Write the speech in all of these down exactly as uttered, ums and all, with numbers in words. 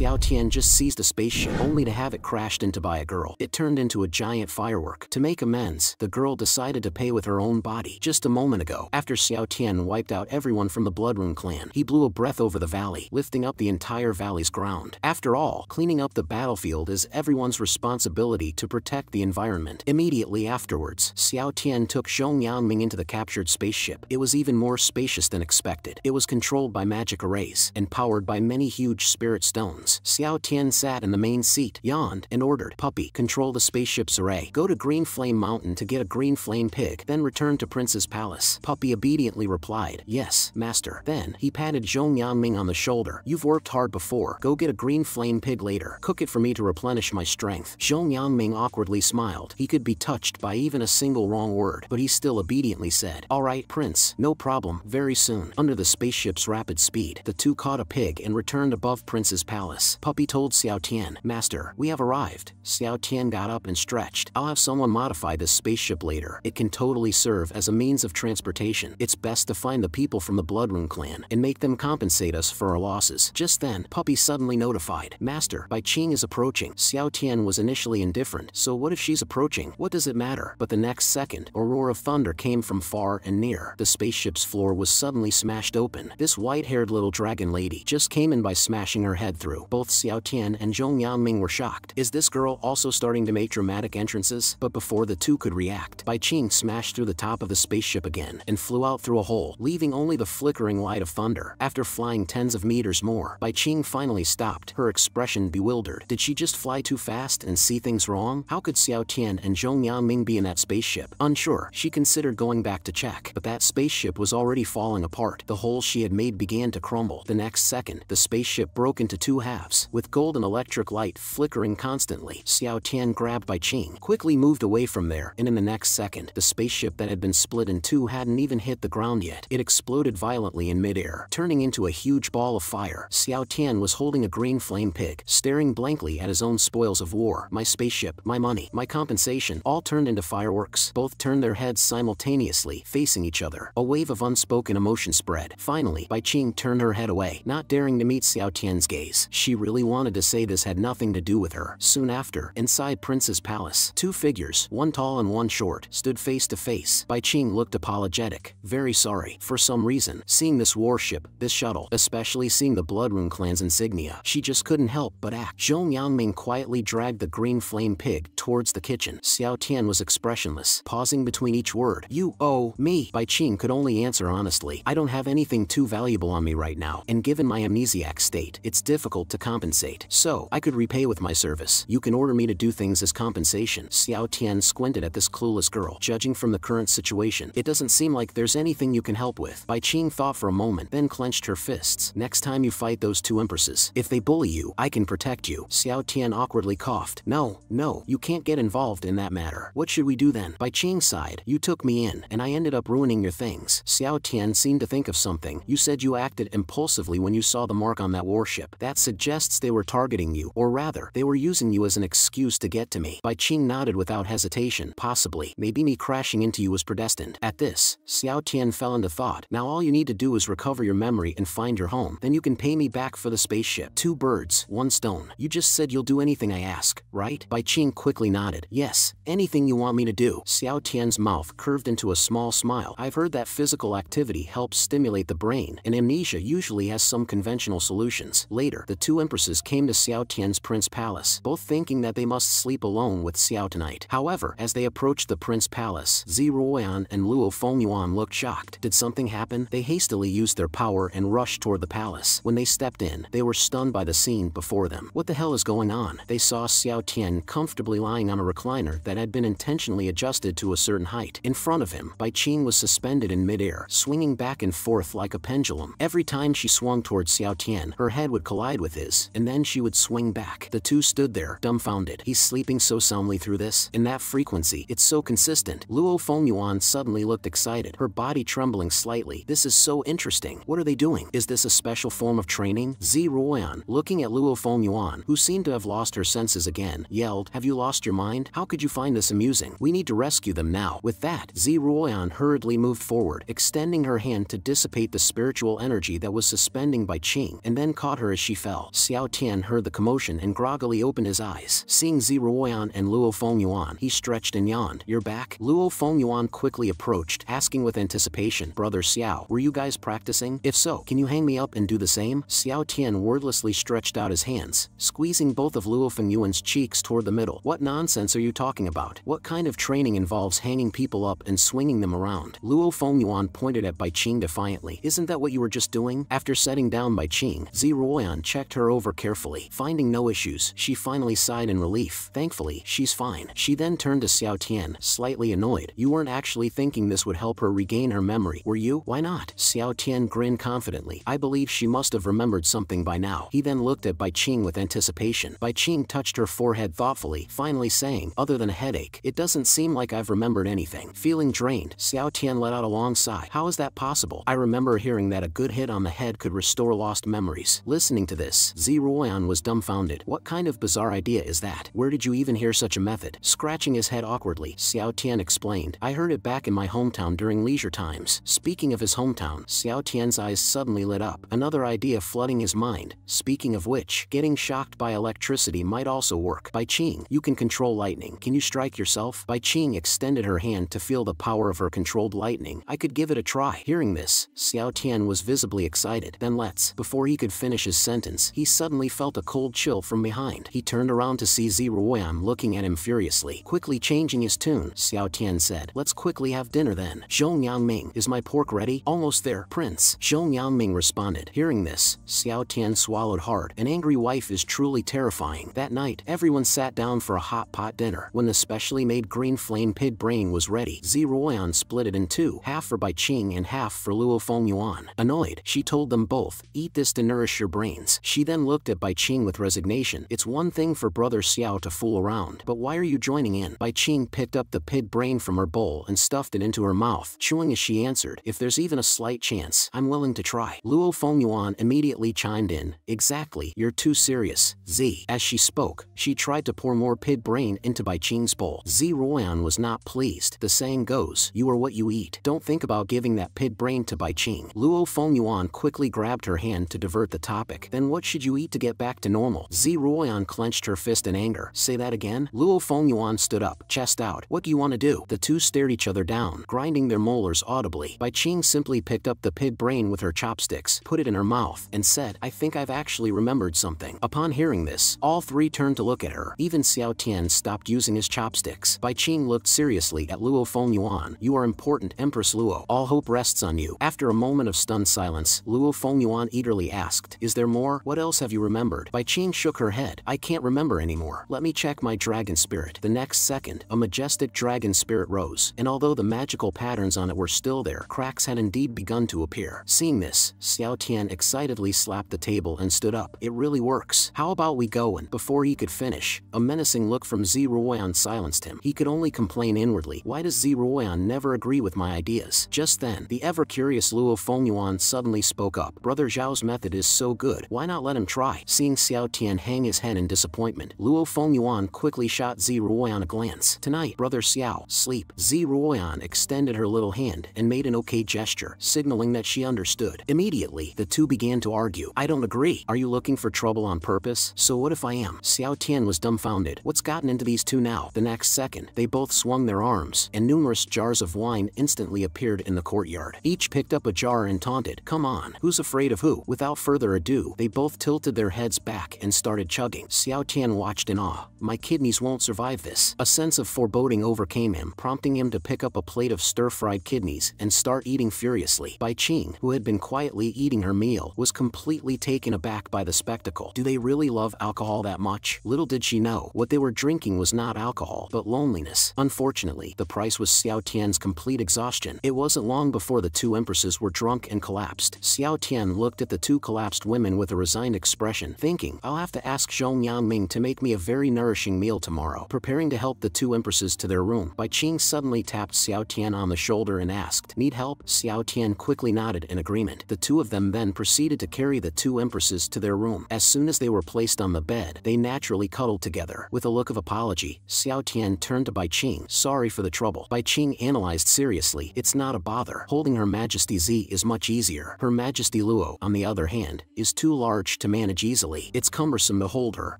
Xiao Tian just seized a spaceship, only to have it crashed into by a girl. It turned into a giant firework. To make amends, the girl decided to pay with her own body. Just a moment ago, after Xiao Tian wiped out everyone from the Bloodrune Clan, he blew a breath over the valley, lifting up the entire valley's ground. After all, cleaning up the battlefield is everyone's responsibility to protect the environment. Immediately afterwards, Xiao Tian took Zhong Yangming into the captured spaceship. It was even more spacious than expected. It was controlled by magic arrays and powered by many huge spirit stones. Xiao Tian sat in the main seat, yawned, and ordered, "Puppy, control the spaceship's array. Go to Green Flame Mountain to get a green flame pig, then return to Prince's palace." Puppy obediently replied, "Yes, master." Then, he patted Zhong Yangming on the shoulder. "You've worked hard before. Go get a green flame pig later. Cook it for me to replenish my strength." Zhong Yangming awkwardly smiled. He could be touched by even a single wrong word, but he still obediently said, "All right, Prince, no problem, very soon." Under the spaceship's rapid speed, the two caught a pig and returned above Prince's palace. Puppy told Xiao Tian, "Master, we have arrived." Xiao Tian got up and stretched. "I'll have someone modify this spaceship later. It can totally serve as a means of transportation. It's best to find the people from the Bloodrune Clan and make them compensate us for our losses." Just then, Puppy suddenly notified, "Master, Bai Qing is approaching." Xiao Tian was initially indifferent. So what if she's approaching? What does it matter? But the next second, a roar of thunder came from far and near. The spaceship's floor was suddenly smashed open. This white-haired little dragon lady just came in by smashing her head through. Both Xiao Tian and Zhong Yangming were shocked. Is this girl also starting to make dramatic entrances? But before the two could react, Bai Qing smashed through the top of the spaceship again and flew out through a hole, leaving only the flickering light of thunder. After flying tens of meters more, Bai Qing finally stopped, her expression bewildered. Did she just fly too fast and see things wrong? How could Xiao Tian and Zhong Yangming be in that spaceship? Unsure, she considered going back to check, but that spaceship was already falling apart. The hole she had made began to crumble. The next second, the spaceship broke into two halves, with golden electric light flickering constantly. Xiao Tian grabbed Bai Qing, quickly moved away from there, and in the next second, the spaceship that had been split in two hadn't even hit the ground yet. It exploded violently in midair, turning into a huge ball of fire. Xiao Tian was holding a green flame pig, staring blankly at his own spoils of war. My spaceship, my money, my compensation, all turned into fireworks. Both turned their heads simultaneously, facing each other. A wave of unspoken emotion spread. Finally, Bai Qing turned her head away, not daring to meet Xiao Tian's gaze. She really wanted to say this had nothing to do with her. Soon after, inside Prince's palace, two figures, one tall and one short, stood face to face. Bai Qing looked apologetic, very sorry. For some reason, seeing this warship, this shuttle, especially seeing the Bloodrune Clan's insignia, she just couldn't help but act. Zhong Yangming quietly dragged the green flame pig towards the kitchen. Xiao Tian was expressionless, pausing between each word. "You owe me." Bai Qing could only answer honestly, "I don't have anything too valuable on me right now, and given my amnesiac state, it's difficult to compensate. So, I could repay with my service. You can order me to do things as compensation." Xiao Tian squinted at this clueless girl. Judging from the current situation, it doesn't seem like there's anything you can help with. Bai Qing thought for a moment, then clenched her fists. "Next time you fight those two empresses, if they bully you, I can protect you." Xiao Tian awkwardly coughed. "No, no, you can't get involved in that matter. What should we do then?" Bai Qing sighed. "You took me in, and I ended up ruining your things." Xiao Tian seemed to think of something. "You said you acted impulsively when you saw the mark on that warship. That suggests they were targeting you, or rather, they were using you as an excuse to get to me." Bai Qing nodded without hesitation. "Possibly. Maybe me crashing into you was predestined." At this, Xiao Tian fell into thought. "Now all you need to do is recover your memory and find your home. Then you can pay me back for the spaceship. Two birds, one stone. You just said you'll do anything I ask, right?" Bai Qing quickly nodded. "Yes, anything you want me to do." Xiao Tian's mouth curved into a small smile. "I've heard that physical activity helps stimulate the brain, and amnesia usually has some conventional solutions." Later, the two empresses came to Xiao Tian's Prince Palace, both thinking that they must sleep alone with Xiao tonight. However, as they approached the Prince Palace, Zi Ruoyan and Luo Fengyuan looked shocked. Did something happen? They hastily used their power and rushed toward the palace. When they stepped in, they were stunned by the scene before them. What the hell is going on? They saw Xiao Tian comfortably lying on a recliner that had been intentionally adjusted to a certain height. In front of him, Bai Qing was suspended in midair, swinging back and forth like a pendulum. Every time she swung toward Xiao Tian, her head would collide with his, and then she would swing back. The two stood there, dumbfounded. He's sleeping so soundly through this, in that frequency, it's so consistent. Luo Fengyuan suddenly looked excited, her body trembling slightly. This is so interesting. What are they doing? Is this a special form of training? Zi Ruoyan, looking at Luo Fengyuan, who seemed to have lost her senses again, yelled, "Have you lost your mind? How could you find this amusing? We need to rescue them now." With that, Zi Ruoyan hurriedly moved forward, extending her hand to dissipate the spiritual energy that was suspending Bai Qing, and then caught her as she fell. battle. Xiao Tian heard the commotion and groggily opened his eyes. Seeing Zi Ruoyan and Luo Fengyuan, he stretched and yawned. "You're back?" Luo Fengyuan quickly approached, asking with anticipation, "Brother Xiao, were you guys practicing? If so, can you hang me up and do the same?" Xiao Tian wordlessly stretched out his hands, squeezing both of Luo Fengyuan's cheeks toward the middle. "What nonsense are you talking about? What kind of training involves hanging people up and swinging them around?" Luo Fengyuan pointed at Bai Qing defiantly. "Isn't that what you were just doing?" After setting down Bai Qing, Zi Ruoyan checked her over carefully. Finding no issues, she finally sighed in relief. "Thankfully, she's fine." She then turned to Xiao Tian, slightly annoyed. "You weren't actually thinking this would help her regain her memory, were you?" "Why not?" Xiao Tian grinned confidently. "I believe she must have remembered something by now." He then looked at Bai Qing with anticipation. Bai Qing touched her forehead thoughtfully, finally saying, "Other than a headache, it doesn't seem like I've remembered anything." Feeling drained, Xiao Tian let out a long sigh. "How is that possible? I remember hearing that a good hit on the head could restore lost memories." Listening to this, Zi Ruoyan was dumbfounded. "What kind of bizarre idea is that? Where did you even hear such a method?" Scratching his head awkwardly, Xiao Tian explained, "I heard it back in my hometown during leisure times." Speaking of his hometown, Xiao Tian's eyes suddenly lit up, another idea flooding his mind. Speaking of which, getting shocked by electricity might also work. "Bai Qing, you can control lightning. Can you strike yourself?" Bai Qing extended her hand to feel the power of her controlled lightning. "I could give it a try." Hearing this, Xiao Tian was visibly excited. "Then let's." Before he could finish his sentence, he suddenly felt a cold chill from behind. He turned around to see Zi Ruoyan looking at him furiously. Quickly changing his tune, Xiao Tian said, "Let's quickly have dinner then." "Zhong Yangming, is my pork ready?" "Almost there, Prince," Zhong Yangming responded. Hearing this, Xiao Tian swallowed hard. An angry wife is truly terrifying. That night, everyone sat down for a hot pot dinner. When the specially made green flame pig brain was ready, Zi Ruoyan split it in two, half for Bai Qing and half for Luo Fengyuan. Annoyed, she told them both, "Eat this to nourish your brains." She then looked at Bai Qing with resignation. "It's one thing for Brother Xiao to fool around, but why are you joining in?" Bai Qing picked up the pig brain from her bowl and stuffed it into her mouth, chewing as she answered, "If there's even a slight chance, I'm willing to try." Luo Fengyuan immediately chimed in, "Exactly, you're too serious, Zi." As she spoke, she tried to pour more pig brain into Bai Qing's bowl. Zi Ruoyan was not pleased. The saying goes, you are what you eat. Don't think about giving that pig brain to Bai Qing. Luo Fengyuan quickly grabbed her hand to divert the topic. "Then what should you eat to get back to normal?" Zi Ruoyan clenched her fist in anger. "Say that again?" Luo Fengyuan stood up, chest out. "What do you want to do?" The two stared each other down, grinding their molars audibly. Bai Qing simply picked up the pig brain with her chopsticks, put it in her mouth, and said, "I think I've actually remembered something." Upon hearing this, all three turned to look at her. Even Xiao Tian stopped using his chopsticks. Bai Qing looked seriously at Luo Fengyuan. "You are important, Empress Luo. All hope rests on you." After a moment of stunned silence, Luo Fengyuan eagerly asked, "Is there more? What else have you remembered?" Bai Qing shook her head. "I can't remember anymore. Let me check my dragon spirit." The next second, a majestic dragon spirit rose, and although the magical patterns on it were still there, cracks had indeed begun to appear. Seeing this, Xiao Tian excitedly slapped the table and stood up. "It really works. How about we go?" And before he could finish, a menacing look from Zi Ruoyan silenced him. He could only complain inwardly, "Why does Zi Ruoyan never agree with my ideas?" Just then, the ever-curious Luo Fengyuan suddenly spoke up. "Brother Zhao's method is so good, why not let him try?" Seeing Xiao Tian hang his head in disappointment, Luo Fengyuan quickly shot Zi Ruoyan a glance. "Tonight, Brother Xiao, sleep." Zi Ruoyan extended her little hand and made an okay gesture, signaling that she understood. Immediately, the two began to argue. "I don't agree. Are you looking for trouble on purpose?" "So what if I am?" Xiao Tian was dumbfounded. What's gotten into these two now? The next second, they both swung their arms, and numerous jars of wine instantly appeared in the courtyard. Each picked up a jar and taunted, "Come on, who's afraid of who?" Without further ado, they both tilted their heads back and started chugging. Xiao Tian watched in awe. "My kidneys won't survive this." A sense of foreboding overcame him, prompting him to pick up a plate of stir-fried kidneys and start eating furiously. Bai Qing, who had been quietly eating her meal, was completely taken aback by the spectacle. Do they really love alcohol that much? Little did she know, what they were drinking was not alcohol, but loneliness. Unfortunately, the price was Xiao Tian's complete exhaustion. It wasn't long before the two empresses were drunk and collapsed. Xiao Tian looked at the two collapsed women with a resigned expression, thinking, I'll have to ask Zhong Yangming to make me a very nourishing meal tomorrow. Preparing to help the two empresses to their room, Bai Qing suddenly tapped Xiao Tian on the shoulder and asked, "Need help?" Xiao Tian quickly nodded in agreement. The two of them then proceeded to carry the two empresses to their room. As soon as they were placed on the bed, they naturally cuddled together. With a look of apology, Xiao Tian turned to Bai Qing, "Sorry for the trouble." Bai Qing analyzed seriously, "It's not a bother. Holding Her Majesty Zi is much easier. Her Majesty Luo, on the other hand, is too large much to manage easily, it's cumbersome to hold her.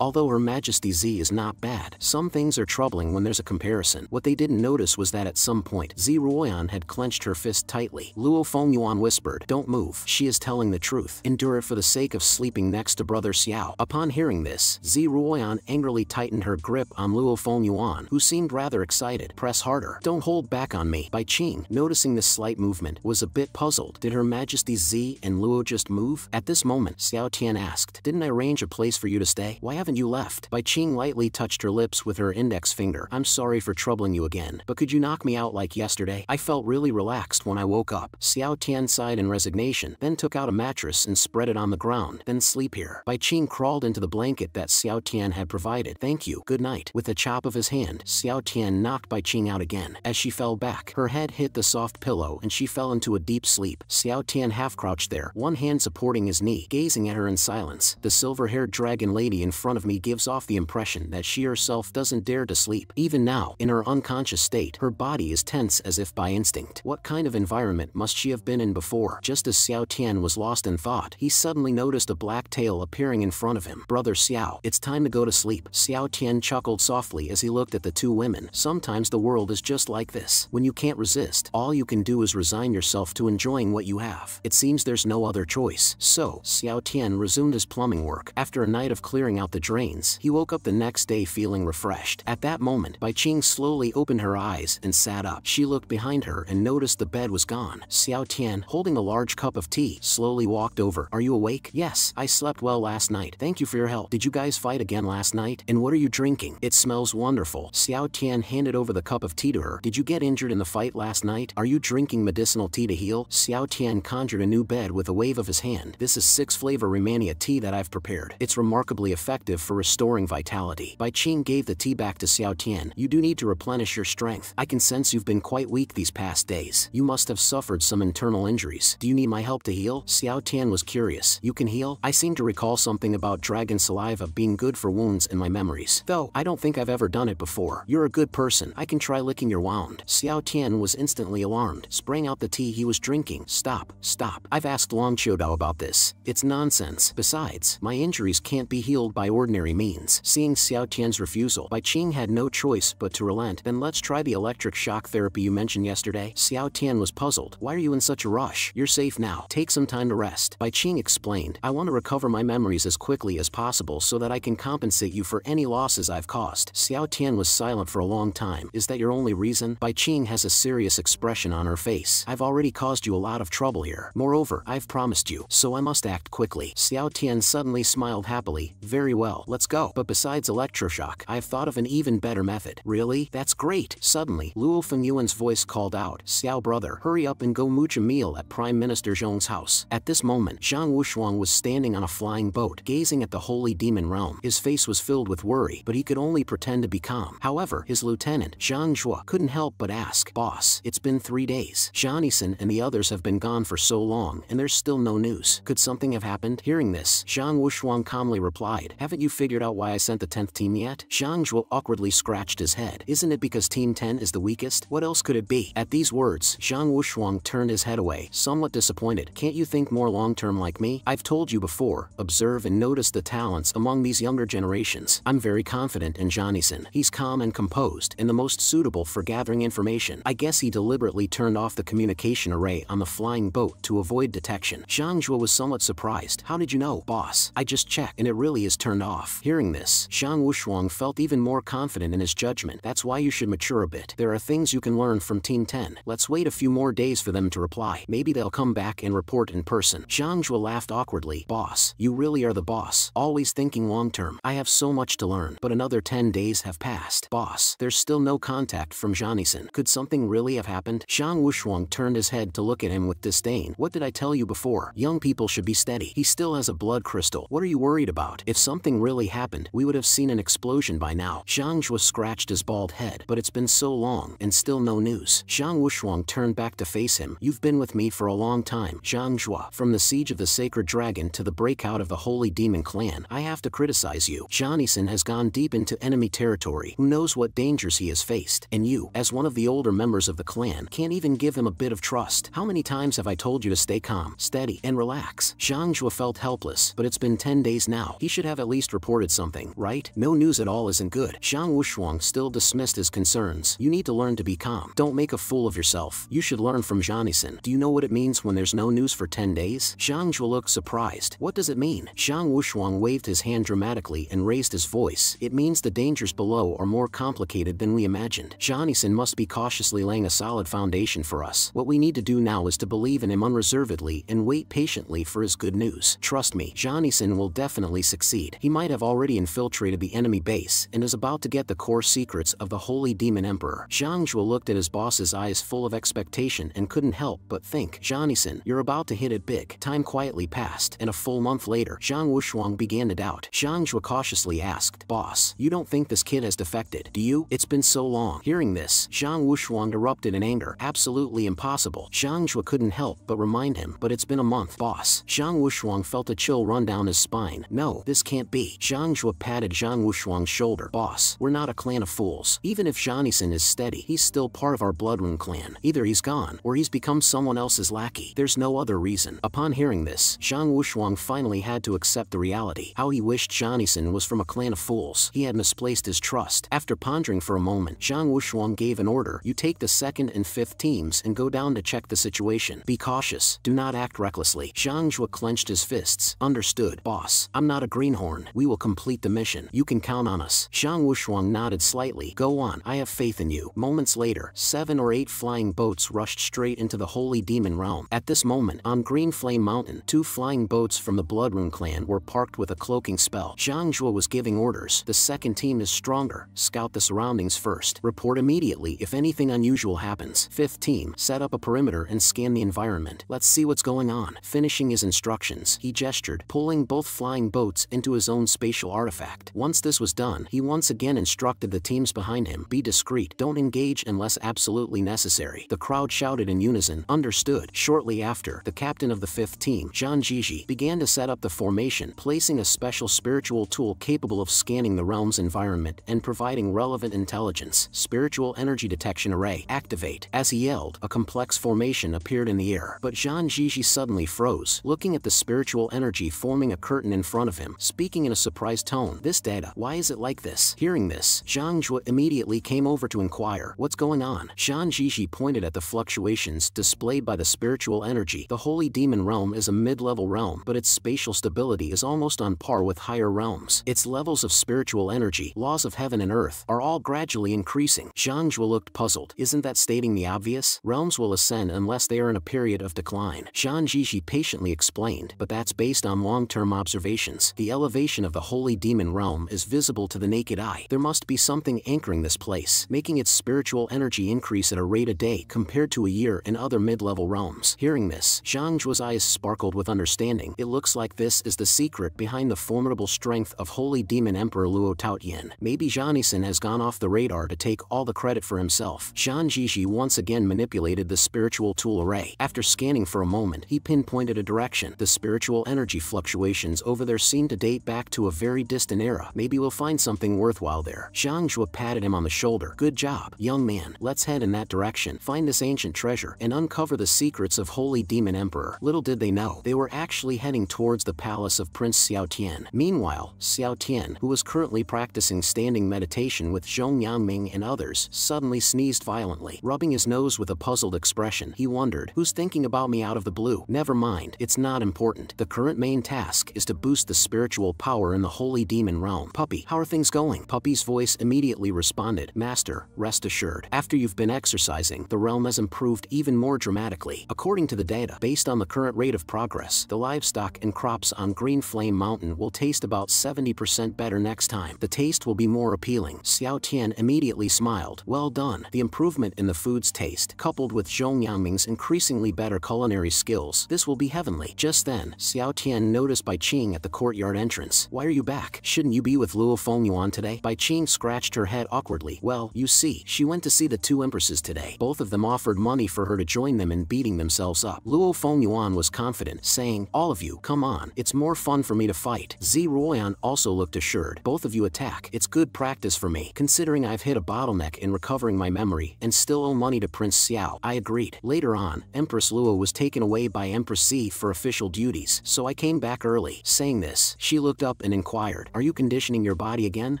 Although Her Majesty Zi is not bad, some things are troubling when there's a comparison. What they didn't notice was that at some point, Zi Ruoyan had clenched her fist tightly. Luo Fengyuan whispered, "Don't move, she is telling the truth. Endure it for the sake of sleeping next to Brother Xiao." Upon hearing this, Zi Ruoyan angrily tightened her grip on Luo Fengyuan, who seemed rather excited. "Press harder. Don't hold back on me." Bai Qing, noticing this slight movement, was a bit puzzled. Did Her Majesty Zi and Luo just move? At this moment, Xiao Tian asked, "Didn't I arrange a place for you to stay? Why haven't you left?" Bai Qing lightly touched her lips with her index finger. "I'm sorry for troubling you again, but could you knock me out like yesterday? I felt really relaxed when I woke up." Xiao Tian sighed in resignation, then took out a mattress and spread it on the ground. "Then sleep here." Bai Qing crawled into the blanket that Xiao Tian had provided. "Thank you, good night." With a chop of his hand, Xiao Tian knocked Bai Qing out again. As she fell back, her head hit the soft pillow and she fell into a deep sleep. Xiao Tian half-crouched there, one hand supporting his knee, gazing at her in silence. The silver-haired dragon lady in front of me gives off the impression that she herself doesn't dare to sleep. Even now, in her unconscious state, her body is tense as if by instinct. What kind of environment must she have been in before? Just as Xiao Tian was lost in thought, he suddenly noticed a black tail appearing in front of him. "Brother Xiao, it's time to go to sleep." Xiao Tian chuckled softly as he looked at the two women. Sometimes the world is just like this. When you can't resist, all you can do is resign yourself to enjoying what you have. It seems there's no other choice. So, Xiao Tian resumed his plumbing work. After a night of clearing out the drains, he woke up the next day feeling refreshed. At that moment, Bai Qing slowly opened her eyes and sat up. She looked behind her and noticed the bed was gone. Xiao Tian, holding a large cup of tea, slowly walked over. "Are you awake?" "Yes, I slept well last night. Thank you for your help." "Did you guys fight again last night? And what are you drinking? It smells wonderful." Xiao Tian handed over the cup of tea to her. "Did you get injured in the fight last night? Are you drinking medicinal tea to heal?" Xiao Tian conjured a new bed with a wave of his hand. "This is six-flavor Romania tea that I've prepared. It's remarkably effective for restoring vitality." Bai Qing gave the tea back to Xiao Tian. "You do need to replenish your strength. I can sense you've been quite weak these past days. You must have suffered some internal injuries. Do you need my help to heal?" Xiao Tian was curious. "You can heal? I seem to recall something about dragon saliva being good for wounds in my memories, though I don't think I've ever done it before. You're a good person. I can try licking your wound." Xiao Tian was instantly alarmed, sprang out the tea he was drinking. "Stop, stop. I've asked Long Chiodao about this. It's nonsense. Besides, my injuries can't be healed by ordinary means." Seeing Xiao Tian's refusal, Bai Qing had no choice but to relent. "Then let's try the electric shock therapy you mentioned yesterday." Xiao Tian was puzzled. "Why are you in such a rush? You're safe now. Take some time to rest." Bai Qing explained, "I want to recover my memories as quickly as possible so that I can compensate you for any losses I've caused." Xiao Tian was silent for a long time. "Is that your only reason?" Bai Qing has a serious expression on her face. "I've already caused you a lot of trouble here. Moreover, I've promised you, so I must act quickly." Xiao Tian suddenly smiled happily. "Very well, let's go. But besides electroshock, I've thought of an even better method." "Really? That's great." Suddenly, Luo Fengyuan's voice called out, "Xiao brother, hurry up and go mooch a meal at Prime Minister Zhong's house." At this moment, Zhang Wushuang was standing on a flying boat, gazing at the Holy Demon Realm. His face was filled with worry, but he could only pretend to be calm. However, his lieutenant, Zhang Zhuo, couldn't help but ask, "Boss, it's been three days. Johnny Sin and the others have been gone for so long, and there's still no news. Could something have happened?" Hearing this, Zhang Wushuang calmly replied, "Haven't you figured out why I sent the tenth team yet?" Zhang Zhuo awkwardly scratched his head. "Isn't it because team ten is the weakest? What else could it be?" At these words, Zhang Wushuang turned his head away, somewhat disappointed. "Can't you think more long-term like me? I've told you before, observe and notice the talents among these younger generations. I'm very confident in Johnny Sin. He's calm and composed, and the most suitable for gathering information." I guess he deliberately turned off the communication array on the flying boat to avoid detection. Zhang Zhuo was somewhat surprised. "How did you know?" "Boss, I just checked, and it really is turned off." Hearing this, Zhang Wushuang felt even more confident in his judgment. "That's why you should mature a bit. There are things you can learn from Team ten. Let's wait a few more days for them to reply. Maybe they'll come back and report in person." Zhang Zhuo laughed awkwardly. "Boss, you really are the boss. Always thinking long-term. I have so much to learn." But another ten days have passed. "Boss, there's still no contact from Johnny Sin. Could something really have happened?" Zhang Wushuang turned his head to look at him with disdain. "What did I tell you before? Young people should be steady. He still has a blood crystal. What are you worried about? If something really happened, we would have seen an explosion by now." Zhang Zhuo scratched his bald head. "But it's been so long, and still no news." Zhang Wushuang turned back to face him. "You've been with me for a long time, Zhang Zhuo. From the siege of the Sacred Dragon to the breakout of the Holy Demon Clan, I have to criticize you. Johnny Sin has gone deep into enemy territory. Who knows what dangers he has faced? And you, as one of the older members of the clan, can't even give him a bit of trust. How many times have I told you to stay calm, steady, and relax?" Zhang Zhuo felt helpless helpless, but it's been ten days now. He should have at least reported something, right? No news at all isn't good. Zhang Wushuang still dismissed his concerns. You need to learn to be calm. Don't make a fool of yourself. You should learn from Johnny Sin. Do you know what it means when there's no news for ten days? Zhang Zhuo looked surprised. What does it mean? Zhang Wushuang waved his hand dramatically and raised his voice. It means the dangers below are more complicated than we imagined. Johnny Sin must be cautiously laying a solid foundation for us. What we need to do now is to believe in him unreservedly and wait patiently for his good news. Trust me, Johnny Sin will definitely succeed. He might have already infiltrated the enemy base and is about to get the core secrets of the Holy Demon Emperor. Zhang Zhuo looked at his boss's eyes full of expectation and couldn't help but think, Johnny Sin, you're about to hit it big. Time quietly passed, and a full month later, Zhang Wushuang began to doubt. Zhang Zhuo cautiously asked, Boss, you don't think this kid has defected, do you? It's been so long. Hearing this, Zhang Wushuang erupted in anger. Absolutely impossible. Zhang Zhuo couldn't help but remind him, but it's been a month, boss. Zhang Wushuang felt a chill run down his spine. No, this can't be. Zhang Zhuo patted Zhang Wushuang's shoulder. Boss, we're not a clan of fools. Even if Johnny Sin is steady, he's still part of our Bloodrune Clan. Either he's gone, or he's become someone else's lackey. There's no other reason. Upon hearing this, Zhang Wushuang finally had to accept the reality. How he wished Johnny Sin was from a clan of fools. He had misplaced his trust. After pondering for a moment, Zhang Wushuang gave an order. You take the second and fifth teams and go down to check the situation. Be cautious. Do not act recklessly. Zhang Zhuo clenched his fists. Understood. Boss, I'm not a greenhorn. We will complete the mission. You can count on us. Zhang Wushuang nodded slightly. Go on. I have faith in you. Moments later, seven or eight flying boats rushed straight into the Holy Demon Realm. At this moment, on Green Flame Mountain, two flying boats from the Bloodrune Clan were parked with a cloaking spell. Zhang Zhuo was giving orders. The second team is stronger. Scout the surroundings first. Report immediately if anything unusual happens. Fifth team, set up a perimeter and scan the environment. Let's see what's going on. Finishing his instructions, he gestured, pulling both flying boats into his own spatial artifact. Once this was done, he once again instructed the teams behind him, be discreet, don't engage unless absolutely necessary. The crowd shouted in unison, understood. Shortly after, the captain of the fifth team, Jean Gigi, began to set up the formation, placing a special spiritual tool capable of scanning the realm's environment and providing relevant intelligence. Spiritual energy detection array, activate. As he yelled, a complex formation appeared in the air, but Jean Gigi suddenly froze, looking at the spiritual energy forming a curtain in front of him, speaking in a surprised tone. This data, why is it like this? Hearing this, Zhang Zhuo immediately came over to inquire, what's going on? Jean Gigi pointed at the fluctuations displayed by the spiritual energy. The Holy Demon Realm is a mid-level realm, but its spatial stability is almost on par with higher realms. Its levels of spiritual energy, laws of heaven and earth, are all gradually increasing. Zhang Zhuo looked puzzled. Isn't that stating the obvious? Realms will ascend unless they are in a period of decline. Jean Gigi patiently explained, but that's based on long-term observations. The elevation of the Holy Demon Realm is visible to the naked eye. There must be something anchoring this place, making its spiritual energy increase at a rate a day compared to a year in other mid-level realms. Hearing this, Zhang Zhuo's eyes sparkled with understanding. It looks like this is the secret behind the formidable strength of Holy Demon Emperor Luo Taotian. Maybe Johnny Sin has gone off the radar to take all the credit for himself. Jean Gigi once again manipulated the spiritual tool array. After scanning for a moment, he pinpointed a direction. The spiritual energy fluctuations over there seem to date back to a very distant era. Maybe we'll find something worthwhile there. Zhang Zhuo patted him on the shoulder. Good job, young man. Let's head in that direction, find this ancient treasure, and uncover the secrets of Holy Demon Emperor. Little did they know, they were actually heading towards the palace of Prince Xiao Tian. Meanwhile, Xiao Tian, who was currently practicing standing meditation with Zhong Yangming and others, suddenly sneezed violently, rubbing his nose with a puzzled expression. He wondered, who's thinking about me out of the blue? Never mind, it's not important. The current main task is to boost the spiritual power in the Holy Demon Realm. Puppy, how are things going? Puppy's voice immediately responded, Master, rest assured. After you've been exercising, the realm has improved even more dramatically. According to the data, based on the current rate of progress, the livestock and crops on Green Flame Mountain will taste about seventy percent better next time. The taste will be more appealing. Xiao Tian immediately smiled. Well done. The improvement in the food's taste, coupled with Zhong Yangming's increasingly better culinary skills, this will be heavenly. Just then, Xiao Tian noticed Bai Qing at the courtyard entrance. Why are you back? Shouldn't you be with Luo Fengyuan today? Bai Qing scratched her head awkwardly. Well, you see, she went to see the two empresses today. Both of them offered money for her to join them in beating themselves up. Luo Fengyuan was confident, saying, all of you, come on, it's more fun for me to fight. Zi Ruoyan also looked assured. Both of you attack. It's good practice for me, considering I've hit a bottleneck in recovering my memory and still owe money to Prince Xiao. I agreed. Later on, Empress Luo was taken away by Empress Xi for official duties, so I I came back early. Saying this, she looked up and inquired, "Are you conditioning your body again?"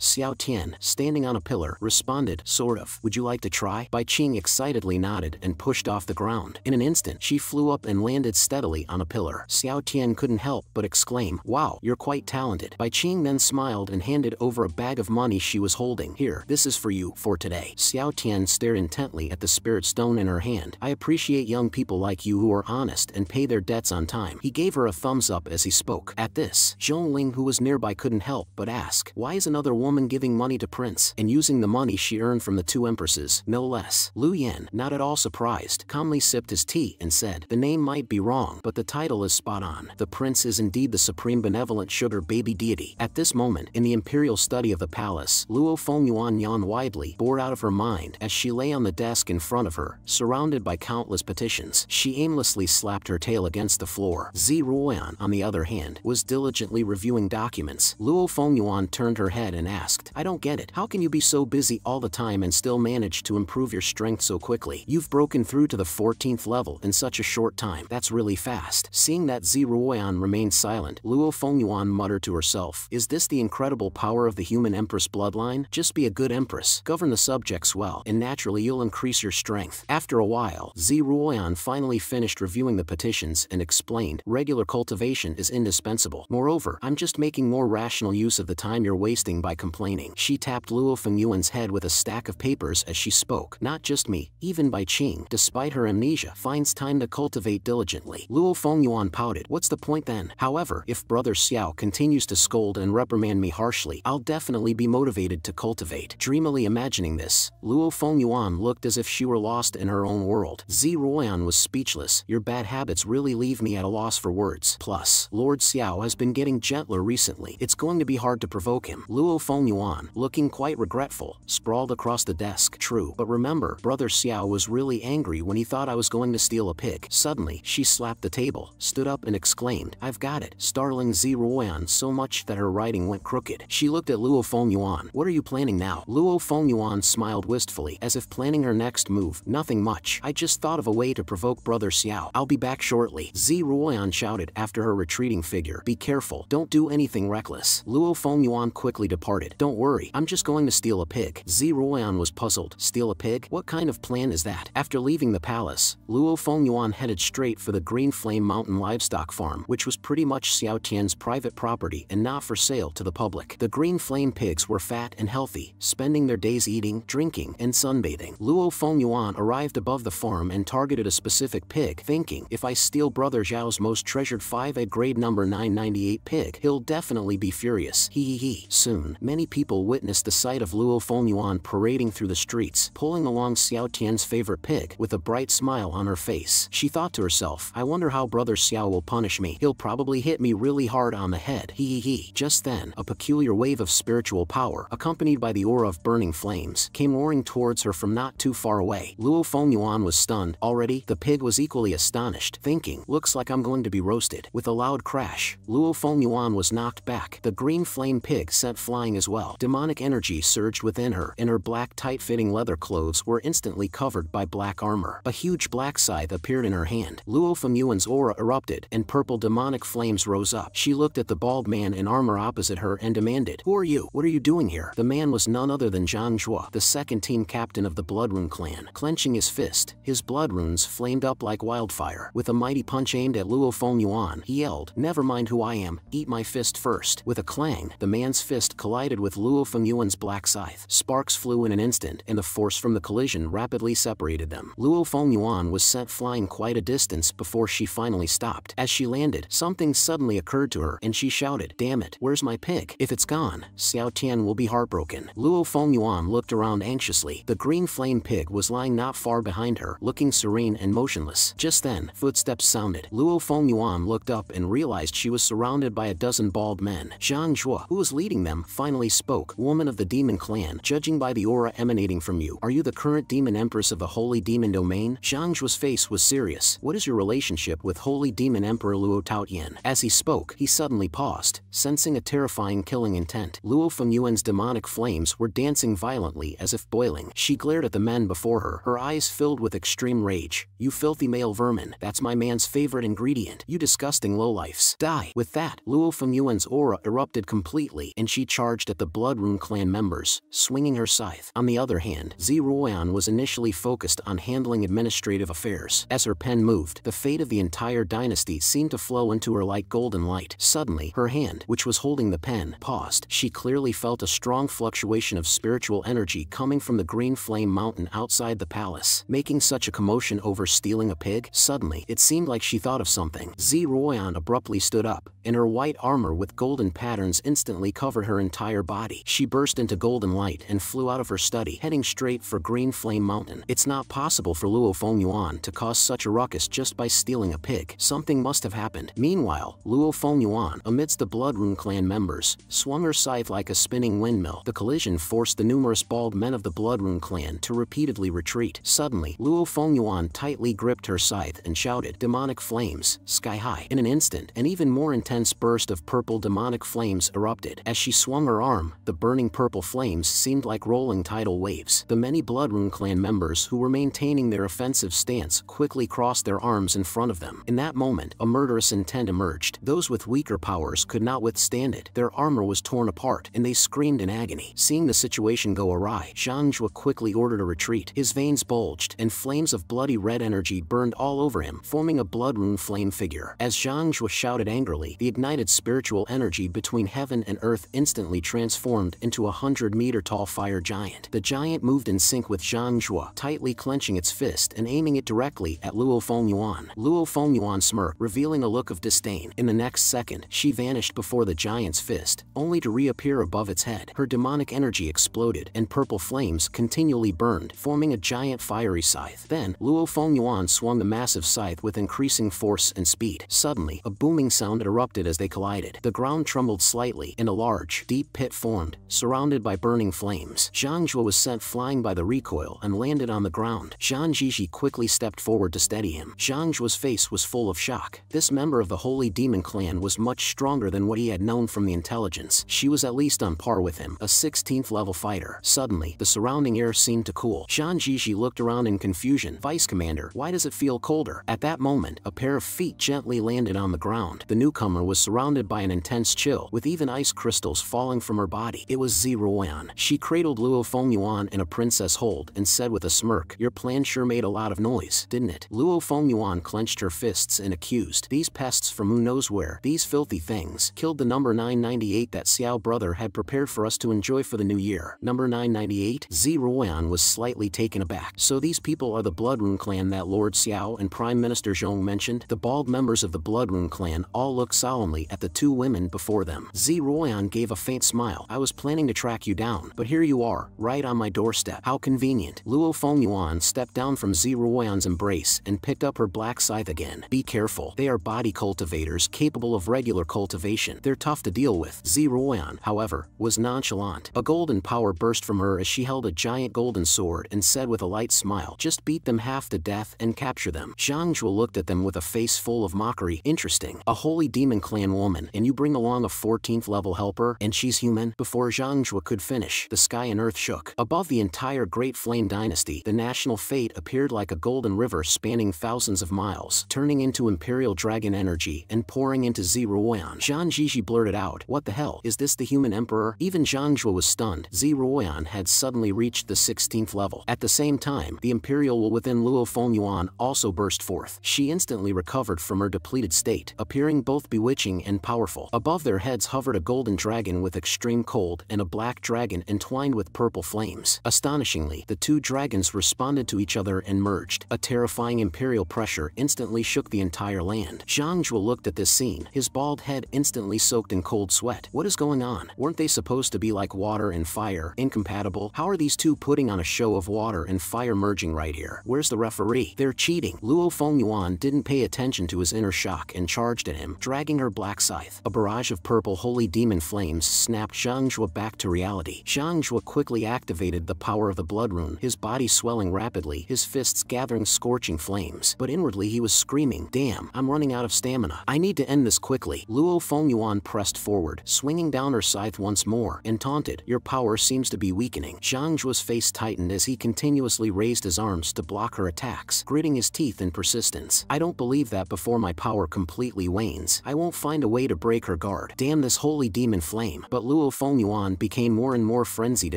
Xiao Tian, standing on a pillar, responded, "Sort of. Would you like to try?" Bai Qing excitedly nodded and pushed off the ground. In an instant, she flew up and landed steadily on a pillar. Xiao Tian couldn't help but exclaim, "Wow, you're quite talented." Bai Qing then smiled and handed over a bag of money she was holding. "Here, this is for you for today." Xiao Tian stared intently at the spirit stone in her hand. "I appreciate young people like you who are honest and pay their debts on time." He gave her a thumbs up as he spoke. At this, Zhong Ling, who was nearby, couldn't help but ask, "Why is another woman giving money to Prince?" And using the money she earned from the two empresses, no less. Lu Yan, not at all surprised, calmly sipped his tea and said, "The name might be wrong, but the title is spot on. The prince is indeed the supreme benevolent sugar baby deity." At this moment, in the imperial study of the palace, Luo Fengyuan yawned widely, bored out of her mind, as she lay on the desk in front of her, surrounded by countless petitions. She aimlessly slapped her tail against the floor. Zi Ruoyan, on the other hand, was diligently reviewing documents. Luo Fengyuan turned her head and asked, "I don't get it. How can you be so busy all the time and still manage to improve your strength so quickly? You've broken through to the fourteenth level in such a short time. That's really fast." Seeing that Zi Ruoyan remained silent, Luo Fengyuan muttered to herself, "Is this the incredible power of the human empress bloodline? Just be a good empress, govern the subjects well, and naturally you'll increase your strength." After a while, Zi Ruoyan finally finished reviewing the petitions and explained, "Regular cultivation is indispensable. Moreover, I'm just making more rational use of the time you're wasting by complaining." She tapped Luo Fengyuan's head with a stack of papers as she spoke, "Not just me, even Bai Qing, despite her amnesia, finds time to cultivate diligently." Luo Fengyuan pouted, "What's the point then? However, if Brother Xiao continues to scold and reprimand me harshly, I'll definitely be motivated to cultivate." Dreamily imagining this, Luo Fengyuan looked as if she were lost in her own world. Zi Ruoyan was speechless. "Your bad habits really leave me at a loss for words. Plus, Lord Xiao has been getting gentler recently. It's going to be hard to provoke him." Luo Fengyuan, looking quite regretful, sprawled across the desk. "True, but remember, Brother Xiao was really angry when he thought I was going to steal a pig." Suddenly, she slapped the table, stood up and exclaimed, "I've got it," startling Zi Ruoyan so much that her writing went crooked. She looked at Luo Fengyuan. "What are you planning now?" Luo Fengyuan smiled wistfully, as if planning her next move. "Nothing much. I just thought of a way to provoke Brother Xiao. I'll be back shortly." Zi Ruoyan shouted after her retreating figure, "Be careful. Don't do anything reckless." Luo Fengyuan quickly departed. "Don't worry. I'm just going to steal a pig." Zi Ruoyan was puzzled. "Steal a pig? What kind of plan is that?" After leaving the palace, Luo Fengyuan headed straight for the Green Flame Mountain livestock farm, which was pretty much Xiao Tian's private property and not for sale to the public. The Green Flame pigs were fat and healthy, spending their days eating, drinking, and sunbathing. Luo Fengyuan arrived above the farm and targeted a specific pig, thinking, "If I steal Brother Zhao's most treasured five A grade number nine ninety-eight pig, he'll definitely be furious. Hee hee hee." Soon, many people witnessed the sight of Luo Fengyuan parading through the streets, pulling along Xiao Tian's favorite pig, with a bright smile on her face. She thought to herself, "I wonder how Brother Xiao will punish me. He'll probably hit me really hard on the head. Hee hee hee." Just then, a peculiar wave of spiritual power, accompanied by the aura of burning flames, came roaring towards her from not too far away. Luo Fengyuan was stunned. Already, the pig was equally astonished, thinking, "Looks like I'm going to be roasted." With a loud crash, Luo Fengyuan was knocked back. The green flame pig sent flying as well. Demonic energy surged within her, and her black tight-fitting leather clothes were instantly covered by black armor. A huge black scythe appeared in her hand. Luo Fengyuan's aura erupted, and purple demonic flames rose up. She looked at the bald man in armor opposite her and demanded, "Who are you? What are you doing here?" The man was none other than Zhang Zhuo, the second team captain of the Bloodrune Clan. Clenching his fist, his blood runes flamed up like wildfire. With a mighty punch aimed at Luo Fengyuan, he yelled, "Never mind who I am, eat my fist first." With a clang, the man's fist collided with Luo Fengyuan's black scythe. Sparks flew in an instant, and the force from the collision rapidly separated them. Luo Fengyuan was sent flying quite a distance before she finally stopped. As she landed, something suddenly occurred to her, and she shouted, "Damn it, where's my pig? If it's gone, Xiao Tian will be heartbroken." Luo Fengyuan looked around anxiously. The green flame pig was lying not far behind her, looking serene and motionless. Just then, footsteps sounded. Luo Fengyuan looked up and realized she was surrounded by a dozen bald men. Zhang Zhuo, who was leading them, finally spoke. "Woman of the Demon Clan, judging by the aura emanating from you, are you the current demon empress of the Holy Demon Domain?" Zhang Zhuo's face was serious. "What is your relationship with Holy Demon Emperor Luo Taotian?" As he spoke, he suddenly paused, sensing a terrifying killing intent. Luo Fengyuan's demonic flames were dancing violently as if boiling. She glared at the men before her, her eyes filled with extreme rage. "You filthy male vermin, that's my man's favorite ingredient. You disgusting remaining lowlifes. Die! With that, Luo Fengyuan's aura erupted completely, and she charged at the Bloodrune Clan members, swinging her scythe. On the other hand, Zi Ruoyan was initially focused on handling administrative affairs. As her pen moved, the fate of the entire dynasty seemed to flow into her like golden light. Suddenly, her hand, which was holding the pen, paused. She clearly felt a strong fluctuation of spiritual energy coming from the Green Flame Mountain outside the palace. Making such a commotion over stealing a pig? Suddenly, it seemed like she thought of something. Zi Ruoyan abruptly stood up, and her white armor with golden patterns instantly covered her entire body. She burst into golden light and flew out of her study, heading straight for Green Flame Mountain. It's not possible for Luo Fengyuan to cause such a ruckus just by stealing a pig. Something must have happened. Meanwhile, Luo Fengyuan, amidst the Bloodrune Clan members, swung her scythe like a spinning windmill. The collision forced the numerous bald men of the Bloodrune Clan to repeatedly retreat. Suddenly, Luo Fengyuan tightly gripped her scythe and shouted, "Demonic flames, sky high!" In an instant, an even more intense burst of purple demonic flames erupted. As she swung her arm, the burning purple flames seemed like rolling tidal waves. The many Bloodrune Clan members who were maintaining their offensive stance quickly crossed their arms in front of them. In that moment, a murderous intent emerged. Those with weaker powers could not withstand it. Their armor was torn apart, and they screamed in agony. Seeing the situation go awry, Zhang Zhuo quickly ordered a retreat. His veins bulged, and flames of bloody red energy burned all over him, forming a bloodrune flame figure. As Zhang Zhuo shouted angrily, the ignited spiritual energy between heaven and earth instantly transformed into a hundred-meter-tall fire giant. The giant moved in sync with Zhang Zhuo, tightly clenching its fist and aiming it directly at Luo Fengyuan. Luo Fengyuan smirked, revealing a look of disdain. In the next second, she vanished before the giant's fist, only to reappear above its head. Her demonic energy exploded, and purple flames continually burned, forming a giant fiery scythe. Then, Luo Fengyuan swung the massive scythe with increasing force and speed. Suddenly, a booming sound erupted as they collided. The ground trembled slightly, and a large, deep pit formed, surrounded by burning flames. Zhang Zhuo was sent flying by the recoil and landed on the ground. Jean Gigi quickly stepped forward to steady him. Zhang Zhuo's face was full of shock. This member of the Holy Demon Clan was much stronger than what he had known from the intelligence. She was at least on par with him, a sixteenth level fighter. Suddenly, the surrounding air seemed to cool. Jean Gigi looked around in confusion. "Vice Commander, why does it feel colder?" At that moment, a pair of feet gently landed on the ground. The newcomer was surrounded by an intense chill, with even ice crystals falling from her body. It was Zi Ruoyan. She cradled Luo Fengyuan in a princess hold and said with a smirk, "Your plan sure made a lot of noise, didn't it?" Luo Fengyuan clenched her fists and accused, "These pests from who knows where, these filthy things, killed the number nine ninety-eight that Xiao brother had prepared for us to enjoy for the new year." Number nine ninety-eight? Zi Ruoyan was slightly taken aback. "So these people are the Bloodrune Clan that Lord Xiao and Prime Minister Zhong mentioned?" The bald members of the Bloodrune Clan all looked solemnly at the two women before them. Zi Ruoyan gave a faint smile. "I was planning to track you down, but here you are, right on my doorstep. How convenient." Luo Fengyuan stepped down from Zi Ruoyan's embrace and picked up her black scythe again. "Be careful. They are body cultivators capable of regular cultivation. They're tough to deal with." Zi Ruoyan, however, was nonchalant. A golden power burst from her as she held a giant golden sword and said with a light smile, "Just beat them half to death and capture them." Zhang Zhuo looked at them with a face full of mockery. "Interesting. A Holy Demon Clan woman, and you bring along a fourteenth level helper, and she's human?" Before Zhang Zhuo could finish, the sky and earth shook. Above the entire Great Flame Dynasty, the national fate appeared like a golden river spanning thousands of miles, turning into imperial dragon energy and pouring into Zi Ruoyan. Jean Gigi blurted out, "What the hell, is this the human emperor?" Even Zhang Zhuo was stunned. Zi Ruoyan had suddenly reached the sixteenth level. At the same time, the imperial will within Luo Fengyuan also burst forth. She instantly recovered from her depleted state, appearing both bewitching and powerful. Above their heads hovered a golden dragon with extreme cold and a black dragon entwined with purple flames. Astonishingly, the two dragons responded to each other and merged. A terrifying imperial pressure instantly shook the entire land. Zhang Zhuo looked at this scene, his bald head instantly soaked in cold sweat. What is going on? Weren't they supposed to be like water and fire, incompatible? How are these two putting on a show of water and fire merging right here? Where's the referee? They're cheating. Luo Fengyuan didn't pay attention to his inner shock and charged at him, dragging her black scythe. A barrage of purple holy demon flames snapped Zhang Zhuo back to reality. Zhang Zhuo quickly activated the power of the bloodrune, his body swelling rapidly, his fists gathering scorching flames. But inwardly he was screaming, "Damn, I'm running out of stamina. I need to end this quickly." Luo Fengyuan pressed forward, swinging down her scythe once more, and taunted, "Your power seems to be weakening." Zhang Zhuo's face tightened as he continuously raised his arms to block her attacks, gritting his teeth in persistence. "I don't believe that before my power completely completely wanes, I won't find a way to break her guard. Damn this holy demon flame. But Luo Fengyuan became more and more frenzied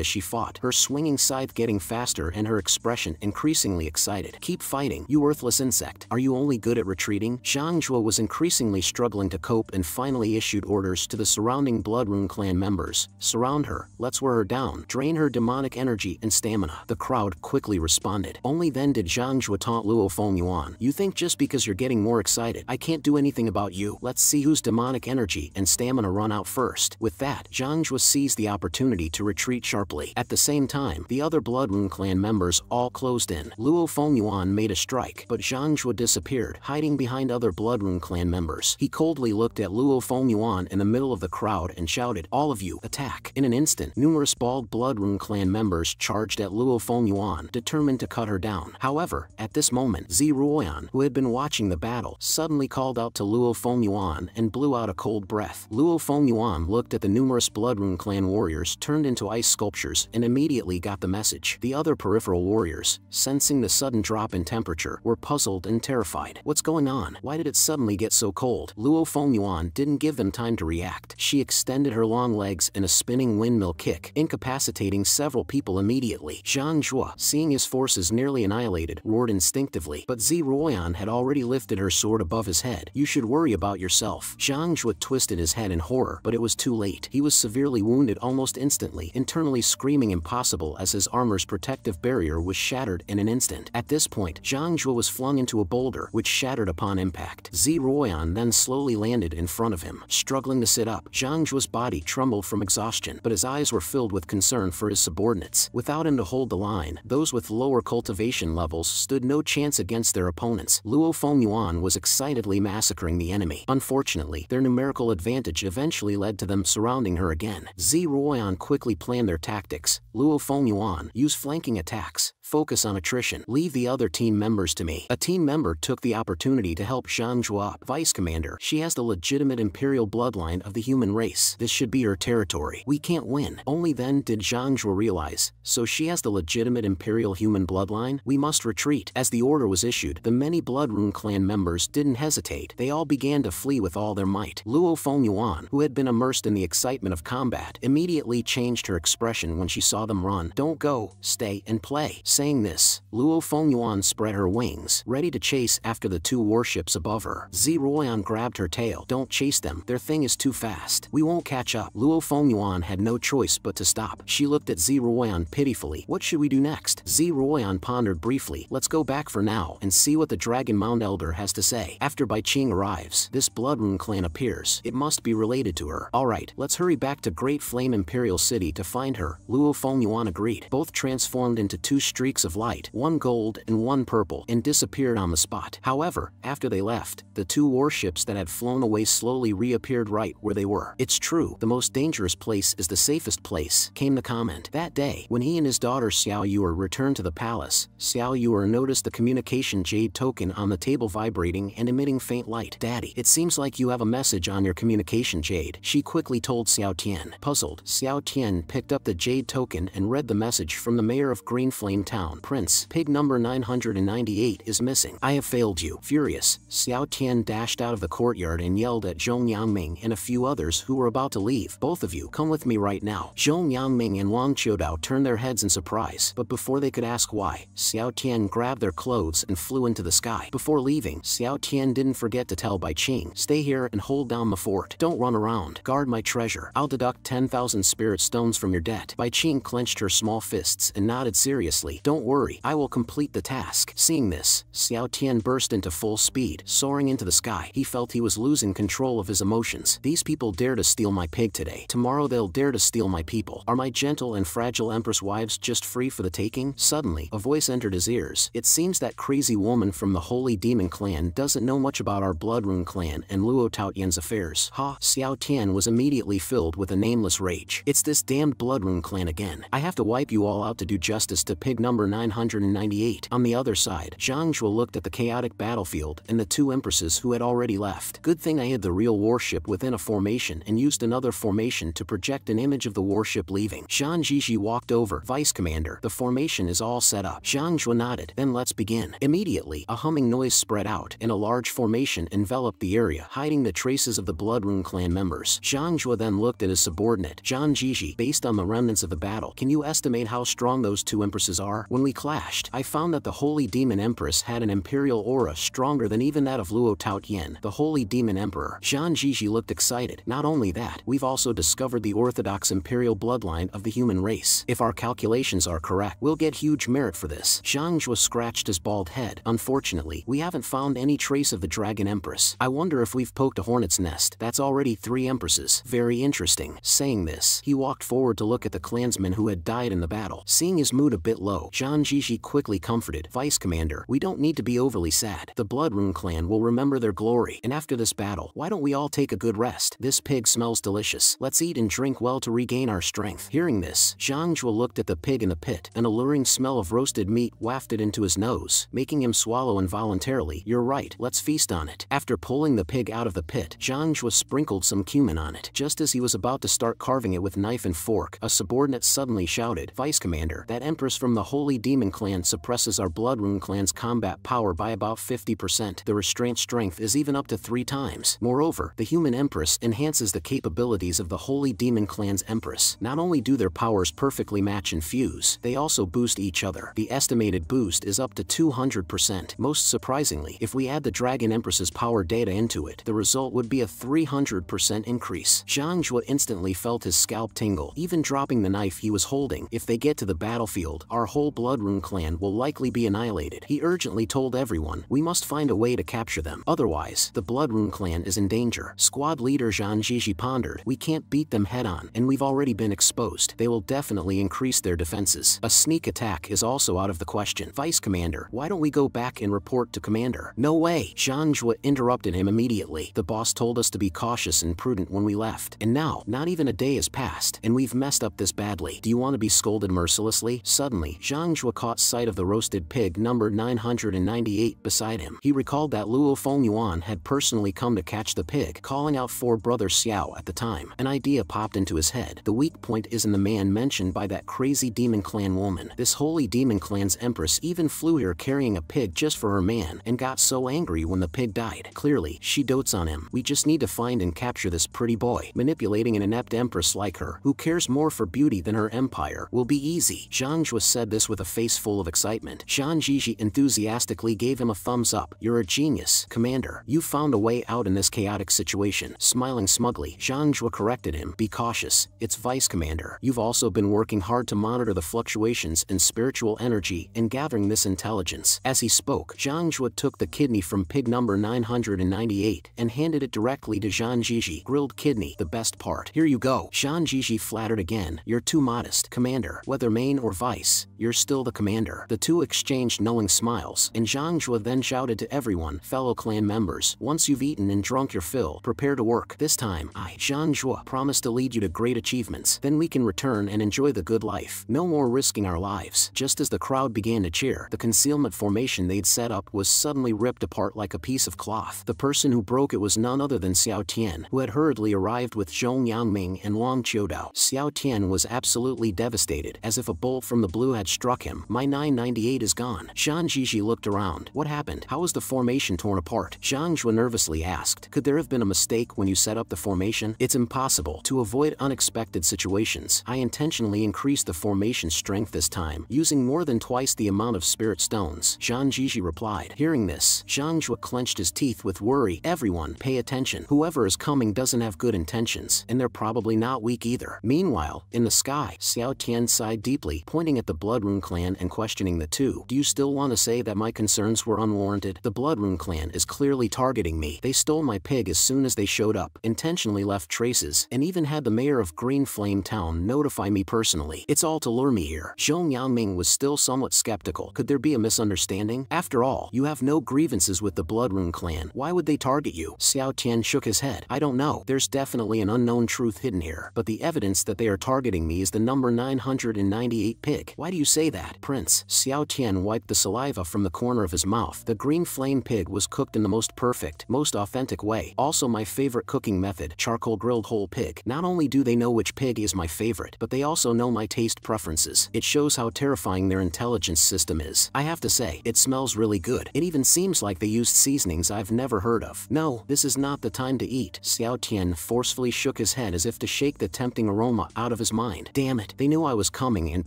as she fought, her swinging scythe getting faster and her expression increasingly excited. Keep fighting, you worthless insect. Are you only good at retreating? Zhang Zhuo was increasingly struggling to cope and finally issued orders to the surrounding Bloodrune Clan members. Surround her, let's wear her down, drain her demonic energy and stamina. The crowd quickly responded. Only then did Zhang Zhuo taunt Luo Fengyuan. You think just because you're getting more excited, I can't do anything about you. Let's see whose demonic energy and stamina run out first. With that, Zhang Zhuo seized the opportunity to retreat sharply. At the same time, the other Bloodrune Clan members all closed in. Luo Fengyuan made a strike, but Zhang Zhuo disappeared, hiding behind other Bloodrune Clan members. He coldly looked at Luo Fengyuan in the middle of the crowd and shouted, all of you, attack. In an instant, numerous bald Bloodrune Clan members charged at Luo Fengyuan, determined to cut her down. However, at this moment, Zi Ruoyan, who had been watching the battle, suddenly called out to Luo Fengyuan and blew out a cold breath. Luo Fengyuan looked at the numerous Bloodrune Clan warriors turned into ice sculptures and immediately got the message. The other peripheral warriors, sensing the sudden drop in temperature, were puzzled and terrified. What's going on? Why did it suddenly get so cold? Luo Fengyuan didn't give them time to react. She extended her long legs in a spinning windmill kick, incapacitating several people immediately. Zhang Zhuo, seeing his forces nearly annihilated, roared instinctively, but Zi Ruoyan had already lifted her sword above his head. You should worry about yourself. Zhang Zhuo twisted his head in horror, but it was too late. He was severely wounded almost instantly, internally screaming impossible as his armor's protective barrier was shattered in an instant. At this point, Zhang Zhuo was flung into a boulder, which shattered upon impact. Zi Ruoyan then slowly landed in front of him. Struggling to sit up, Zhang Zhuo's body trembled from exhaustion, but his eyes were filled with concern for his subordinates. Without him to hold the line, those with lower cultivation levels stood no chance against their opponents. Luo Fengyuan was excitedly massacring the enemy. Unfortunately, their numerical advantage eventually led to them surrounding her again. Zi Ruoyan quickly planned their tactics. Luo Fengyuan, use flanking attacks. Focus on attrition. Leave the other team members to me. A team member took the opportunity to help Zhang Zhuo up. Vice Commander, she has the legitimate imperial bloodline of the human race. This should be her territory. We can't win. Only then did Zhang Zhuo realize, so she has the legitimate imperial human bloodline? We must retreat. As the order was issued, the many Bloodrune Clan members didn't hesitate. They all began to flee with all their might. Luo Fengyuan, who had been immersed in the excitement of combat, immediately changed her expression when she saw them run. Don't go, stay and play. Saying this, Luo Fengyuan spread her wings, ready to chase after the two warships above her. Zi Ruoyan grabbed her tail. Don't chase them, their thing is too fast. We won't catch up. Luo Fengyuan had no choice but to stop. She looked at Zi Ruoyan pitifully. What should we do next? Zi Ruoyan pondered briefly. Let's go back for now and see what the Dragon Mound Elder has to say. After Bai Qing arrives, this Bloodrune Clan appears. It must be related to her. Alright, let's hurry back to Great Flame Imperial City to find her, Luo Fengyuan agreed. Both transformed into two streets of light, one gold and one purple, and disappeared on the spot. However, after they left, the two warships that had flown away slowly reappeared right where they were. It's true, the most dangerous place is the safest place, came the comment. That day, when he and his daughter Xiao Yuer returned to the palace, Xiao Yuer noticed the communication jade token on the table vibrating and emitting faint light. Daddy, it seems like you have a message on your communication jade, she quickly told Xiao Tian. Puzzled, Xiao Tian picked up the jade token and read the message from the mayor of Green Flame Town. Prince, pig number nine hundred ninety-eight is missing. I have failed you. Furious, Xiao Tian dashed out of the courtyard and yelled at Zhong Yangming and a few others who were about to leave. Both of you, come with me right now. Zhong Yangming and Long Chiodao turned their heads in surprise, but before they could ask why, Xiao Tian grabbed their clothes and flew into the sky. Before leaving, Xiao Tian didn't forget to tell Bai Qing, stay here and hold down the fort. Don't run around. Guard my treasure. I'll deduct ten thousand spirit stones from your debt. Bai Qing clenched her small fists and nodded seriously. Don't worry, I will complete the task. Seeing this, Xiao Tian burst into full speed, soaring into the sky. He felt he was losing control of his emotions. These people dare to steal my pig today. Tomorrow they'll dare to steal my people. Are my gentle and fragile empress wives just free for the taking? Suddenly, a voice entered his ears. It seems that crazy woman from the Holy Demon Clan doesn't know much about our Bloodrune Clan and Luo Taotian's affairs. Ha! Xiao Tian was immediately filled with a nameless rage. It's this damned Bloodrune Clan again. I have to wipe you all out to do justice to pig number number nine hundred ninety-eight. On the other side, Zhang Zhuo looked at the chaotic battlefield and the two empresses who had already left. Good thing I hid the real warship within a formation and used another formation to project an image of the warship leaving. Jean Gigi walked over. Vice Commander, the formation is all set up. Zhang Zhuo nodded. Then let's begin. Immediately, a humming noise spread out and a large formation enveloped the area, hiding the traces of the Bloodrune Clan members. Zhang Zhuo then looked at his subordinate, Jean Gigi. Based on the remnants of the battle, can you estimate how strong those two empresses are? When we clashed, I found that the Holy Demon Empress had an imperial aura stronger than even that of Luo Taotian, the Holy Demon Emperor. Jean Gigi looked excited. Not only that, we've also discovered the orthodox imperial bloodline of the human race. If our calculations are correct, we'll get huge merit for this. Zhang Zhuo scratched his bald head. Unfortunately, we haven't found any trace of the Dragon Empress. I wonder if we've poked a hornet's nest. That's already three empresses. Very interesting. Saying this, he walked forward to look at the clansmen who had died in the battle. Seeing his mood a bit low, Zhang Gigi quickly comforted. Vice Commander, we don't need to be overly sad. The Bloodrune Clan will remember their glory, and after this battle, why don't we all take a good rest? This pig smells delicious. Let's eat and drink well to regain our strength. Hearing this, Zhang Zhuo looked at the pig in the pit. An alluring smell of roasted meat wafted into his nose, making him swallow involuntarily. You're right, let's feast on it. After pulling the pig out of the pit, Zhang Zhuo sprinkled some cumin on it. Just as he was about to start carving it with knife and fork, a subordinate suddenly shouted, Vice Commander, that empress from the Holy Demon Clan suppresses our Bloodrune Clan's combat power by about fifty percent. The restraint strength is even up to three times. Moreover, the human empress enhances the capabilities of the Holy Demon Clan's empress. Not only do their powers perfectly match and fuse, they also boost each other. The estimated boost is up to two hundred percent. Most surprisingly, if we add the Dragon Empress's power data into it, the result would be a three hundred percent increase. Zhang Zhuo instantly felt his scalp tingle, even dropping the knife he was holding. If they get to the battlefield, our whole Bloodrune Clan will likely be annihilated. He urgently told everyone, we must find a way to capture them. Otherwise, the Bloodrune Clan is in danger. Squad leader Jean Gigi pondered, we can't beat them head-on, and we've already been exposed. They will definitely increase their defenses. A sneak attack is also out of the question. Vice Commander, why don't we go back and report to Commander? No way! Zhang Zhuo interrupted him immediately. The boss told us to be cautious and prudent when we left. And now, not even a day has passed, and we've messed up this badly. Do you want to be scolded mercilessly? Suddenly, Zhang Zhuo caught sight of the roasted pig number nine hundred ninety-eight beside him. He recalled that Luo Fengyuan had personally come to catch the pig, calling out for Brother Xiao at the time. An idea popped into his head. The weak point is in the man mentioned by that crazy Demon Clan woman. This Holy Demon Clan's empress even flew here carrying a pig just for her man, and got so angry when the pig died. Clearly, she dotes on him. We just need to find and capture this pretty boy. Manipulating an inept empress like her, who cares more for beauty than her empire, will be easy. Zhang Zhuo said this with a face full of excitement. Jean Gigi enthusiastically gave him a thumbs up. You're a genius, Commander. You found a way out in this chaotic situation. Smiling smugly, Zhang Zhuo corrected him. Be cautious. It's Vice Commander. You've also been working hard to monitor the fluctuations in spiritual energy and gathering this intelligence. As he spoke, Zhang Zhuo took the kidney from pig number nine hundred ninety-eight and handed it directly to Jean Gigi. Grilled kidney, the best part. Here you go. Jean Gigi flattered again. You're too modest, Commander. Whether main or vice, you're still the commander. The two exchanged knowing smiles, and Zhang Zhuo then shouted to everyone, fellow clan members, once you've eaten and drunk your fill, prepare to work. This time, I, Zhang Zhuo, promise to lead you to great achievements. Then we can return and enjoy the good life. No more risking our lives. Just as the crowd began to cheer, the concealment formation they'd set up was suddenly ripped apart like a piece of cloth. The person who broke it was none other than Xiao Tian, who had hurriedly arrived with Zhong Yangming and Long Chiodao. Xiao Tian was absolutely devastated, as if a bolt from the blue had struck him. My nine ninety-eight is gone. Jean Gigi looked around. What happened? How was the formation torn apart? Zhang Zhuo nervously asked. Could there have been a mistake when you set up the formation? It's impossible. To avoid unexpected situations, I intentionally increased the formation strength this time, using more than twice the amount of spirit stones, Jean Gigi replied. Hearing this, Zhang Zhuo clenched his teeth with worry. Everyone, pay attention. Whoever is coming doesn't have good intentions, and they're probably not weak either. Meanwhile, in the sky, Xiao Tian sighed deeply, pointing at the Bloodrune Clan and questioning the two. Do you still want to say that my concerns were unwarranted? The Bloodrune Clan is clearly targeting me. They stole my pig as soon as they showed up, intentionally left traces, and even had the mayor of Green Flame Town notify me personally. It's all to lure me here. Zhong Yangming was still somewhat skeptical. Could there be a misunderstanding? After all, you have no grievances with the Bloodrune Clan. Why would they target you? Xiao Tian shook his head. I don't know. There's definitely an unknown truth hidden here, but the evidence that they are targeting me is the number nine hundred ninety-eight pig. Why do you say say that, Prince. Xiao Tian wiped the saliva from the corner of his mouth. The green flame pig was cooked in the most perfect, most authentic way. Also my favorite cooking method, charcoal grilled whole pig. Not only do they know which pig is my favorite, but they also know my taste preferences. It shows how terrifying their intelligence system is. I have to say, it smells really good. It even seems like they used seasonings I've never heard of. No, this is not the time to eat. Xiao Tian forcefully shook his head as if to shake the tempting aroma out of his mind. Damn it, they knew I was coming and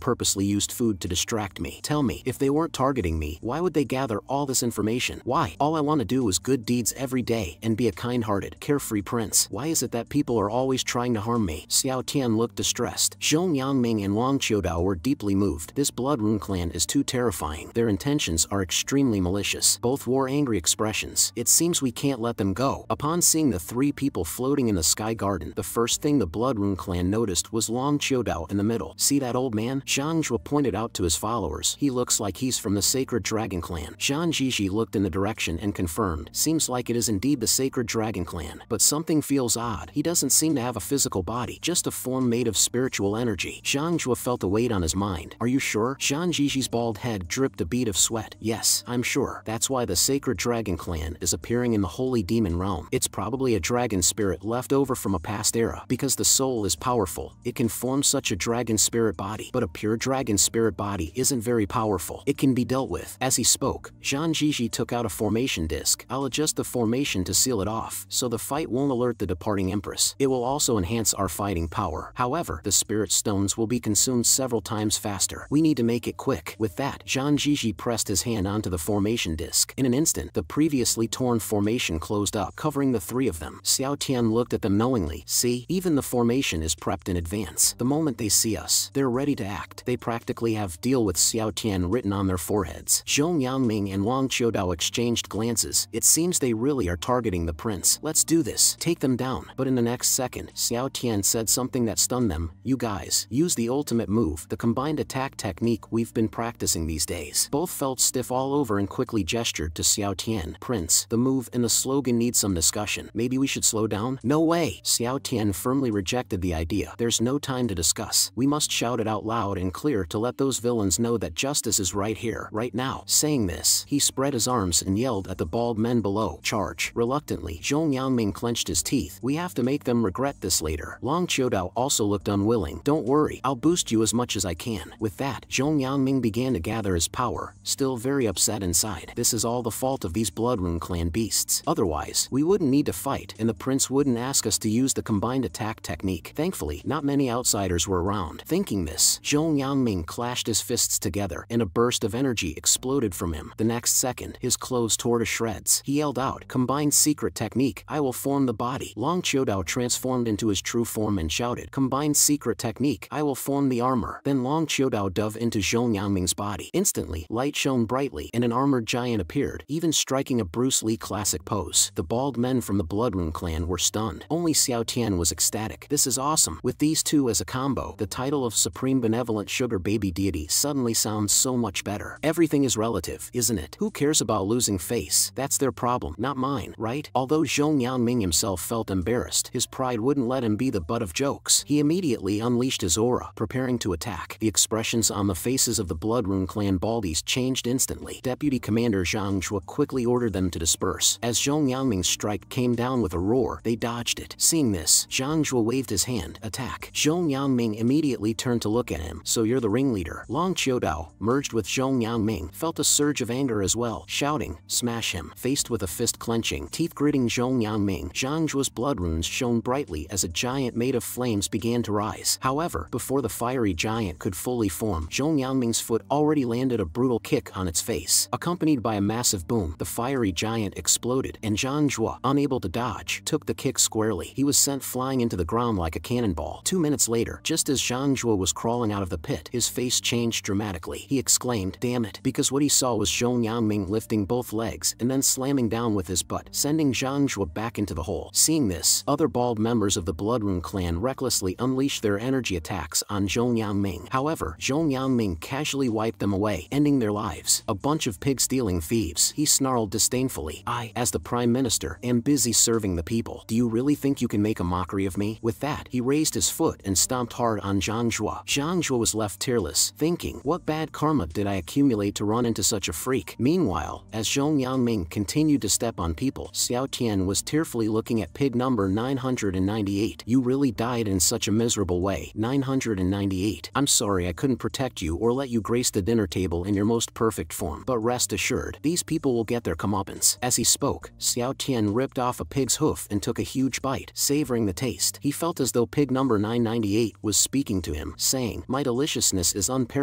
purposely used food to distract me. Tell me, if they weren't targeting me, why would they gather all this information? Why? All I want to do is good deeds every day and be a kind-hearted, carefree prince. Why is it that people are always trying to harm me? Xiao Tian looked distressed. Zhong Yangming and Long Chiodao were deeply moved. This Bloodrune clan is too terrifying. Their intentions are extremely malicious. Both wore angry expressions. It seems we can't let them go. Upon seeing the three people floating in the sky garden, the first thing the Bloodrune clan noticed was Long Chiodao in the middle. See that old man? Zhang Zhuo pointed out to his followers. He looks like he's from the Sacred Dragon Clan. Jean Gigi looked in the direction and confirmed. Seems like it is indeed the Sacred Dragon Clan. But something feels odd. He doesn't seem to have a physical body, just a form made of spiritual energy. Zhang Zhuo felt a weight on his mind. Are you sure? Jean Gigi's bald head dripped a bead of sweat. Yes, I'm sure. That's why the Sacred Dragon Clan is appearing in the Holy Demon Realm. It's probably a dragon spirit left over from a past era. Because the soul is powerful, it can form such a dragon spirit body. But a pure dragon spirit body isn't very powerful. It can be dealt with. As he spoke, Jean Gigi took out a formation disc. I'll adjust the formation to seal it off, so the fight won't alert the departing Empress. It will also enhance our fighting power. However, the spirit stones will be consumed several times faster. We need to make it quick. With that, Jean Gigi pressed his hand onto the formation disc. In an instant, the previously torn formation closed up, covering the three of them. Xiao Tian looked at them knowingly. See, even the formation is prepped in advance. The moment they see us, they're ready to act. They practically have deal with Xiao Tian written on their foreheads. Zhong Yangming and Long Chiodao exchanged glances. It seems they really are targeting the prince. Let's do this. Take them down. But in the next second, Xiao Tian said something that stunned them. You guys, use the ultimate move, the combined attack technique we've been practicing these days. Both felt stiff all over and quickly gestured to Xiao Tian. Prince, the move and the slogan need some discussion. Maybe we should slow down? No way! Xiao Tian firmly rejected the idea. There's no time to discuss. We must shout it out loud and clear to let those villains know that justice is right here, right now. Saying this, he spread his arms and yelled at the bald men below. Charge. Reluctantly, Zhong Yangming clenched his teeth. We have to make them regret this later. Long Chiodao also looked unwilling. Don't worry, I'll boost you as much as I can. With that, Zhong Yangming began to gather his power, still very upset inside. This is all the fault of these Bloodrune clan beasts. Otherwise, we wouldn't need to fight, and the prince wouldn't ask us to use the combined attack technique. Thankfully, not many outsiders were around. Thinking this, Zhong Yangming clashed his fists together, and a burst of energy exploded from him. The next second, his clothes tore to shreds. He yelled out, combined secret technique, I will form the body. Long Chiodao transformed into his true form and shouted, combined secret technique, I will form the armor. Then Long Chiodao dove into Zhong Yangming's body. Instantly, light shone brightly, and an armored giant appeared, even striking a Bruce Lee classic pose. The bald men from the Bloodrune clan were stunned. Only Xiao Tian was ecstatic. This is awesome. With these two as a combo, the title of Supreme Benevolent Sugar Baby Deity suddenly sounds so much better. Everything is relative, isn't it? Who cares about losing face? That's their problem, not mine, right? Although Zhong Yangming himself felt embarrassed, his pride wouldn't let him be the butt of jokes. He immediately unleashed his aura, preparing to attack. The expressions on the faces of the Bloodrune clan baldies changed instantly. Deputy Commander Zhang Zhuo quickly ordered them to disperse. As Zhong Yangming's strike came down with a roar, they dodged it. Seeing this, Zhang Zhuo waved his hand, attack. Zhong Yangming immediately turned to look at him. So you're the ringleader. Long Chiodao, merged with Zhong Yangming, felt a surge of anger as well, shouting, smash him. Faced with a fist clenching, teeth gritting Zhong Yangming, Zhang Zhuo's blood runes shone brightly as a giant made of flames began to rise. However, before the fiery giant could fully form, Zhong Yangming's foot already landed a brutal kick on its face. Accompanied by a massive boom, the fiery giant exploded, and Zhang Zhuo, unable to dodge, took the kick squarely. He was sent flying into the ground like a cannonball. Two minutes later, just as Zhang Zhuo was crawling out of the pit, his face changed dramatically. He exclaimed, damn it, because what he saw was Zhong Yangming lifting both legs and then slamming down with his butt, sending Zhang Zhuo back into the hole. Seeing this, other bald members of the Bloodrune clan recklessly unleashed their energy attacks on Zhong Yangming. However, Zhong Yangming casually wiped them away, ending their lives. A bunch of pig-stealing thieves, he snarled disdainfully. I, as the Prime Minister, am busy serving the people. Do you really think you can make a mockery of me? With that, he raised his foot and stomped hard on Zhang Zhuo. Zhang Zhuo was left tearless, thinking, what bad karma did I accumulate to run into such a freak? Meanwhile, as Zhong Yangming continued to step on people, Xiao Tian was tearfully looking at pig number nine hundred ninety-eight. You really died in such a miserable way. nine hundred ninety-eight. I'm sorry I couldn't protect you or let you grace the dinner table in your most perfect form, but rest assured, these people will get their comeuppance. As he spoke, Xiao Tian ripped off a pig's hoof and took a huge bite, savoring the taste. He felt as though pig number nine ninety-eight was speaking to him, saying, my deliciousness is unparalleled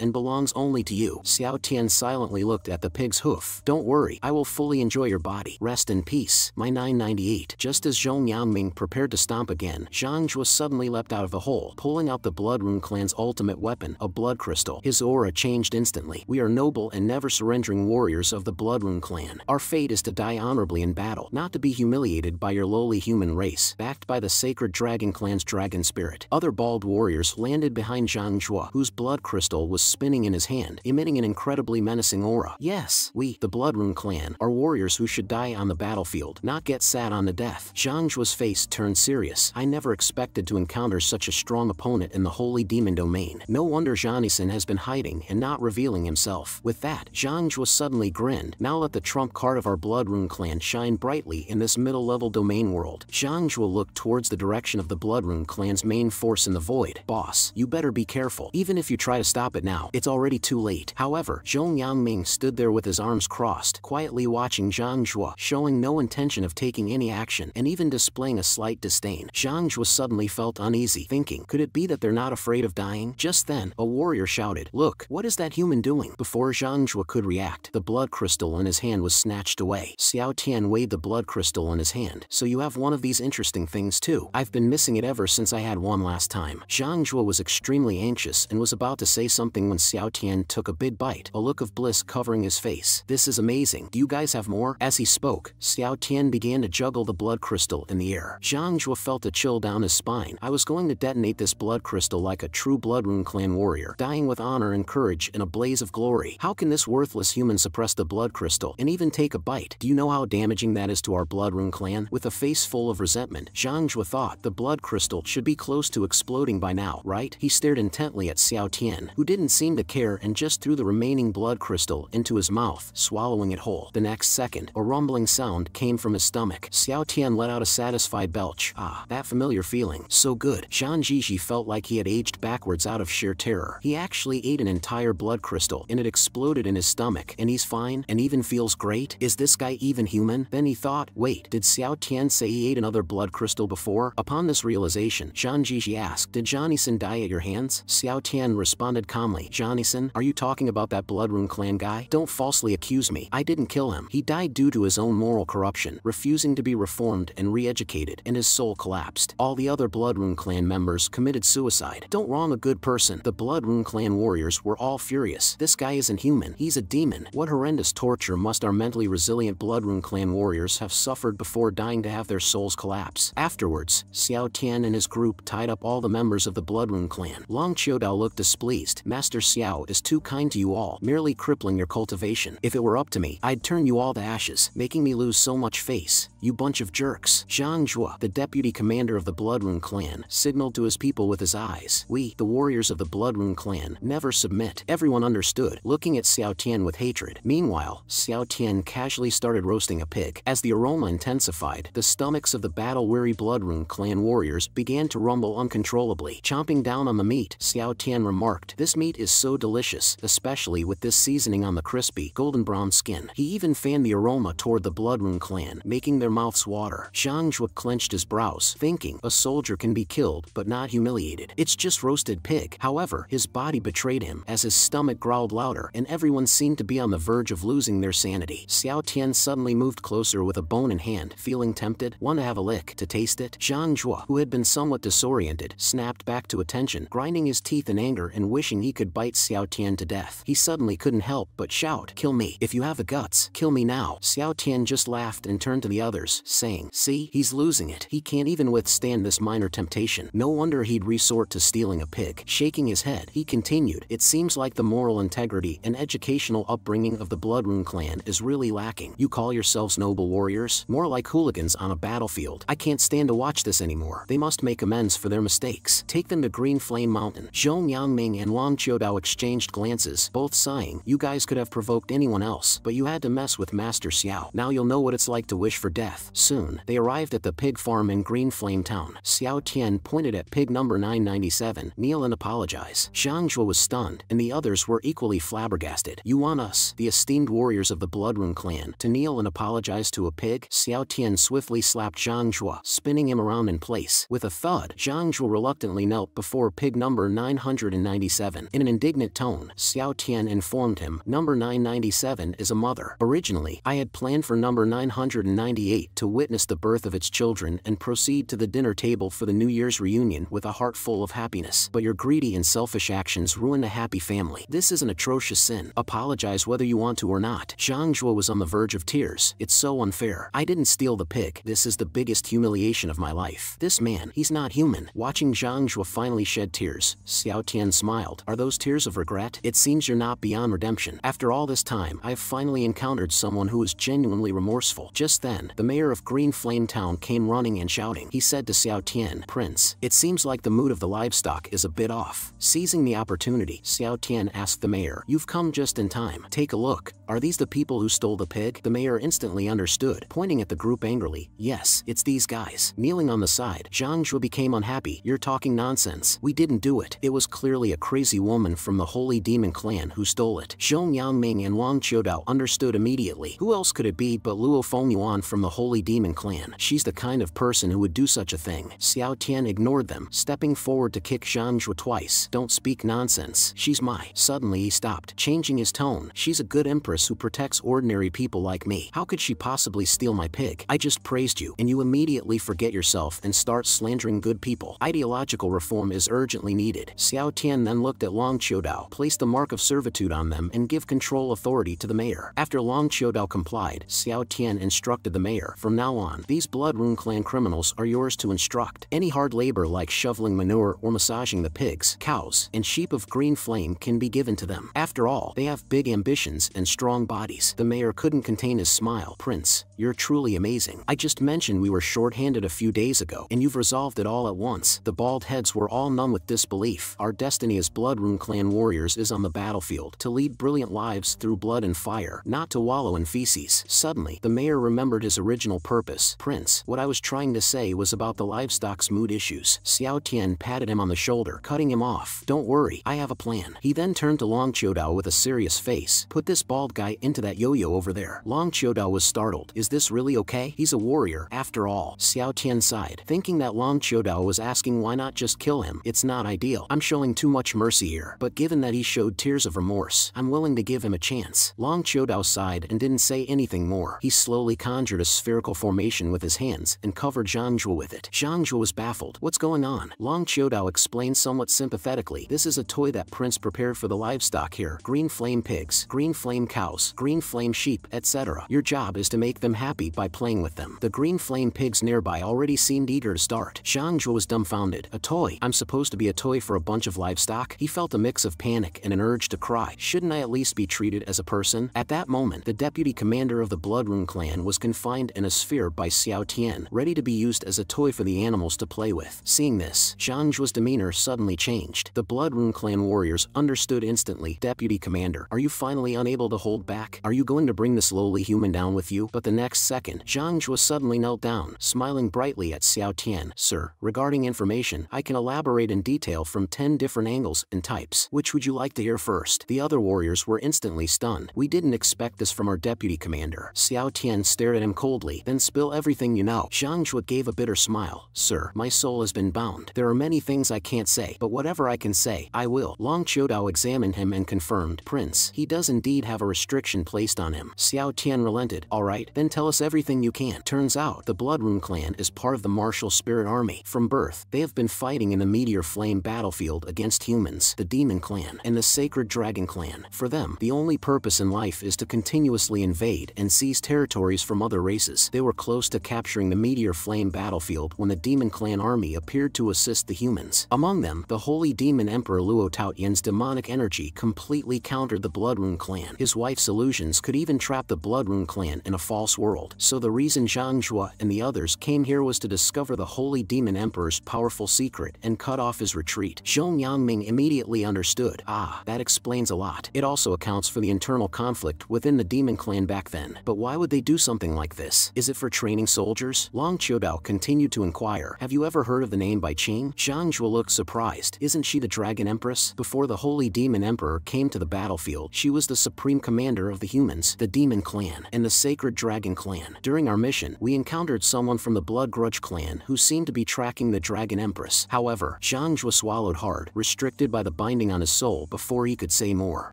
and belongs only to you. Xiao Tian silently looked at the pig's hoof. Don't worry, I will fully enjoy your body. Rest in peace, my nine ninety-eight. Just as Zhong Yangming prepared to stomp again, Zhang Zhuo suddenly leapt out of the hole, pulling out the Bloodrune Clan's ultimate weapon, a blood crystal. His aura changed instantly. We are noble and never surrendering warriors of the Bloodrune Clan. Our fate is to die honorably in battle, not to be humiliated by your lowly human race. Backed by the Sacred Dragon Clan's dragon spirit, other bald warriors landed behind Zhang Zhuo, whose blood crystal was spinning in his hand, emitting an incredibly menacing aura. Yes, we, the Bloodrune Clan, are warriors who should die on the battlefield, not get sat on to death. Zhang Zhuo's face turned serious. I never expected to encounter such a strong opponent in the Holy Demon Domain. No wonder Johnny Sin has been hiding and not revealing himself. With that, Zhang Zhuo suddenly grinned. Now let the trump card of our Bloodrune Clan shine brightly in this middle-level domain world. Zhang Zhuo looked towards the direction of the Bloodrune Clan's main force in the void. Boss, you better be careful. Even if you try to stop it now, it's already too late. However, Zhong Yangming stood there with his arms crossed, quietly watching Zhang Zhuo, showing no intention of taking any action and even displaying a slight disdain. Zhang Zhuo suddenly felt uneasy, thinking, could it be that they're not afraid of dying? Just then, a warrior shouted, look, what is that human doing? Before Zhang Zhuo could react, the blood crystal in his hand was snatched away. Xiao Tian waved the blood crystal in his hand. So you have one of these interesting things too. I've been missing it ever since I had one last time. Zhang Zhuo was extremely anxious and was about to say something when Xiao Tian took a big bite, a look of bliss covering his face. This is amazing. Do you guys have more? As he spoke, Xiao Tian began to juggle the blood crystal in the air. Zhang Zhuo felt a chill down his spine. I was going to detonate this blood crystal like a true Bloodrune Clan warrior, dying with honor and courage in a blaze of glory. How can this worthless human suppress the blood crystal and even take a bite? Do you know how damaging that is to our Bloodrune Clan? With a face full of resentment, Zhang Zhuo thought the blood crystal should be close to exploding by now, right? He stared intently at Xiao Tian, who didn't seem to care and just threw the remaining blood crystal into his mouth, swallowing it whole. The next second, a rumbling sound came from his stomach. Xiao Tian let out a satisfied belch. Ah, that familiar feeling. So good. Jean Gigi felt like he had aged backwards out of sheer terror. He actually ate an entire blood crystal and it exploded in his stomach, and he's fine and even feels great. Is this guy even human? Then he thought, wait, did Xiao Tian say he ate another blood crystal before? Upon this realization, Jean Gigi asked, did Johnny Sin die at your hands? Xiao Tian responded calmly, Johnny Sin, are you talking about that Bloodrune Clan guy? Don't falsely accuse me. I didn't kill him. He died due to his own moral corruption, refusing to be reformed and re-educated, and his soul collapsed. All the other Bloodrune Clan members committed suicide. Don't wrong a good person. The Bloodrune Clan warriors were all furious. This guy isn't human. He's a demon. What horrendous torture must our mentally resilient Bloodrune Clan warriors have suffered before dying to have their souls collapse? Afterwards, Xiao Tian and his group tied up all the members of the Bloodrune Clan. Long Chiodao looked displeased. Master Xiao is too kind to you all, merely crippling your cultivation. If it were up to me, I'd turn you all to ashes, making me lose so much face. You bunch of jerks. Zhang Zhuo, the deputy commander of the Bloodrune Clan, signaled to his people with his eyes. We, the warriors of the Bloodrune Clan, never submit. Everyone understood, looking at Xiao Tian with hatred. Meanwhile, Xiao Tian casually started roasting a pig. As the aroma intensified, the stomachs of the battle-weary Bloodrune Clan warriors began to rumble uncontrollably. Chomping down on the meat, Xiao Tian remarked, this meat is so delicious, especially with this seasoning on the crispy, golden brown skin. He even fanned the aroma toward the Bloodrune Clan, making their mouths water. Zhang Zhuo clenched his brows, thinking, a soldier can be killed but not humiliated. It's just roasted pig. However, his body betrayed him, as his stomach growled louder, and everyone seemed to be on the verge of losing their sanity. Xiao Tian suddenly moved closer with a bone in hand, feeling tempted. Want to have a lick? To taste it? Zhang Zhuo, who had been somewhat disoriented, snapped back to attention, grinding his teeth in anger and wishing he could bite Xiao Tian to death. He suddenly couldn't help but shout, kill me. If you have the guts, kill me now. Xiao Tian just laughed and turned to the others, saying, see, he's losing it. He can't even withstand this minor temptation. No wonder he'd resort to stealing a pig. Shaking his head, he continued, it seems like the moral integrity and educational upbringing of the Bloodrune Clan is really lacking. You call yourselves noble warriors? More like hooligans on a battlefield. I can't stand to watch this anymore. They must make amends for their mistakes. Take them to Green Flame Mountain. Zhong Yangming and Long Chiodao exchanged glances, both sighing, "You guys could have provoked anyone else, but you had to mess with Master Xiao. Now you'll know what it's like to wish for death." Soon, they arrived at the pig farm in Green Flame Town. Xiao Tian pointed at pig number nine ninety-seven, "Kneel and apologize." Zhang Zhuo was stunned, and the others were equally flabbergasted. "You want us, the esteemed warriors of the Bloodrune Clan, to kneel and apologize to a pig?" Xiao Tian swiftly slapped Zhang Zhuo, spinning him around in place. With a thud, Zhang Zhuo reluctantly knelt before pig number nine hundred ninety-seven. In an indignant tone, Xiao Tian informed him, "Number nine ninety-seven is a mother. Originally, I had planned for number nine hundred ninety-eight to witness the birth of its children and proceed to the dinner table for the New Year's reunion with a heart full of happiness. But your greedy and selfish actions ruined a happy family. This is an atrocious sin. Apologize whether you want to or not." Zhang Zhuo was on the verge of tears. "It's so unfair. I didn't steal the pig. This is the biggest humiliation of my life. This man, he's not human." Watching Zhang Zhuo finally shed tears, Xiao Tian smiled. "Are those tears of regret? It seems you're not beyond redemption. After all this time, I've finally encountered someone who is genuinely remorseful." Just then, the mayor of Green Flame Town came running and shouting. He said to Xiao Tian, "Prince, it seems like the mood of the livestock is a bit off." Seizing the opportunity, Xiao Tian asked the mayor, "You've come just in time. Take a look. Are these the people who stole the pig?" The mayor instantly understood, pointing at the group angrily. "Yes, it's these guys." Kneeling on the side, Zhang Zhuo became unhappy. "You're talking nonsense. We didn't do it. It was clearly a crazy woman from the Holy Demon Clan who stole it." Zhong Yangming and Long Chiodao understood immediately. Who else could it be but Luo Fengyuan from the Holy Demon Clan? She's the kind of person who would do such a thing. Xiao Tian ignored them, stepping forward to kick Zhang Zhuo twice. "Don't speak nonsense. She's my..." Suddenly he stopped, changing his tone. "She's a good empress who protects ordinary people like me. How could she possibly steal my pig? I just praised you, and you immediately forget yourself and start slandering good people. Ideological reform is urgently needed." Xiao Tian then looked at Long Chiodao, placed the mark of servitude on them, and give control authority to the mayor. After Long Chiodao complied, Xiao Tian instructed the mayor, "From now on, these Bloodrune Clan criminals are yours to instruct. Any hard labor like shoveling manure or massaging the pigs, cows, and sheep of Green Flame can be given to them. After all, they have big ambitions and strong bodies." The mayor couldn't contain his smile. "Prince, you're truly amazing. I just mentioned we were short-handed a few days ago, and you've resolved it all at once." The bald heads were all numb with disbelief. "Our destiny as Bloodrune Clan warriors is on the battlefield, to lead brilliant lives through blood and fire, not to wallow in feces." Suddenly, the mayor remembered his original purpose. "Prince, what I was trying to say was about the livestock's mood issues." Xiao Tian patted him on the shoulder, cutting him off. "Don't worry, I have a plan." He then turned to Long Chiodao with a serious face. "Put this bald guy into that yo-yo over there." Long Chiodao was startled. "Is this really okay? He's a warrior, after all." Xiao Tian sighed, thinking that Long Chiodao was asking why not just kill him. "It's not ideal. I'm showing too much mercy here. But given that he showed tears of remorse, I'm willing to give him a chance." Long Chiodao sighed and didn't say anything more. He slowly conjured a spherical formation with his hands and covered Zhang Zhuo with it. Zhang Zhuo was baffled. "What's going on?" Long Chiodao explained somewhat sympathetically. "This is a toy that Prince prepared for the livestock here. Green flame pigs, green flame cows, green flame sheep, et cetera. Your job is to make them happy by playing with them." The green flame pigs nearby already seemed eager to start. Zhang Zhuo was dumbfounded. "A toy? I'm supposed to be a toy for a bunch of livestock?" He felt a mix of panic and an urge to cry. "Shouldn't I at least be treated as a person?" At that moment, the deputy commander of the Bloodrune Clan was confined in a sphere by Xiao Tian, ready to be used as a toy for the animals to play with. Seeing this, Zhang Zhuo's demeanor suddenly changed. The Bloodrune Clan warriors understood instantly. "Deputy commander, are you finally unable to hold back? Are you going to bring this lowly human down with you?" But the next second, Zhang Zhuo suddenly knelt down, smiling brightly at Xiao Tian. "Sir, regarding information, I can elaborate in detail from ten different angles and types. Which would you like to hear first?" The other warriors were instantly stunned. "We didn't expect this from our deputy commander." Xiao Tian stared at him coldly. "Then spill everything you know." Zhang Zhuo gave a bitter smile. "Sir, my soul has been bound. There are many things I can't say, but whatever I can say, I will." Long Chiodao examined him and confirmed, "Prince, he does indeed have a restriction placed on him." Xiao Tian relented. "All right, then tell us everything you can." Turns out, the Bloodrune Clan is part of the Martial Spirit Army. From birth, they have been fighting in the Meteor Flame Battlefield against humans, the Demon Clan, and the Sacred Dragon Clan. For them, the only purpose in life is to continuously invade and seize territories from other races. They were close to capturing the Meteor Flame Battlefield when the Demon Clan army appeared to assist the humans. Among them, the Holy Demon Emperor Luo Taotian's demonic energy completely countered the Bloodrune Clan. His wife's illusions could even trap the Bloodrune Clan in a false world. world, so the reason Zhang Zhuo and the others came here was to discover the Holy Demon Emperor's powerful secret and cut off his retreat. Zhong Yangming immediately understood. Ah, that explains a lot. It also accounts for the internal conflict within the Demon Clan back then. But why would they do something like this? Is it for training soldiers? Long Chiodao continued to inquire. Have you ever heard of the name Bai Qing? Zhang Zhuo looked surprised. Isn't she the Dragon Empress? Before the Holy Demon Emperor came to the battlefield, she was the supreme commander of the humans, the Demon Clan, and the Sacred Dragon Clan. During our mission, we encountered someone from the Blood Grudge Clan who seemed to be tracking the Dragon Empress. However, Zhang Zhuo swallowed hard, restricted by the binding on his soul before he could say more.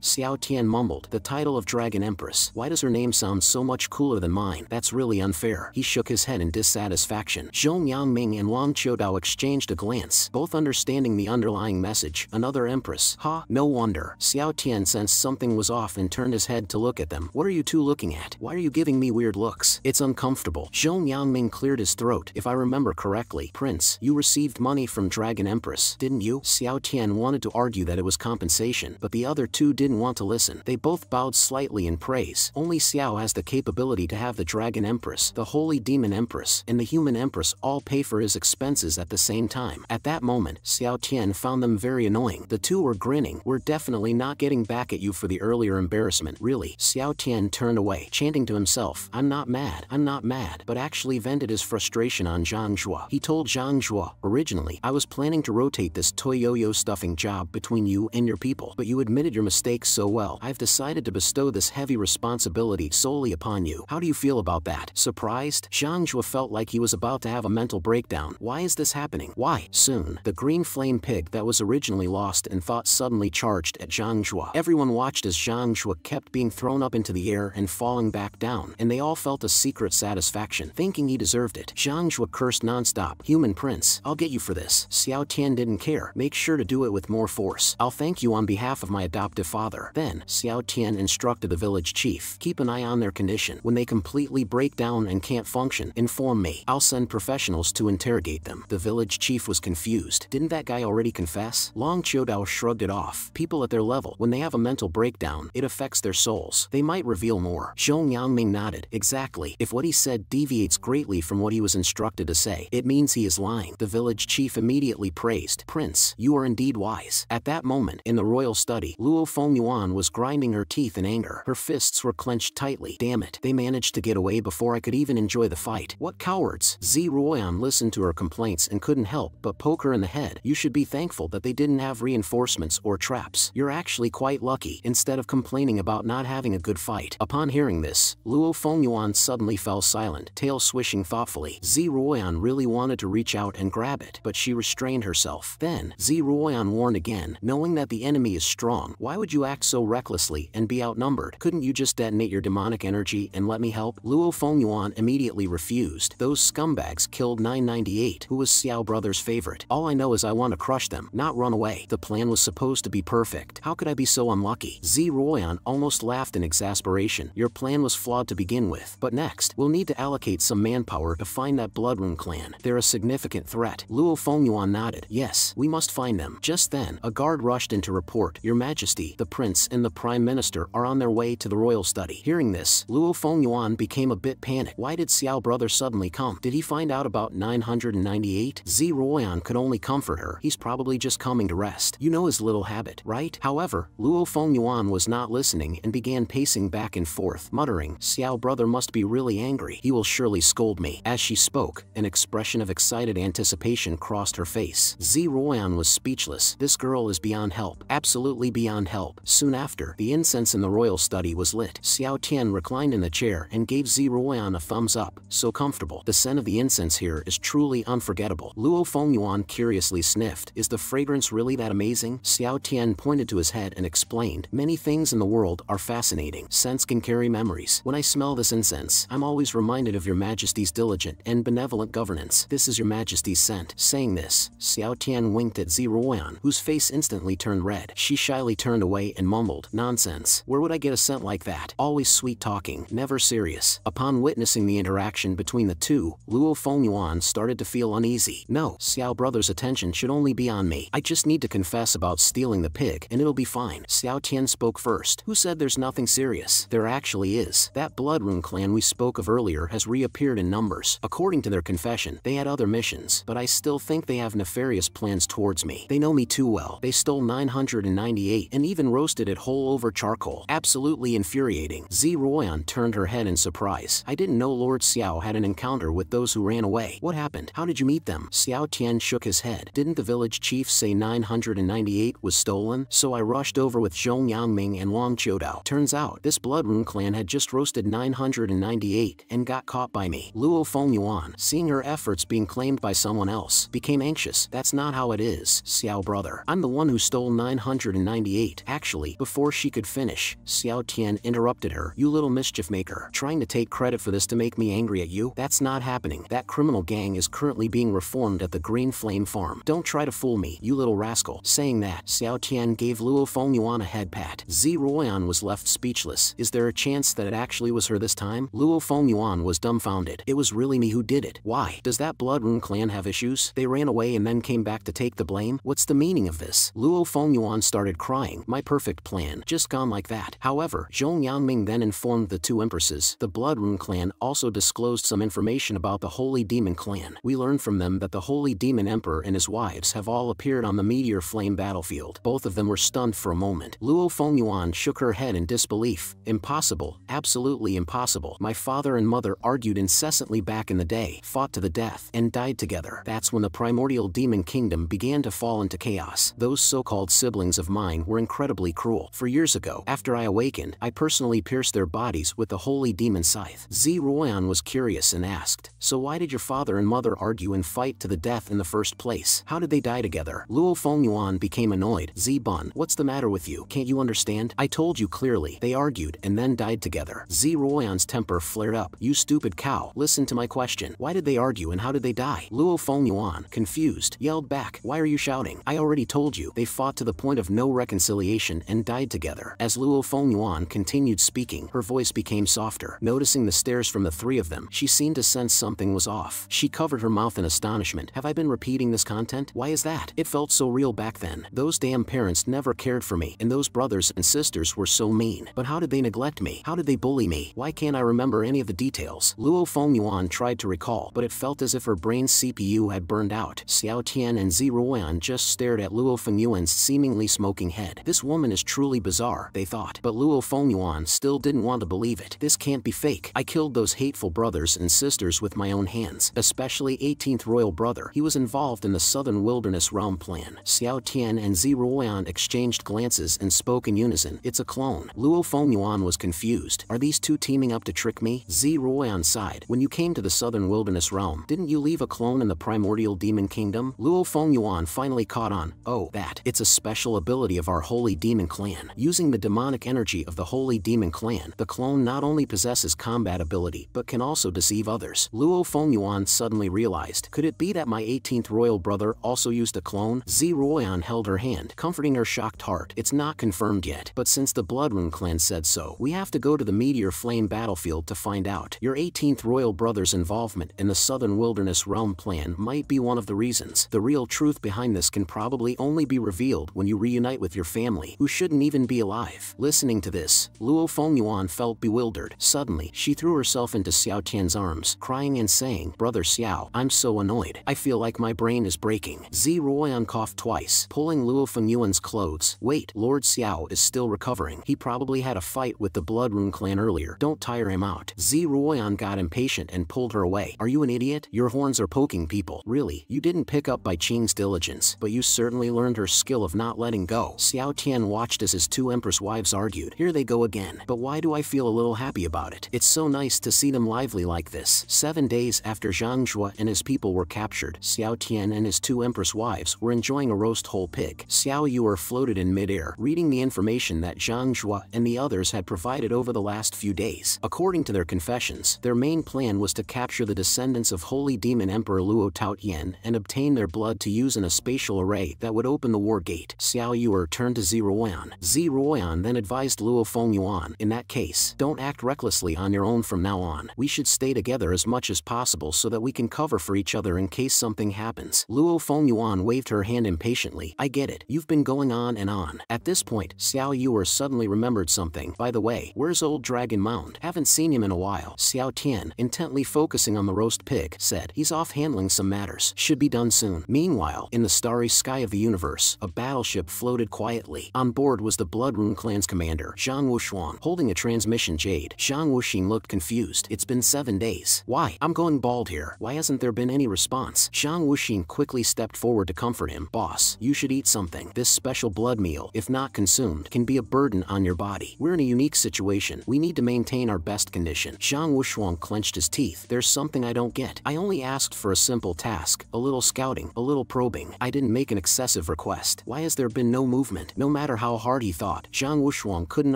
Xiao Tian mumbled, the title of Dragon Empress. Why does her name sound so much cooler than mine? That's really unfair. He shook his head in dissatisfaction. Zhong Yangming and Long Chiodao exchanged a glance, both understanding the underlying message. Another Empress. Ha, huh? No wonder. Xiao Tian sensed something was off and turned his head to look at them. What are you two looking at? Why are you giving me weird looks? It's uncomfortable. Zhong Yangming cleared his throat. If I remember correctly, Prince, you received money from Dragon Empress, didn't you? Xiao Tian wanted to argue that it was compensation, but the other two didn't want to listen. They both bowed slightly in praise. Only Xiao has the capability to have the Dragon Empress, the Holy Demon Empress, and the Human Empress all pay for his expenses at the same time. At that moment, Xiao Tian found them very annoying. The two were grinning. We're definitely not getting back at you for the earlier embarrassment, really. Xiao Tian turned away, chanting to himself, I'm not mad, I'm not mad, but actually vented his frustration on Zhang Zhuo. He told Zhang Zhuo, originally, I was planning to rotate this toy yo-yo stuffing job between you and your people, but you admitted your mistakes so well, I've decided to bestow this heavy responsibility solely upon you. How do you feel about that? Surprised? Zhang Zhuo felt like he was about to have a mental breakdown. Why is this happening? Why? Soon, the green flame pig that was originally lost and thought suddenly charged at Zhang Zhuo. Everyone watched as Zhang Zhuo kept being thrown up into the air and falling back down, and they all felt a secret satisfaction, thinking he deserved it. Zhang Zhuo cursed non-stop. Human prince, I'll get you for this. Xiao Tian didn't care. Make sure to do it with more force. I'll thank you on behalf of my adoptive father. Then, Xiao Tian instructed the village chief, keep an eye on their condition. When they completely break down and can't function, inform me. I'll send professionals to interrogate them. The village chief was confused. Didn't that guy already confess? Long Chiodao shrugged it off. People at their level, when they have a mental breakdown, it affects their souls. They might reveal more. Zhong Yangming nodded. Exactly. If what he said deviates greatly from what he was instructed to say, it means he is lying. The village chief immediately praised. Prince, you are indeed wise. At that moment, in the royal study, Luo Fengyuan was grinding her teeth in anger. Her fists were clenched tightly. Damn it. They managed to get away before I could even enjoy the fight. What cowards. Zi Ruoyan listened to her complaints and couldn't help but poke her in the head. You should be thankful that they didn't have reinforcements or traps. You're actually quite lucky, instead of complaining about not having a good fight. Upon hearing this, Luo Fengyuan suddenly fell silent, tail swishing thoughtfully. Zi Ruoyan really wanted to reach out and grab it, but she restrained herself. Then, Zi Ruoyan warned again, knowing that the enemy is strong, why would you act so recklessly and be outnumbered? Couldn't you just detonate your demonic energy and let me help? Luo Fengyuan immediately refused. Those scumbags killed nine ninety-eight, who was Xiao brother's favorite. All I know is I want to crush them, not run away. The plan was supposed to be perfect. How could I be so unlucky? Zi Ruoyan almost laughed in exasperation. Your plan was flawed to begin with. But next, we'll need to allocate some manpower to find that Bloodrune Clan. They're a significant threat. Luo Fengyuan nodded. Yes, we must find them. Just then, a guard rushed in to report. Your Majesty, the Prince and the Prime Minister are on their way to the royal study. Hearing this, Luo Fengyuan became a bit panicked. Why did Xiao brother suddenly come? Did he find out about nine hundred ninety-eight? Zi Ruoyan could only comfort her. He's probably just coming to rest. You know his little habit, right? However, Luo Fengyuan was not listening and began pacing back and forth, muttering, Xiao brother must be really angry. He will surely scold me. As she spoke, an expression of excited anticipation crossed her face. Zi Ruoyan was speechless. This girl is beyond help. Absolutely beyond help. Soon after, the incense in the royal study was lit. Xiao Tian reclined in the chair and gave Zi Ruoyan a thumbs up. So comfortable. The scent of the incense here is truly unforgettable. Luo Fengyuan curiously sniffed. Is the fragrance really that amazing? Xiao Tian pointed to his head and explained, many things in the world are fascinating. Scents can carry memories. When I smell this incense, I'm always reminded of your majesty's diligent and benevolent governance. This is your majesty's scent. Saying this, Xiao Tian winked at Zi Ruoyan, whose face instantly turned red. She shyly turned away and mumbled, nonsense. Where would I get a scent like that? Always sweet talking, never serious. Upon witnessing the interaction between the two, Luo Fengyuan started to feel uneasy. No, Xiao brother's attention should only be on me. I just need to confess about stealing the pig and it'll be fine. Xiao Tian spoke first. Who said there's nothing serious? There actually is. That Bloodrune Clan clan we spoke of earlier has reappeared in numbers. According to their confession, they had other missions, but I still think they have nefarious plans towards me. They know me too well. They stole nine hundred ninety-eight and even roasted it whole over charcoal. Absolutely infuriating. Zi Ruoyan turned her head in surprise. I didn't know Lord Xiao had an encounter with those who ran away. What happened? How did you meet them? Xiao Tian shook his head. Didn't the village chief say nine hundred ninety-eight was stolen? So I rushed over with Zhong Yangming and Long Chiodao. Turns out, this Bloodrune clan had just roasted nine hundred ninety-eight and got caught by me. Luo Fengyuan, seeing her efforts being claimed by someone else, became anxious. That's not how it is, Xiao brother. I'm the one who stole nine hundred ninety-eight. Actually, before she could finish, Xiao Tian interrupted her. You little mischief maker, trying to take credit for this to make me angry at you? That's not happening. That criminal gang is currently being reformed at the Green Flame Farm. Don't try to fool me, you little rascal. Saying that, Xiao Tian gave Luo Fengyuan a head pat. Zi Ruoyan was left speechless. Is there a chance that it actually was her this time? Luo Fengyuan was dumbfounded. It was really me who did it. Why? Does that Bloodrune clan have issues? They ran away and then came back to take the blame? What's the meaning of this? Luo Fengyuan started crying. My perfect plan, just gone like that. However, Zhong Yangming then informed the two empresses. The Bloodrune clan also disclosed some information about the Holy Demon Clan. We learned from them that the Holy Demon Emperor and his wives have all appeared on the Meteor Flame Battlefield. Both of them were stunned for a moment. Luo Fengyuan shook her head in disbelief. Impossible, absolutely impossible. My father and mother argued incessantly back in the day, fought to the death, and died together. That's when the primordial demon kingdom began to fall into chaos. Those so-called siblings of mine were incredibly cruel. For years ago, after I awakened, I personally pierced their bodies with the holy demon scythe. Zi Ruoyan was curious and asked, so why did your father and mother argue and fight to the death in the first place? How did they die together? Luo Fengyuan became annoyed. Zi Bun, what's the matter with you? Can't you understand? I told you clearly. They argued and then died together. Zi Ruoyan's temper flared up. You stupid cow, listen to my question. Why did they argue and how did they die? Luo Fengyuan, confused, yelled back, why are you shouting? I already told you. They fought to the point of no reconciliation and died together. As Luo Fengyuan continued speaking, her voice became softer. Noticing the stares from the three of them, she seemed to sense something was off. She covered her mouth in astonishment. Have I been repeating this content? Why is that? It felt so real back then. Those damn parents never cared for me, and those brothers and sisters were so mean. But how did they neglect me? How did they bully me? Why can't I remember any of the details? Luo Fengyuan tried to recall, but it felt as if her brain's C P U had burned out. Xiao Tian and Zi Ruoyan just stared at Luo Fengyuan's seemingly smoking head. This woman is truly bizarre, they thought. But Luo Fengyuan still didn't want to believe it. This can't be fake. I killed those hateful brothers and sisters with my own hands, especially eighteenth Royal Brother. He was involved in the Southern Wilderness Realm plan. Xiao Tian and Zi Ruoyan exchanged glances and spoke in unison. It's a clone. Luo Fengyuan was confused. Are these two teaming up to trick me? Zi Ruoyan sighed. When you came to the Southern Wilderness Realm, didn't you leave a clone in the primordial demon kingdom? Luo Fengyuan finally caught on. Oh, that. It's a special ability of our Holy Demon Clan. Using the demonic energy of the Holy Demon Clan, the clone not only possesses combat ability, but can also deceive others. Luo Fengyuan suddenly realized. Could it be that my eighteenth royal brother also used a clone? Zi Ruoyan held her hand, comforting her shocked heart. It's not confirmed yet, but since the Bloodrune Clan said so, we have to go to the Meteor Flame Battlefield to find out. Your eighteenth royal brother's involvement in the Southern Wilderness Realm plan might be one of the reasons. The real truth behind this can probably only be revealed when you reunite with your family, who shouldn't even be alive. Listening to this, Luo Fengyuan felt bewildered. Suddenly, she threw herself into Xiao Tian's arms, crying and saying, Brother Xiao, I'm so annoyed. I feel like my brain is breaking. Zi Ruoyan coughed twice, pulling Luo Fengyuan's clothes. Wait, Lord Xiao is still recovering. He probably had a fight with the Bloodrune clan earlier. Don't tire him out. Zi Ruoyan got impatient and pulled her away. Are you an idiot? Your horns are poking people. Really, you didn't pick up Bai Qing's diligence, but you certainly learned her skill of not letting go. Xiao Tian watched as his two empress wives argued. Here they go again. But why do I feel a little happy about it? It's so nice to see them lively like this. Seven days after Zhang Zhuo and his people were captured, Xiao Tian and his two empress wives were enjoying a roast whole pig. Xiao Yuer floated in midair, reading the information that Zhang Zhuo and the others had provided over the last few days. According to their confessions, their main plan was to capture the descendants of Holy Demon Emperor Luo Taotian and obtain their blood to use in a spatial array that would open the war gate. Xiao Yuer turned to Zi Ruoyan. Zi Ruoyan then advised Luo Fengyuan, in that case, don't act recklessly on your own from now on. We should stay together as much as possible so that we can cover for each other in case something happens. Luo Fengyuan waved her hand impatiently. I get it. You've been going on and on. At this point, Xiao Yuer suddenly remembered something. By the way, where's Old Dragon Mound? Haven't seen him in a while. Xiao Tian, intently focusing on the roast pig, said, "He's off handling some matters. Should be done soon." Meanwhile, in the starry sky of the universe, a battleship floated quietly. On board was the Bloodrune Clan's commander, Zhang Wushuang, holding a transmission jade. Zhang Wuxing looked confused. "It's been seven days. Why? I'm going bald here. Why hasn't there been any response?" Zhang Wuxing quickly stepped forward to comfort him. "Boss, you should eat something. This special blood meal, if not consumed, can be a burden on your body. We're in a unique situation. We need to maintain our best condition." Zhang Wushuang clenched his teeth. "There's something I don't get. I only asked for a simple task, a little scouting, a little probing. I didn't make an excessive request. Why has there been no movement?" No matter how hard he thought, Zhang Wushuang couldn't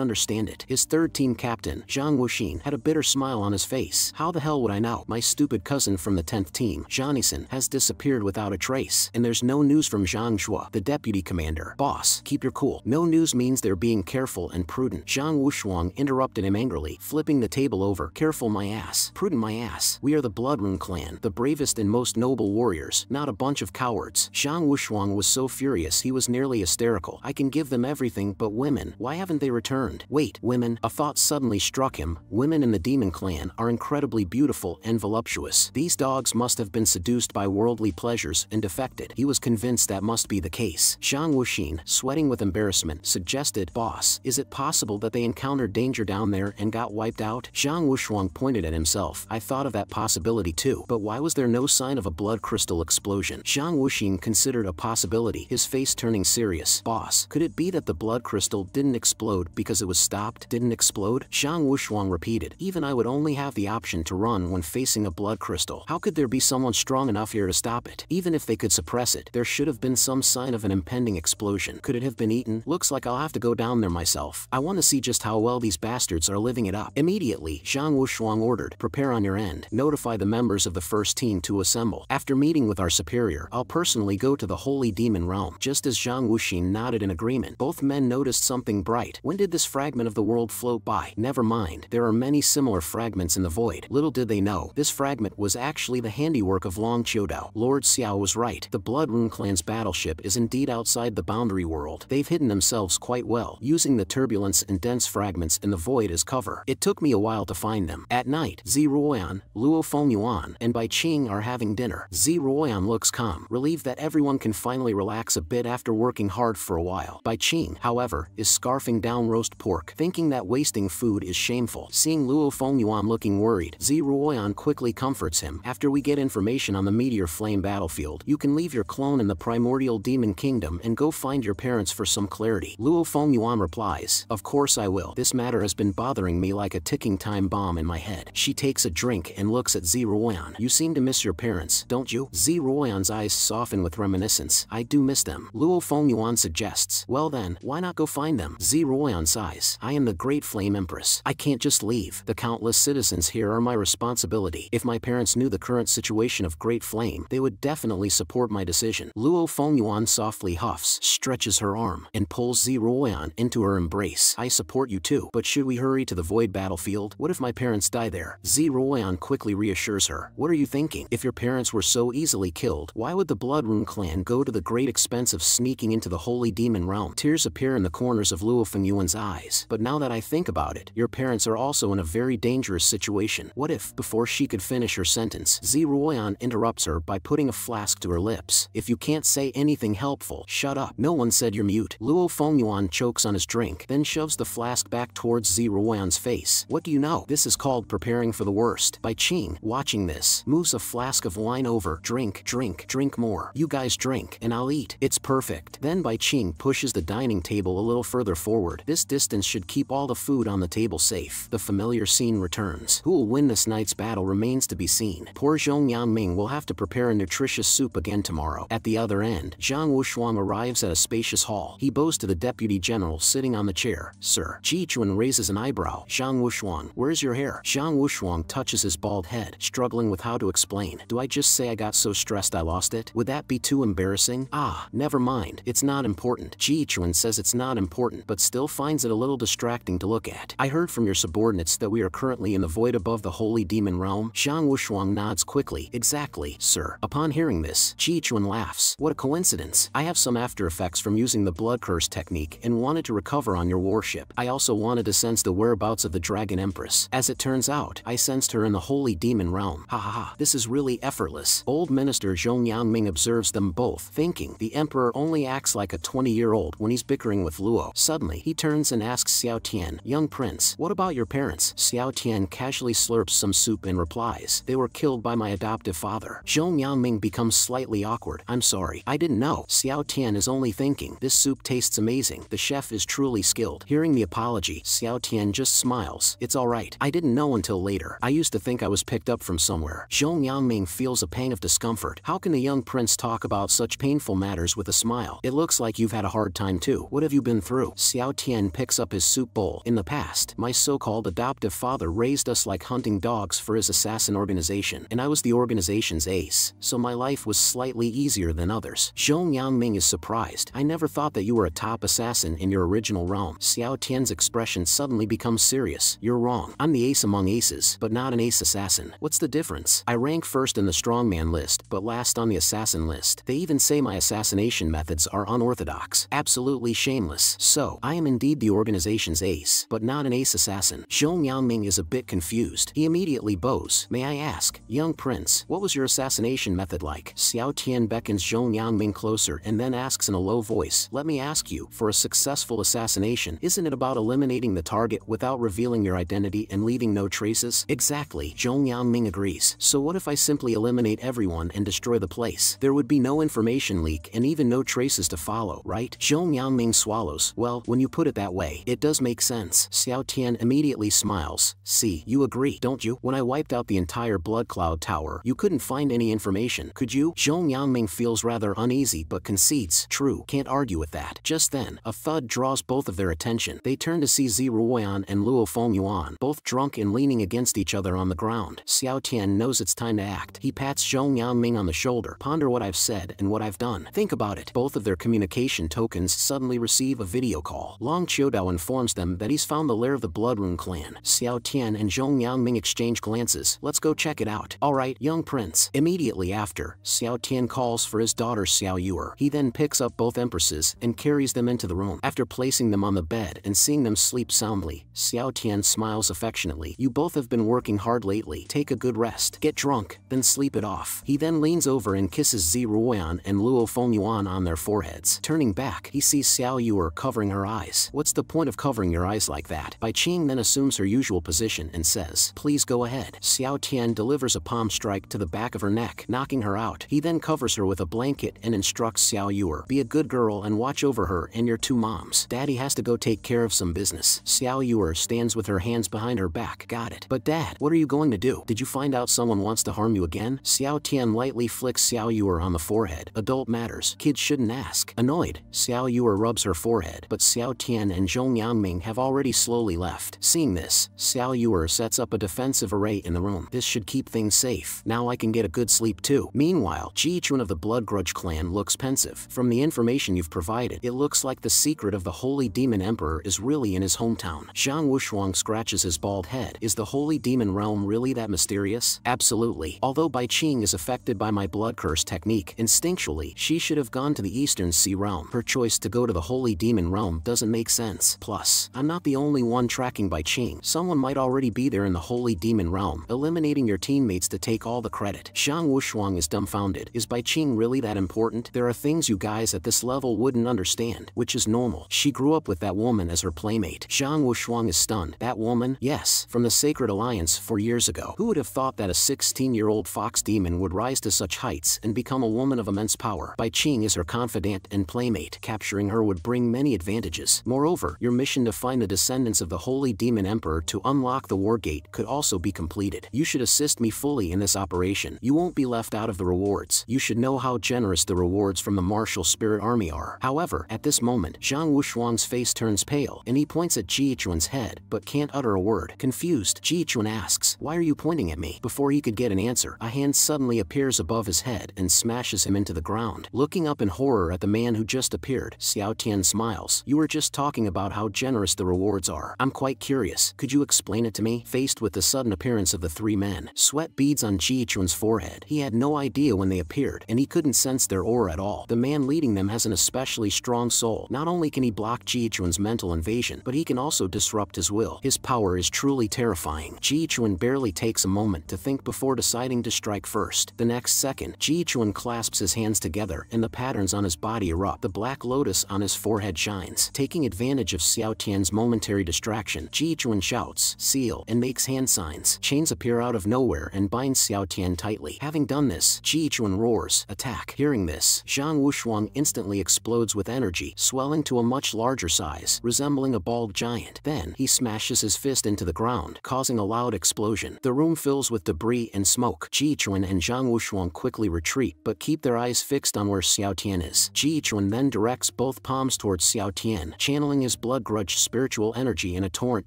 understand it. His third team captain, Zhang Wuxin, had a bitter smile on his face. "How the hell would I know? My stupid cousin from the tenth team, Johnny Sin, has disappeared without a trace, and there's no news from Zhang Zhuo, the deputy commander." "Boss, keep your cool. No news means they're being careful and prudent." Zhang Wushuang interrupted him angrily, flipping the table over. "Careful my ass. Prudent my ass. We are the Bloodrune Clan, the bravest and most noble warriors, not a bunch of cowards." Zhang Wushuang was so furious he was nearly hysterical. "I can give them everything but women. Why haven't they returned?" "Wait, women?" A thought suddenly struck him. Women in the Demon Clan are incredibly beautiful and voluptuous. These dogs must have been seduced by worldly pleasures and defected. He was convinced that must be the case. Zhang Wuxin, sweating with embarrassment, suggested, "Boss, is it possible that they encountered danger down there and got wiped out?" Zhang Wushuang pointed at himself. "I thought of that possibility too, but why was there no sign of a blood crystal explosion?" Zhang Wuxin considered a possibility, his face turning serious. "Boss, could it be that the blood crystal didn't explode because it was stopped?" "Didn't explode?" Zhang Wushuang repeated. "Even I would only have the option to run when facing a blood crystal. How could there be someone strong enough here to stop it? Even if they could suppress it, there should have been some sign of an impending explosion. Could it have been eaten? Looks like I'll have to go down there myself. I want to see just how well these bastards are living it up." Immediately, Zhang Wushuang ordered, "Prepare on your end. Notify the members of the first team to assemble. After meeting with our superior, I'll personally go to the Holy Demon Realm." Just as Zhang Wuxin nodded in agreement, both men noticed something bright. When did this fragment of the world float by? Never mind, there are many similar fragments in the void. Little did they know, this fragment was actually the handiwork of Long Chiodao. Lord Xiao was right. The Bloodrune Clan's battleship is indeed outside the boundary world. They've hidden themselves quite well, using the turbulence and dense fragments in the void as cover. It took me a while to find them. At night, Zi Ruoyan, Luo Fengyuan, and Bai Qing are having dinner. Zi Ruoyan looks calm, relieved that everyone can finally relax a bit after working hard for a while. Bai Qing, however, is scarfing down roast pork, thinking that wasting food is shameful. Seeing Luo Fengyuan looking worried, Zi Ruoyan quickly comforts him. "After we get information on the Meteor Flame Battlefield, you can leave your clone in the Primordial Demon Kingdom and go find your parents for some clarity." Luo Fengyuan replies, "Of course I will. This matter has been bothering me like a ticking time bomb in my head." She takes a drink and looks at Zi Ruoyan. "You seem to miss your parents, don't you?" Zi Ruoyan's eyes soften with reminiscence. "I do miss them," Luo Fengyuan suggests. "Well then, why not go find them?" Zi Ruoyan sighs. "I am the Great Flame Empress. I can't just leave. The countless citizens here are my responsibility. If my parents knew the current situation of Great Flame, they would definitely support my decision." Luo Fengyuan softly huffs, stretches her arm, and pulls Zi Ruoyan into her embrace. "I support you too, but should we hurry to the void battlefield? What if my parents die there?" Zi Ruoyan quickly reassures her. "What are you thinking? If your parents were so easily killed, why would the Bloodrune Clan go to the great expense of sneaking into the Holy Demon Realm?" Tears appear in the corners of Luo Fengyuan's eyes. "But now that I think about it, your parents are also in a very dangerous situation. What if?" Before she could finish her sentence, Zi Ruoyan interrupts her by putting a flask to her lips. "If you can't say anything helpful, shut up. No one said you're mute." Luo Fengyuan chokes on his drink, then shoves the flask back towards Zi Ruoyan's face. "What do you know? This is called preparing for the worst." Bai Qing, watching this, moves a flask of wine over. "Drink, drink, drink more. You guys drink, and I'll eat. It's perfect." Then Bai Qing pushes the dining table a little further forward. This distance should keep all the food on the table safe. The familiar scene returns. Who will win this night's battle remains to be seen. Poor Zhong Yangming will have to prepare a nutritious soup again tomorrow. At the other end, Zhang Wushuang arrives at a spacious hall. He bows to the deputy general sitting on the chair. "Sir." Ji Chuan raises an eyebrow. "Zhang Wushuang, where's your hair?" Zhang Wushuang touches his bald head, struggling with how to explain. "Do I just say I got so stressed I lost it? Would that be too embarrassing?" "Ah, never mind. It's not important." Ji Chuan says it's not important, but still finds it a little distracting to look at. "I heard from your subordinates that we are currently in the void above the Holy Demon Realm." Zhang Wushuang nods quickly. "Exactly, sir." Upon hearing this, Ji Chuan laughs. "What a coincidence. I have some after effects from using the blood curse technique and wanted to recover on your warship. I also wanted to sense the whereabouts of the Dragon Dragon Empress. As it turns out, I sensed her in the Holy Demon Realm. Ha ha ha, this is really effortless. Old Minister Zhong Yangming observes them both, thinking the Emperor only acts like a twenty-year-old when he's bickering with Luo. Suddenly, he turns and asks Xiao Tian, "Young prince, what about your parents?" Xiao Tian casually slurps some soup and replies, "They were killed by my adoptive father." Zhong Yangming becomes slightly awkward. "I'm sorry, I didn't know." Xiao Tian is only thinking, this soup tastes amazing. The chef is truly skilled. Hearing the apology, Xiao Tian just smiles. "It's alright. I didn't know until later. I used to think I was picked up from somewhere." Zhong Yangming feels a pang of discomfort. How can a young prince talk about such painful matters with a smile? "It looks like you've had a hard time too. What have you been through?" Xiao Tian picks up his soup bowl. "In the past, my so-called adoptive father raised us like hunting dogs for his assassin organization, and I was the organization's ace, so my life was slightly easier than others." Zhong Yangming is surprised. "I never thought that you were a top assassin in your original realm." Xiao Tian's expression suddenly becomes serious. "You're wrong. I'm the ace among aces, but not an ace assassin. What's the difference? I rank first in the strongman list, but last on the assassin list. They even say my assassination methods are unorthodox. Absolutely shameless. So, I am indeed the organization's ace, but not an ace assassin." Zhong Yangming is a bit confused. He immediately bows. "May I ask, young prince, what was your assassination method like?" Xiao Tian beckons Zhong Yangming closer and then asks in a low voice, "Let me ask you, for a successful assassination, isn't it about eliminating the target without revealing your identity and leaving no traces?" "Exactly," Zhong Yangming agrees. "So what if I simply eliminate everyone and destroy the place? There would be no information leak and even no traces to follow, right?" Zhong Yangming swallows. "Well, when you put it that way, it does make sense." Xiao Tian immediately smiles. "See, you agree, don't you? When I wiped out the entire Blood Cloud Tower, you couldn't find any information, could you?" Zhong Yangming feels rather uneasy but concedes. "True, can't argue with that." Just then, a thud draws both of their attention. They turn to see Zi Ruoyan and Luo Fengyuan, both drunk and leaning against each other on the ground. Xiao Tian knows it's time to act. He pats Zhong Yangming on the shoulder. "Ponder what I've said and what I've done. Think about it." Both of their communication tokens suddenly receive a video call. Long Chiodao informs them that he's found the lair of the Bloodrune Clan. Xiao Tian and Zhong Yangming exchange glances. "Let's go check it out." "Alright, young prince." Immediately after, Xiao Tian calls for his daughter Xiao Yuer. He then picks up both empresses and carries them into the room. After placing them on the bed and seeing them sleep soundly, Xiao Tian smiles affectionately. "You both have been working hard lately. Take a good rest. Get drunk, then sleep it off." He then leans over and kisses Zi Ruoyan and Luo Fengyuan on their foreheads. Turning back, he sees Xiao Yuer covering her eyes. "What's the point of covering your eyes like that?" Bai Qing then assumes her usual position and says, "Please go ahead." Xiao Tian delivers a palm strike to the back of her neck, knocking her out. He then covers her with a blanket and instructs Xiao Yuer, "Be a good girl and watch over her and your two moms. Daddy has to go take care of some business." Xiao Yuer stands with her hands behind her back. "Got it. But dad, what are you going to do? Did you find out someone wants to harm you again?" Xiao Tian lightly flicks Xiao Yuer on the forehead. "Adult matters. Kids shouldn't ask." Annoyed, Xiao Yuer rubs her forehead, but Xiao Tian and Zhong Yangming have already slowly left. Seeing this, Xiao Yuer sets up a defensive array in the room. "This should keep things safe. Now I can get a good sleep too." Meanwhile, Ji Chuan of the Blood Grudge Clan looks pensive. "From the information you've provided, it looks like the secret of the Holy Demon Emperor is really in his hometown." Zhang Wushuang scratches his bald head. "Is the Holy Demon Realm really that mysterious?" "Absolutely. Although Bai Qing is affected by my blood curse technique, instinctually, she should have gone to the Eastern Sea Realm. Her choice to go to the Holy Demon Realm doesn't make sense. Plus, I'm not the only one tracking Bai Qing. Someone might already be there in the Holy Demon Realm, eliminating your teammates to take all the credit." Zhang Wushuang is dumbfounded. "Is Bai Qing really that important? There are things you guys at this level wouldn't understand, which is normal. She grew up with that woman as her playmate." Zhang Wushuang is stunned. "That woman?" "Yes, from the Sacred Alliance four years ago. Who would have thought that a sixteen-year-old fox demon would rise to such heights and become a woman of immense power? Bai Qing is her confidant and playmate. Capturing her would bring many advantages. Moreover, your mission to find the descendants of the Holy Demon Emperor to unlock the War Gate could also be completed. You should assist me fully in this operation. You won't be left out of the rewards. You should know how generous the rewards from the Martial Spirit Army are." However, at this moment, Zhang Wushuang's face turns pale, and he points at Ji Chuan's head, but can't utter a word. Confused, Ji Chuan asks, "Why are you pointing at me?" Before he could get an answer, a hand suddenly appears above his head and smashes him into the ground. Looking up in horror at the man who just appeared, Xiao Tian smiles. "You were just talking about how generous the rewards are. I'm quite curious. Could you explain it to me?" Faced with the sudden appearance of the three men, sweat beads on Ji Chuan's forehead. He had no idea when they appeared, and he couldn't sense their aura at all. The man leading them has an especially strong soul. Not only can he block Ji Chuan's mental invasion, but he can also disrupt his will. His power is truly terrifying. Ji Chuan barely takes a moment to think before deciding to strike first. The next second, Ji Chuan clasps his hands together and the patterns on his body erupt. The black lotus on his forehead shines. Taking advantage of Xiao Tian's momentary distraction, Ji Chuan shouts, "Seal," and makes hand signs. Chains appear out of nowhere and bind Xiao Tian tightly. Having done this, Ji Chuan roars, "Attack!" Hearing this, Zhang Wushuang instantly explodes with energy, swelling to a much larger size, resembling a bald giant. Then, he smashes his fist into the ground, causing a loud explosion. The room fills with debris and smoke. Ji Chuan and Zhang Wushuang quickly retreat, but keep their eyes fixed on where Xiao Tian is. Ji Chuan then directs both palms towards Xiao Tian, channeling his blood grudge spiritual energy in a torrent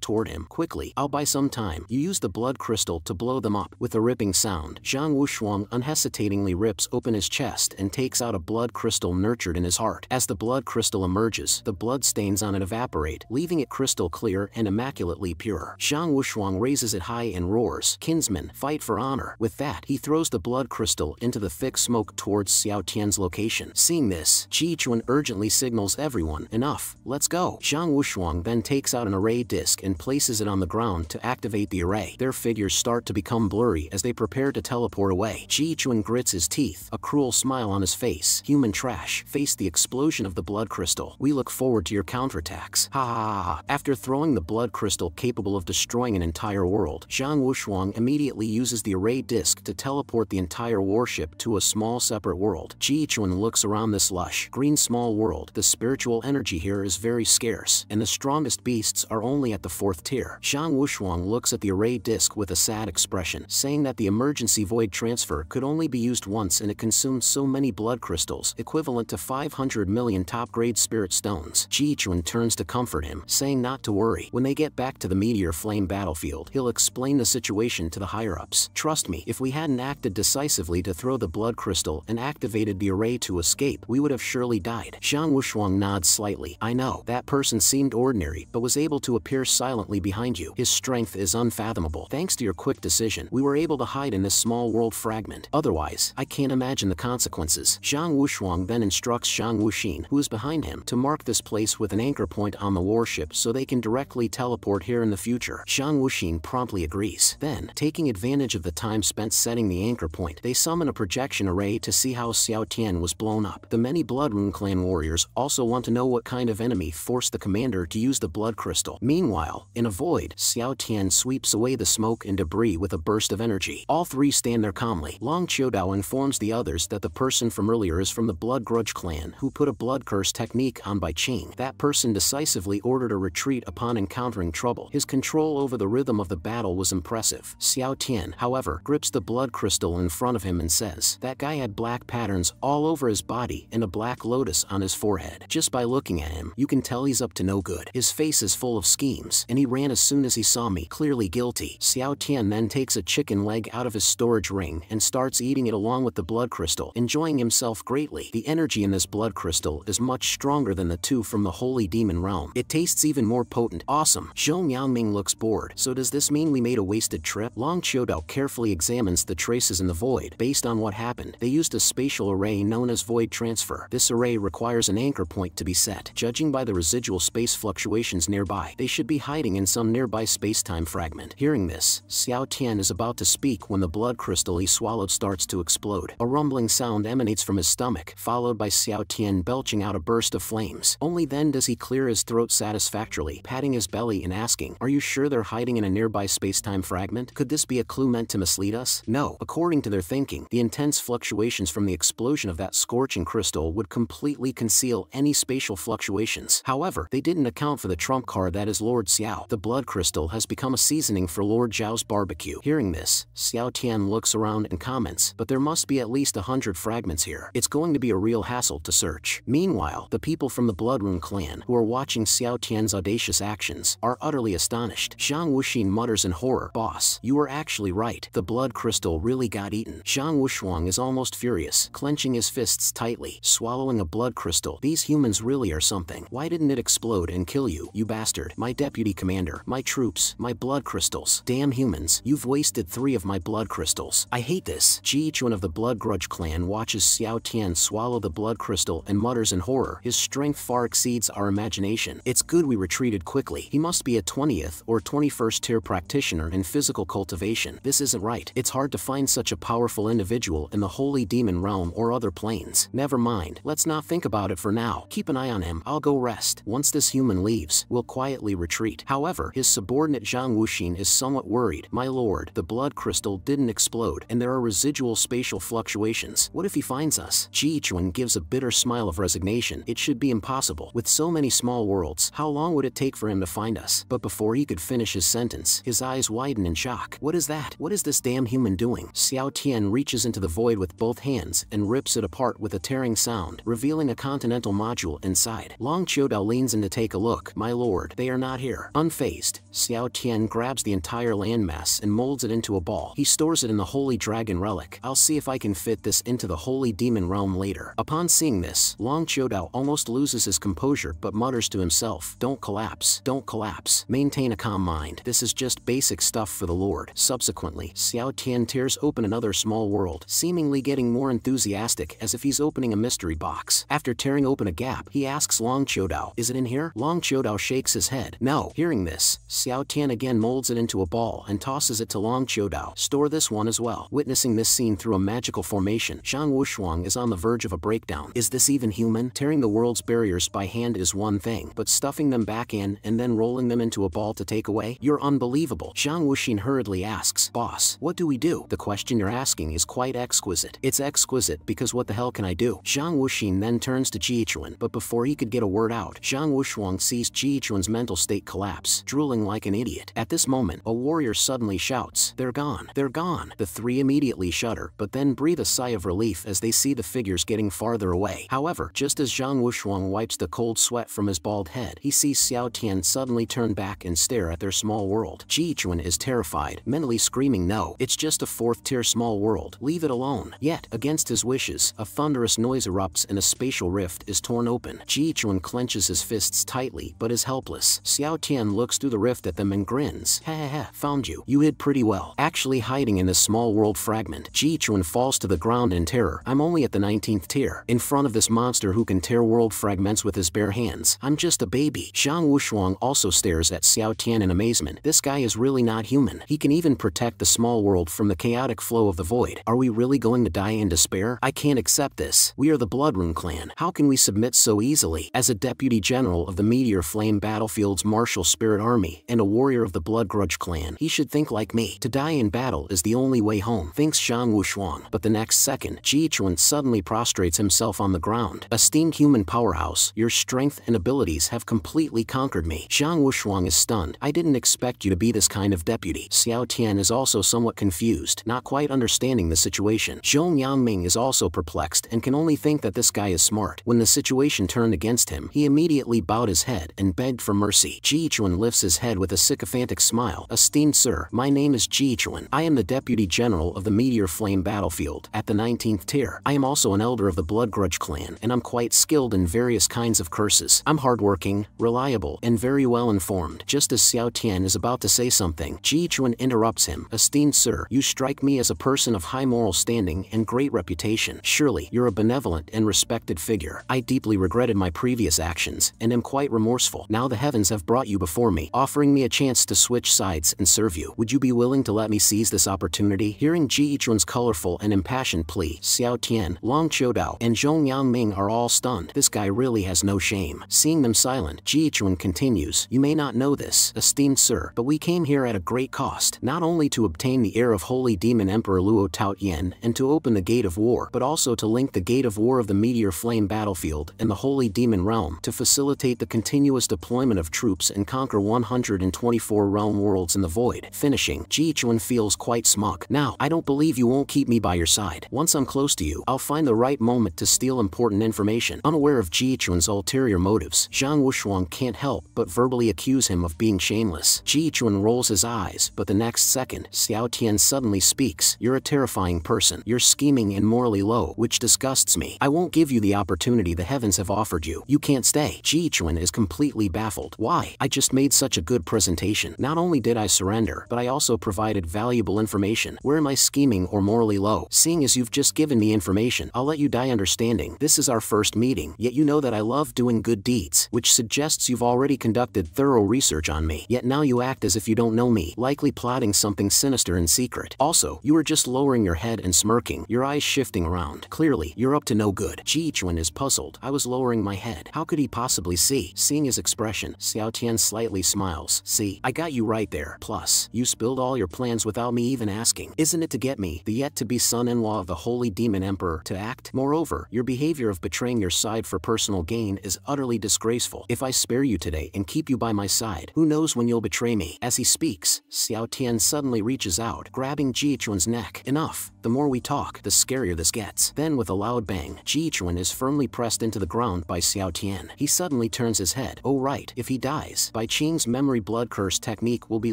toward him. Quickly, "I'll buy some time." You use the blood crystal to blow them up. With a ripping sound, Zhang Wushuang unhesitatingly rips open his chest and takes out a blood crystal nurtured in his heart. As the blood crystal emerges, the blood stains on it evaporate, leaving it crystal clear and immaculately pure. Zhang Wushuang raises it high and roars, "Kinsmen, fight for honor." With that, he throws the blood crystal into the thick smoke towards Xiao Tian's location. Seeing this, Ji Chuan urgently signals everyone, "Enough, let's go." Zhang Wushuang then takes out an array disc and places it on the ground to activate the array. Their figures start to become blurry as they prepare to teleport away. Ji Chuan grits his teeth, a cruel smile on his face. "Human trash, face the explosion of the blood crystal. We look forward to your counterattacks. Ha ha ha." After throwing the blood crystal capable of destroying an entire world, Zhang Wushuang immediately uses the array disc to teleport the entire warship to a small separate world. Ji Chuan looks around this lush, green small world. The spiritual energy here is very scarce, and the strongest beasts are only at the fourth tier. Zhang Wushuang looks at the array disc with a sad expression, saying that the emergency void transfer could only be used once and it consumed so many blood crystals, equivalent to five hundred million top-grade spirit stones. Ji Chuan turns to comfort him, saying not to worry. When they get back to the Meteor Flame Battlefield, he'll explain the situation to the higher-ups. "Trust me, if we hadn't acted decisively to throw the blood crystal and activated the array to escape, we would have surely died." Zhang Wushuang nods slightly. "I know, that person seemed ordinary, but was able to appear silently behind you. His strength is unfathomable. Thanks to your quick decision, we were able to hide in this small world fragment. Otherwise, I can't imagine the consequences." Zhang Wushuang then instructs Zhang Wuxin, who is behind him, to mark this place with an anchor point on the warship so they can directly teleport here in the future. Zhang Wuxin promptly agrees. Then, taking advantage of the time spent setting the anchor point, they summon a projection array to see how Xiao Tian was blown up. The many Bloodrune Clan warriors also want to know what kind of enemy forced the commander to use the blood crystal. Meanwhile, in a void, Xiao Tian sweeps away the smoke and debris with a burst of energy. All three stand there calmly. Long Chiodao informs the others that the person from earlier is from the Blood Grudge Clan who put a blood curse technique on Bai Qing. That person decisively ordered a retreat upon encountering trouble. His control over the rhythm of the battle was impressive. Xiao Tian, however, grips the blood crystal in front of him and says, "That guy had black patterns all over his body and a black lotus on his forehead. Just by looking at him, you can tell he's up to no good. His face is full of schemes, and he ran as soon as he saw me, clearly guilty." Xiao Tian then takes a chicken leg out of his storage ring and starts eating it along with the blood crystal, enjoying himself greatly. The energy in this blood crystal is much stronger than the two from the Holy Demon Realm. It tastes even more potent. "Awesome." Zhong Yangming looks bored. "So does this mean we made a wasted trip?" Long Chiodao carefully examines the traces in the void. Based on what happened, they used a spatial array known as void transfer. This array requires an anchor point to be set. Judging by the residual space fluctuations nearby, they should be hiding in some nearby space-time fragment. Hearing this, Xiao Tian is about to speak when the blood crystal he swallowed starts to explode. A rumbling sound emanates from his stomach, followed by Xiao Tian belching out a burst of flames. Only then does he clear his throat satisfactorily, patting his belly and asking, "Are you sure they're hiding in a nearby space-time fragment? Could this be a clue meant to mislead us?" No. According to their thinking, the intense fluctuations from the explosion of that scorching crystal would completely conceal any spatial fluctuations. However, they didn't account for the trump card that is Lord Xiao. The blood crystal has become a seasoning for Lord Zhao's barbecue. Hearing this, Xiao Tian looks around and comments, "But there must be at least a hundred fragments here. It's going to be a real hassle to search." Meanwhile, the people from the Bloodrune Clan, who are watching Xiao Tian's audacious actions, are utterly astonished. Zhang Wuxin mutters in horror, "Boss, you were actually right. The blood crystal really got eaten." Zhang Wushuang is almost furious, clenching his fists tightly, swallowing a blood crystal. "These humans really are something. Why didn't it explode and kill you, you bastard? My deputy commander, my troops, my blood crystals. Damn humans, you've wasted three of my blood crystals. I hate this." Ji Chuan of the Blood Grudge Clan watches Xiao Tian swallow the blood crystal and mutters in horror, "His strength far exceeds our imagination. It's good we retreated quickly. He must be a 20 twentieth or twenty-first tier practitioner in physical cultivation. This isn't right. It's hard to find such a powerful individual in the Holy Demon Realm or other planes. Never mind, let's not think about it for now. Keep an eye on him. I'll go rest. Once this human leaves, we'll quietly retreat. However, his subordinate Zhang Wuxin is somewhat worried. My lord, the blood crystal didn't explode, and there are residual spatial fluctuations. What if he finds us? Ji Chuan gives a bitter smile of resignation. It should be impossible. With so many small worlds, how long would it take for him to find us? But before he could finish his sentence, his eyes widen in shock. What is that? What is this damn human doing? Xiao Tian reaches into the void with both hands and rips it apart with a tearing sound, revealing a continental module inside. Long Chiodao leans in to take a look. My lord, they are not here. Unfazed, Xiao Tian grabs the entire landmass and molds it into a ball. He stores it in the Holy Dragon Relic. I'll see if I can fit this into the Holy Demon Realm later. Upon seeing this, Long Chiodao almost loses his composure but mutters to himself, don't collapse, don't collapse, maintain a calm mind, this is just basic stuff for the lord. Subsequently, Xiao Tian tears open another small world, seemingly getting more enthusiastic as if he's opening a mystery box. After tearing open a gap, he asks Long Chiodao, is it in here? Long Chiodao shakes his head, no. Hearing this, Xiao Tian again molds it into a ball and tosses it to Long Chiodao, store this one as well. Witnessing this scene through a magical formation, Zhang Wushuang is on the verge of a breakdown. Is this even human? Tearing the world's barriers by hand is one thing, but stuffing them back in and then rolling them into a ball to take away? You're unbelievable. Zhang Wuxin hurriedly asks, boss, what do we do? The question you're asking is quite exquisite. It's exquisite because what the hell can I do? Zhang Wuxin then turns to Ji Chuan, but before he could get a word out, Zhang Wushuang sees Ji Chuan's mental state collapse, drooling like an idiot. At this moment, a warrior suddenly shouts, they're gone, they're gone. The three immediately shudder, but then breathe a sigh of relief as they see the figures getting farther away. However, just as Zhang Wushuang wipes the cold sweat from his bald head, he sees Xiao Tian suddenly turn back and stare at their small world. Ji Chuan is terrified, mentally screaming no, it's just a fourth tier small world, leave it alone. Yet, against his wishes, a thunderous noise erupts and a spatial rift is torn open. Ji Chuan clenches his fists tightly but is helpless. Xiao Tian looks through the rift at them and grins, ha ha ha, found you, you hid pretty well. Actually hiding in this small world fragment, Ji Chuan falls to the ground in terror. I'm only at the nineteenth tier, in front of this monster who can tear world fragments with his bare hands. I'm just a baby. Zhang Wushuang also stares at Xiao Tian in amazement. This guy is really not human. He can even protect the small world from the chaotic flow of the void. Are we really going to die in despair? I can't accept this. We are the Bloodrune Clan. How can we submit so easily? As a deputy general of the Meteor Flame Battlefield's Martial Spirit Army and a warrior of the Blood Grudge Clan, he should think like me. To die in battle is the only way home, thinks Zhang Wushuang. But the next second, Ji Chuan suddenly prostrates himself on the ground. Esteemed human powerhouse, your strength and abilities have completely conquered me. Zhang Wushuang is stunned. I didn't expect you to be this kind of deputy. Xiao Tian is also somewhat confused, not quite understanding the situation. Zhong Yangming is also perplexed and can only think that this guy is smart. When the situation turned against him, he immediately bowed his head and begged for mercy. Ji Chuan lifts his head with a sycophantic smile. Esteemed sir, my name is Ji Chuan. I am the deputy general of the Meteor Flame Battlefield at the nineteenth tier. I am also an elder of the Blood Grudge Clan, and I'm quite skilled in various kinds of curses. I'm hardworking, reliable, and very well informed. Just as Xiao Tian is about to say something, Ji Chuan interrupts him. Esteemed sir, you strike me as a person of high moral standing and great reputation. Surely, you're a benevolent and respected figure. I deeply regretted my previous actions and am quite remorseful. Now the heavens have brought you before me, offering me a chance to switch sides and serve you. Would you be willing to let me seize this opportunity? Hearing Ji Chuan's colorful and impassioned plea, Xiao Tian, Long Chiodao, and Zhong Yangming are all stunned. This guy really has no shame. Seeing them silent, Ji Chuan continues, you may not know this, esteemed sir, but we came here at a great cost, not only to obtain the heir of Holy Demon Emperor Luo Taotian and to open the Gate of War, but also to link the Gate of War of the Meteor Flame Battlefield and the Holy Demon Realm to facilitate the continuous deployment of troops and conquer one hundred twenty-four realm worlds in the void. Finishing, Ji Chuan feels quite smug. Now, I don't believe you won't keep me by your side. Once I'm close to you, I'll find the right moment to steal important information. Unaware of Ji Chuan's ulterior motives, Zhang Wushuang can't help but verbally accuse him of being shameless. Ji Chuan rolls his eyes, but the next second, Xiao Tian suddenly speaks, you're a terrifying person. You're scheming and morally low, which disgusts me. I won't give you the opportunity the heavens have offered you. You can't stay. Ji Chuan is completely baffled. Why? I just made such a good presentation. Not only did I surrender, but I also provided valuable information. Where am I scheming or morally low? Seeing as you've just given me information, I'll let you die understanding. This is our first meeting, yet you know that I love doing good deeds, which suggests you've already conducted thorough research research on me, yet now you act as if you don't know me, likely plotting something sinister in secret. Also, you are just lowering your head and smirking, your eyes shifting around. Clearly, you're up to no good. Ji Chuan is puzzled. I was lowering my head. How could he possibly see? Seeing his expression, Xiao Tian slightly smiles. See, I got you right there. Plus, you spilled all your plans without me even asking. Isn't it to get me, the yet-to-be son-in-law of the Holy Demon Emperor, to act? Moreover, your behavior of betraying your side for personal gain is utterly disgraceful. If I spare you today and keep you by my side, who knows when you'll betray me? As he speaks, Xiao Tian suddenly reaches out, grabbing Ji Chuan's neck. Enough. The more we talk, the scarier this gets. Then with a loud bang, Ji Chuan is firmly pressed into the ground by Xiao Tian. He suddenly turns his head. Oh right, if he dies, Bai Qing's memory blood curse technique will be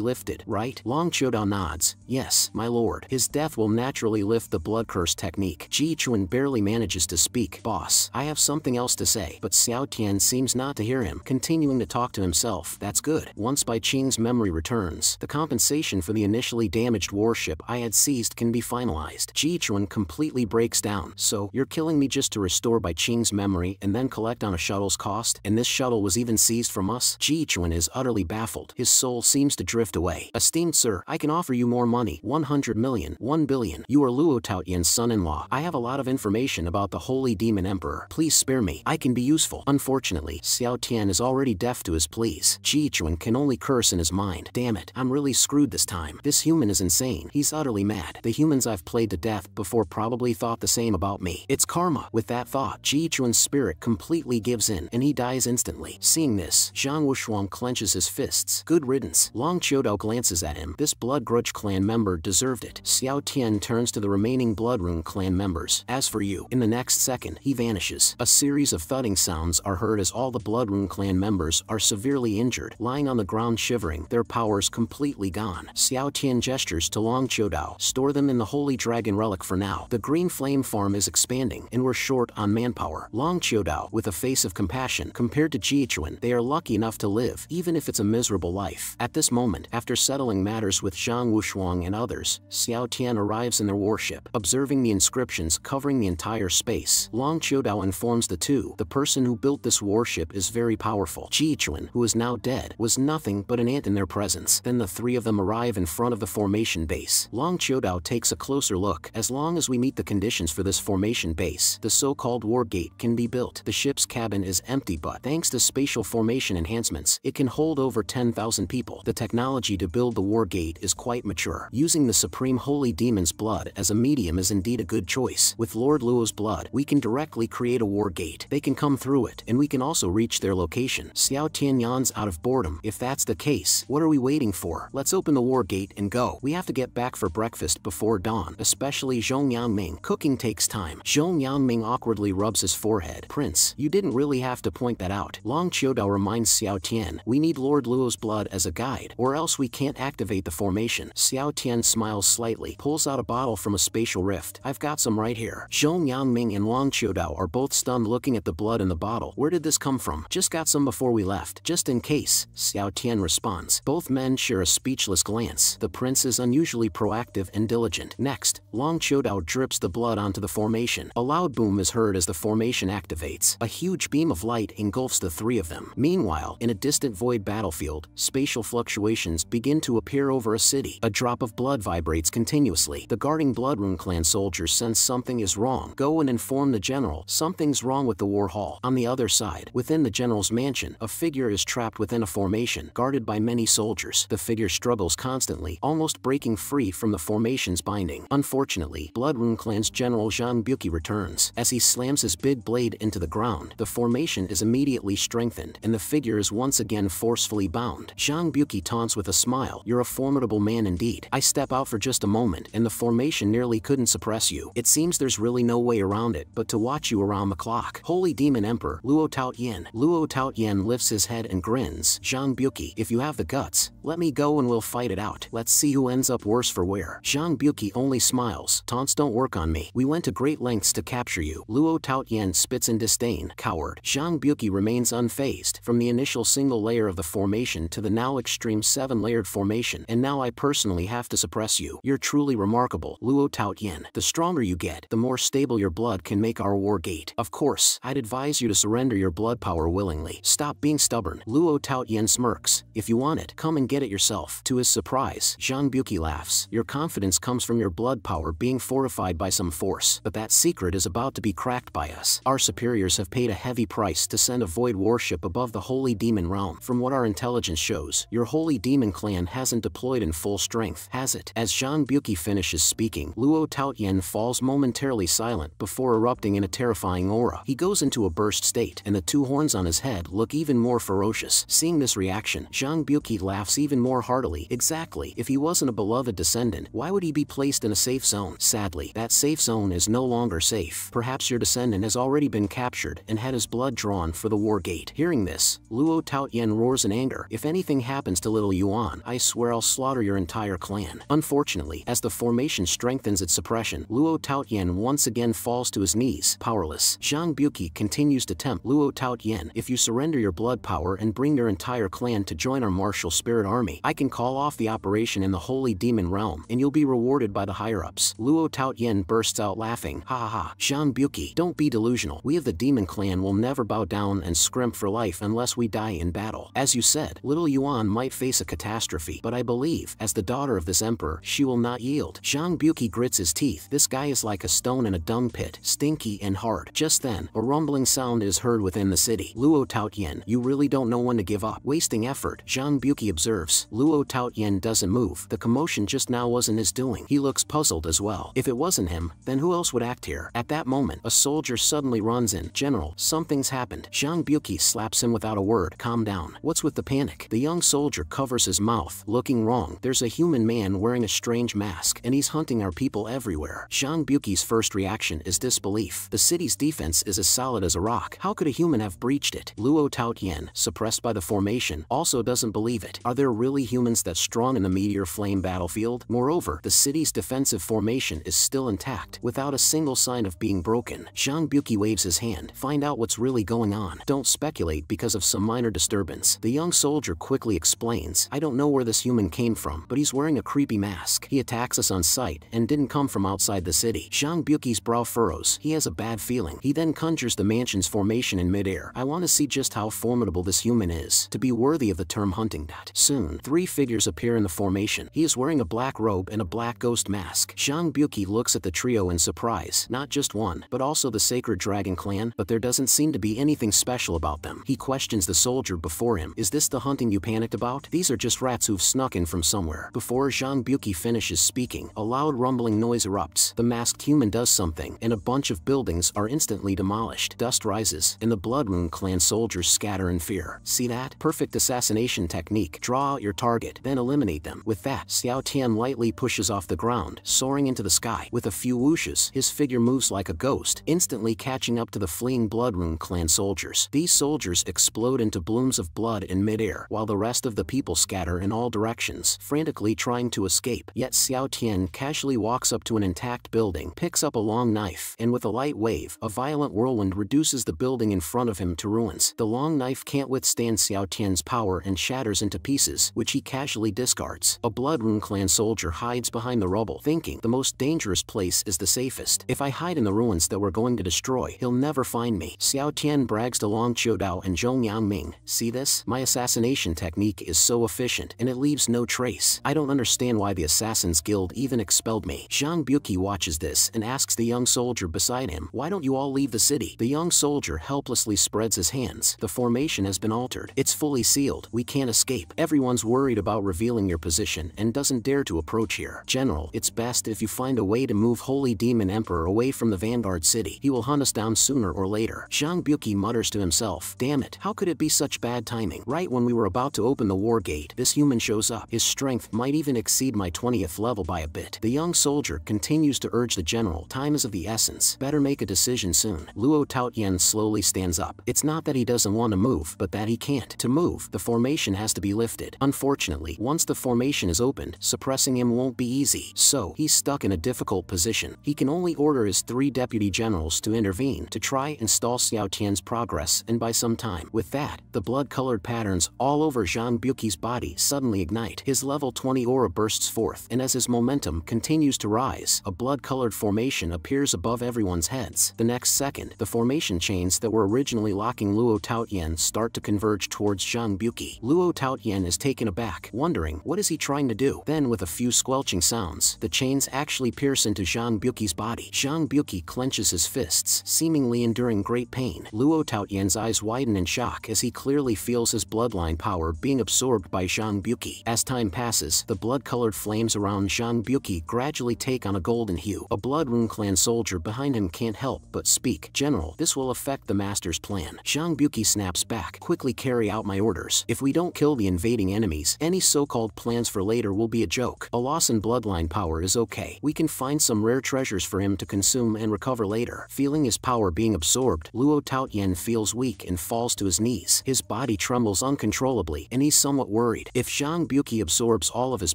lifted, right? Long Chiodao nods. Yes, my lord. His death will naturally lift the blood curse technique. Ji Chuan barely manages to speak. Boss, I have something else to say. But Xiao Tian seems not to hear him, continuing to talk to himself. That's good. Once Bai Qing's memory returns, the compensation for the initially damaged warship I had seized can be finalized. Ji Chuan completely breaks down. So, you're killing me just to restore Bai Qing's memory and then collect on a shuttle's cost? And this shuttle was even seized from us? Ji Chuan is utterly baffled. His soul seems to drift away. Esteemed sir, I can offer you more money. one hundred million, one billion. You are Luo Taotian's son-in-law. I have a lot of information about the Holy Demon Emperor. Please spare me. I can be useful. Unfortunately, Xiao Tian is already deaf to his pleas. Ji Chuan can only curse in his mind. Damn it, I'm really screwed this time. This human is insane. He's utterly mad. The humans I've played to death before probably thought the same about me. It's karma. With that thought, Ji Chuan's spirit completely gives in, and he dies instantly. Seeing this, Zhang Wushuang clenches his fists. Good riddance. Long Chiodao glances at him. This Blood Grudge Clan member deserved it. Xiao Tian turns to the remaining Bloodrune Clan members. As for you, in the next second, he vanishes. A series of thudding sounds are heard as all the Bloodrune Clan members are severely injured, lying on the ground shivering, their powers completely gone. Xiao Tian gestures to Long Chiodao. Store them in the Holy Dragon Relic for now. The Green Flame Farm is expanding, and we're short on manpower. Long Chiodao, with a face of compassion, compared to Ji Chuan, they are lucky enough to live, even if it's a miserable life. At this moment, after settling matters with Zhang Wushuang and others, Xiao Tian arrives in their warship. Observing the inscriptions covering the entire space, Long Chiodao informs the two, the person who built this warship is very powerful. Ji Chuan, who is now dead, was nothing but an ant in their presence. Then the three of them arrive in front of the formation base. Long Chiodao takes a closer look. Look, as long as we meet the conditions for this formation base, the so-called war gate can be built. The ship's cabin is empty, but thanks to spatial formation enhancements, it can hold over ten thousand people. The technology to build the war gate is quite mature. Using the Supreme Holy Demon's blood as a medium is indeed a good choice. With Lord Luo's blood, we can directly create a war gate. They can come through it, and we can also reach their location. Xiao Tian yawns out of boredom. If that's the case, what are we waiting for? Let's open the war gate and go. We have to get back for breakfast before dawn. Especially Zhong Yangming. Cooking takes time. Zhong Yangming awkwardly rubs his forehead. Prince, you didn't really have to point that out. Long Chiodao reminds Xiao Tian, we need Lord Luo's blood as a guide, or else we can't activate the formation. Xiao Tian smiles slightly, pulls out a bottle from a spatial rift. I've got some right here. Zhong Yangming and Long Chiodao are both stunned looking at the blood in the bottle. Where did this come from? Just got some before we left. Just in case, Xiao Tian responds. Both men share a speechless glance. The prince is unusually proactive and diligent. Next, Long Chiodao drips the blood onto the formation. A loud boom is heard as the formation activates. A huge beam of light engulfs the three of them. Meanwhile, in a distant void battlefield, spatial fluctuations begin to appear over a city. A drop of blood vibrates continuously. The guarding Bloodrune Clan soldiers sense something is wrong. Go and inform the general. Something's wrong with the war hall. On the other side, within the general's mansion, a figure is trapped within a formation, guarded by many soldiers. The figure struggles constantly, almost breaking free from the formation's binding. Unfortunately, Bloodrune Clan's General Zhang Buqi returns. As he slams his big blade into the ground, the formation is immediately strengthened, and the figure is once again forcefully bound. Zhang Buqi taunts with a smile, "You're a formidable man indeed. I step out for just a moment, and the formation nearly couldn't suppress you. It seems there's really no way around it but to watch you around the clock." Holy Demon Emperor, Luo Taotian. Luo Taotian lifts his head and grins. "Zhang Buqi, if you have the guts, let me go and we'll fight it out. Let's see who ends up worse for wear." Zhang Buqi only smiles smiles. Taunts don't work on me. We went to great lengths to capture you. Luo Taotian spits in disdain. Coward. Zhang Buqi remains unfazed. From the initial single layer of the formation to the now extreme seven-layered formation, and now I personally have to suppress you. You're truly remarkable. Luo Taotian. The stronger you get, the more stable your blood can make our war gate. Of course, I'd advise you to surrender your blood power willingly. Stop being stubborn. Luo Taotian smirks. If you want it, come and get it yourself. To his surprise, Zhang Buqi laughs. Your confidence comes from your blood power being fortified by some force, but that secret is about to be cracked by us. Our superiors have paid a heavy price to send a void warship above the Holy Demon Realm. From what our intelligence shows, your Holy Demon Clan hasn't deployed in full strength, has it? As Zhang Buqi finishes speaking, Luo Taotian falls momentarily silent before erupting in a terrifying aura. He goes into a burst state, and the two horns on his head look even more ferocious. Seeing this reaction, Zhang Buqi laughs even more heartily. Exactly. If he wasn't a beloved descendant, why would he be placed in a safe zone? Sadly, that safe zone is no longer safe. Perhaps your descendant has already been captured and had his blood drawn for the war gate. Hearing this, Luo Taotian roars in anger. If anything happens to little Yuan, I swear I'll slaughter your entire clan. Unfortunately, as the formation strengthens its suppression, Luo Taotian once again falls to his knees, powerless. Zhang Buqi continues to tempt Luo Taotian. If you surrender your blood power and bring your entire clan to join our Martial Spirit Army, I can call off the operation in the Holy Demon Realm, and you'll be rewarded by the higher-ups. Luo Taotian bursts out laughing. Ha ha ha. Zhang Buqi, don't be delusional. We of the Demon Clan will never bow down and scrimp for life unless we die in battle. As you said, little Yuan might face a catastrophe, but I believe, as the daughter of this emperor, she will not yield. Zhang Buqi grits his teeth. This guy is like a stone in a dung pit, stinky and hard. Just then, a rumbling sound is heard within the city. Luo Taotian, you really don't know when to give up. Wasting effort, Zhang Buqi observes. Luo Taotian doesn't move. The commotion just now wasn't his doing. He looks puzzled as well. If it wasn't him, then who else would act here? At that moment, a soldier suddenly runs in. General, something's happened. Zhang Buqi slaps him without a word. Calm down. What's with the panic? The young soldier covers his mouth, looking wrong. There's a human man wearing a strange mask, and he's hunting our people everywhere. Zhang Buqi's first reaction is disbelief. The city's defense is as solid as a rock. How could a human have breached it? Luo Taotian, suppressed by the formation, also doesn't believe it. Are there really humans that strong in the Meteor Flame Battlefield? Moreover, the city's defensive formation is still intact, without a single sign of being broken. Zhang Buqi waves his hand. Find out what's really going on. Don't speculate because of some minor disturbance. The young soldier quickly explains. I don't know where this human came from, but he's wearing a creepy mask. He attacks us on sight and didn't come from outside the city. Zhang Buqi's brow furrows. He has a bad feeling. He then conjures the mansion's formation in midair. I want to see just how formidable this human is to be worthy of the term hunting that. Soon, three figures appear in the formation. He is wearing a black robe and a black ghost mask. Zhang Buqi looks at the trio in surprise. Not just one, but also the Sacred Dragon Clan, but there doesn't seem to be anything special about them. He questions the soldier before him. Is this the hunting you panicked about? These are just rats who've snuck in from somewhere. Before Zhang Buqi finishes speaking, a loud rumbling noise erupts. The masked human does something, and a bunch of buildings are instantly demolished. Dust rises, and the Bloodrune Clan soldiers scatter in fear. See that? Perfect assassination technique. Draw out your target, then eliminate them. With that, Xiao Tian lightly pushes off the ground, soaring into the sky. With a few whooshes, his figure moves like a ghost, instantly catching up to the fleeing Bloodrune Clan soldiers. These soldiers explode into blooms of blood in midair, while the rest of the people scatter in all directions, frantically trying to escape. Yet Xiao Tian casually walks up to an intact building, picks up a long knife, and with a light wave, a violent whirlwind reduces the building in front of him to ruins. The long knife can't withstand Xiao Tian's power and shatters into pieces, which he casually discards. A Bloodrune Clan soldier hides behind the rubble, thinking the most dangerous place is the safest. If I hide in the ruins that we're going to destroy, he'll never find me. Xiao Tian brags to Long Chiodao and Zhong Yangming. See this? My assassination technique is so efficient, and it leaves no trace. I don't understand why the Assassin's Guild even expelled me. Zhang Buqi watches this and asks the young soldier beside him, why don't you all leave the city? The young soldier helplessly spreads his hands. The formation has been altered. It's fully sealed. We can't escape. Everyone's worried about revealing your position and doesn't dare to approach here. General, it's best if you find a way to move Holy Demon Emperor away from the Vanguard City. He will hunt us down sooner or later. Zhang Buqi mutters to himself, damn it, how could it be such bad timing? Right when we were about to open the war gate, this human shows up. His strength might even exceed my twentieth level by a bit. The young soldier continues to urge the general, time is of the essence. Better make a decision soon. Luo Taotian slowly stands up. It's not that he doesn't want to move, but that he can't. To move, the formation has to be lifted. Unfortunately, once the formation is opened, suppressing him won't be easy. So, he stuck in a difficult position. He can only order his three deputy generals to intervene to try and stall Xiao Tian's progress and buy some time. With that, the blood-colored patterns all over Zhang Buqi's body suddenly ignite. His level twenty aura bursts forth, and as his momentum continues to rise, a blood-colored formation appears above everyone's heads. The next second, the formation chains that were originally locking Luo Taotian start to converge towards Zhang Buqi. Luo Taotian is taken aback, wondering what is he trying to do. Then with a few squelching sounds, the chains actually pierce into Zhang Buqi's body. Zhang Buqi clenches his fists, seemingly enduring great pain. Luo Taotian's eyes widen in shock as he clearly feels his bloodline power being absorbed by Zhang Buqi. As time passes, the blood-colored flames around Zhang Buqi gradually take on a golden hue. A Bloodrune Clan soldier behind him can't help but speak. "General, this will affect the master's plan." Zhang Buqi snaps back. "Quickly carry out my orders. If we don't kill the invading enemies, any so-called plans for later will be a joke. A loss in bloodline power is okay. We can find some rare treasures for him to consume and recover later." Feeling his power being absorbed, Luo Taotian feels weak and falls to his knees. His body trembles uncontrollably, and he's somewhat worried. If Zhang Buqi absorbs all of his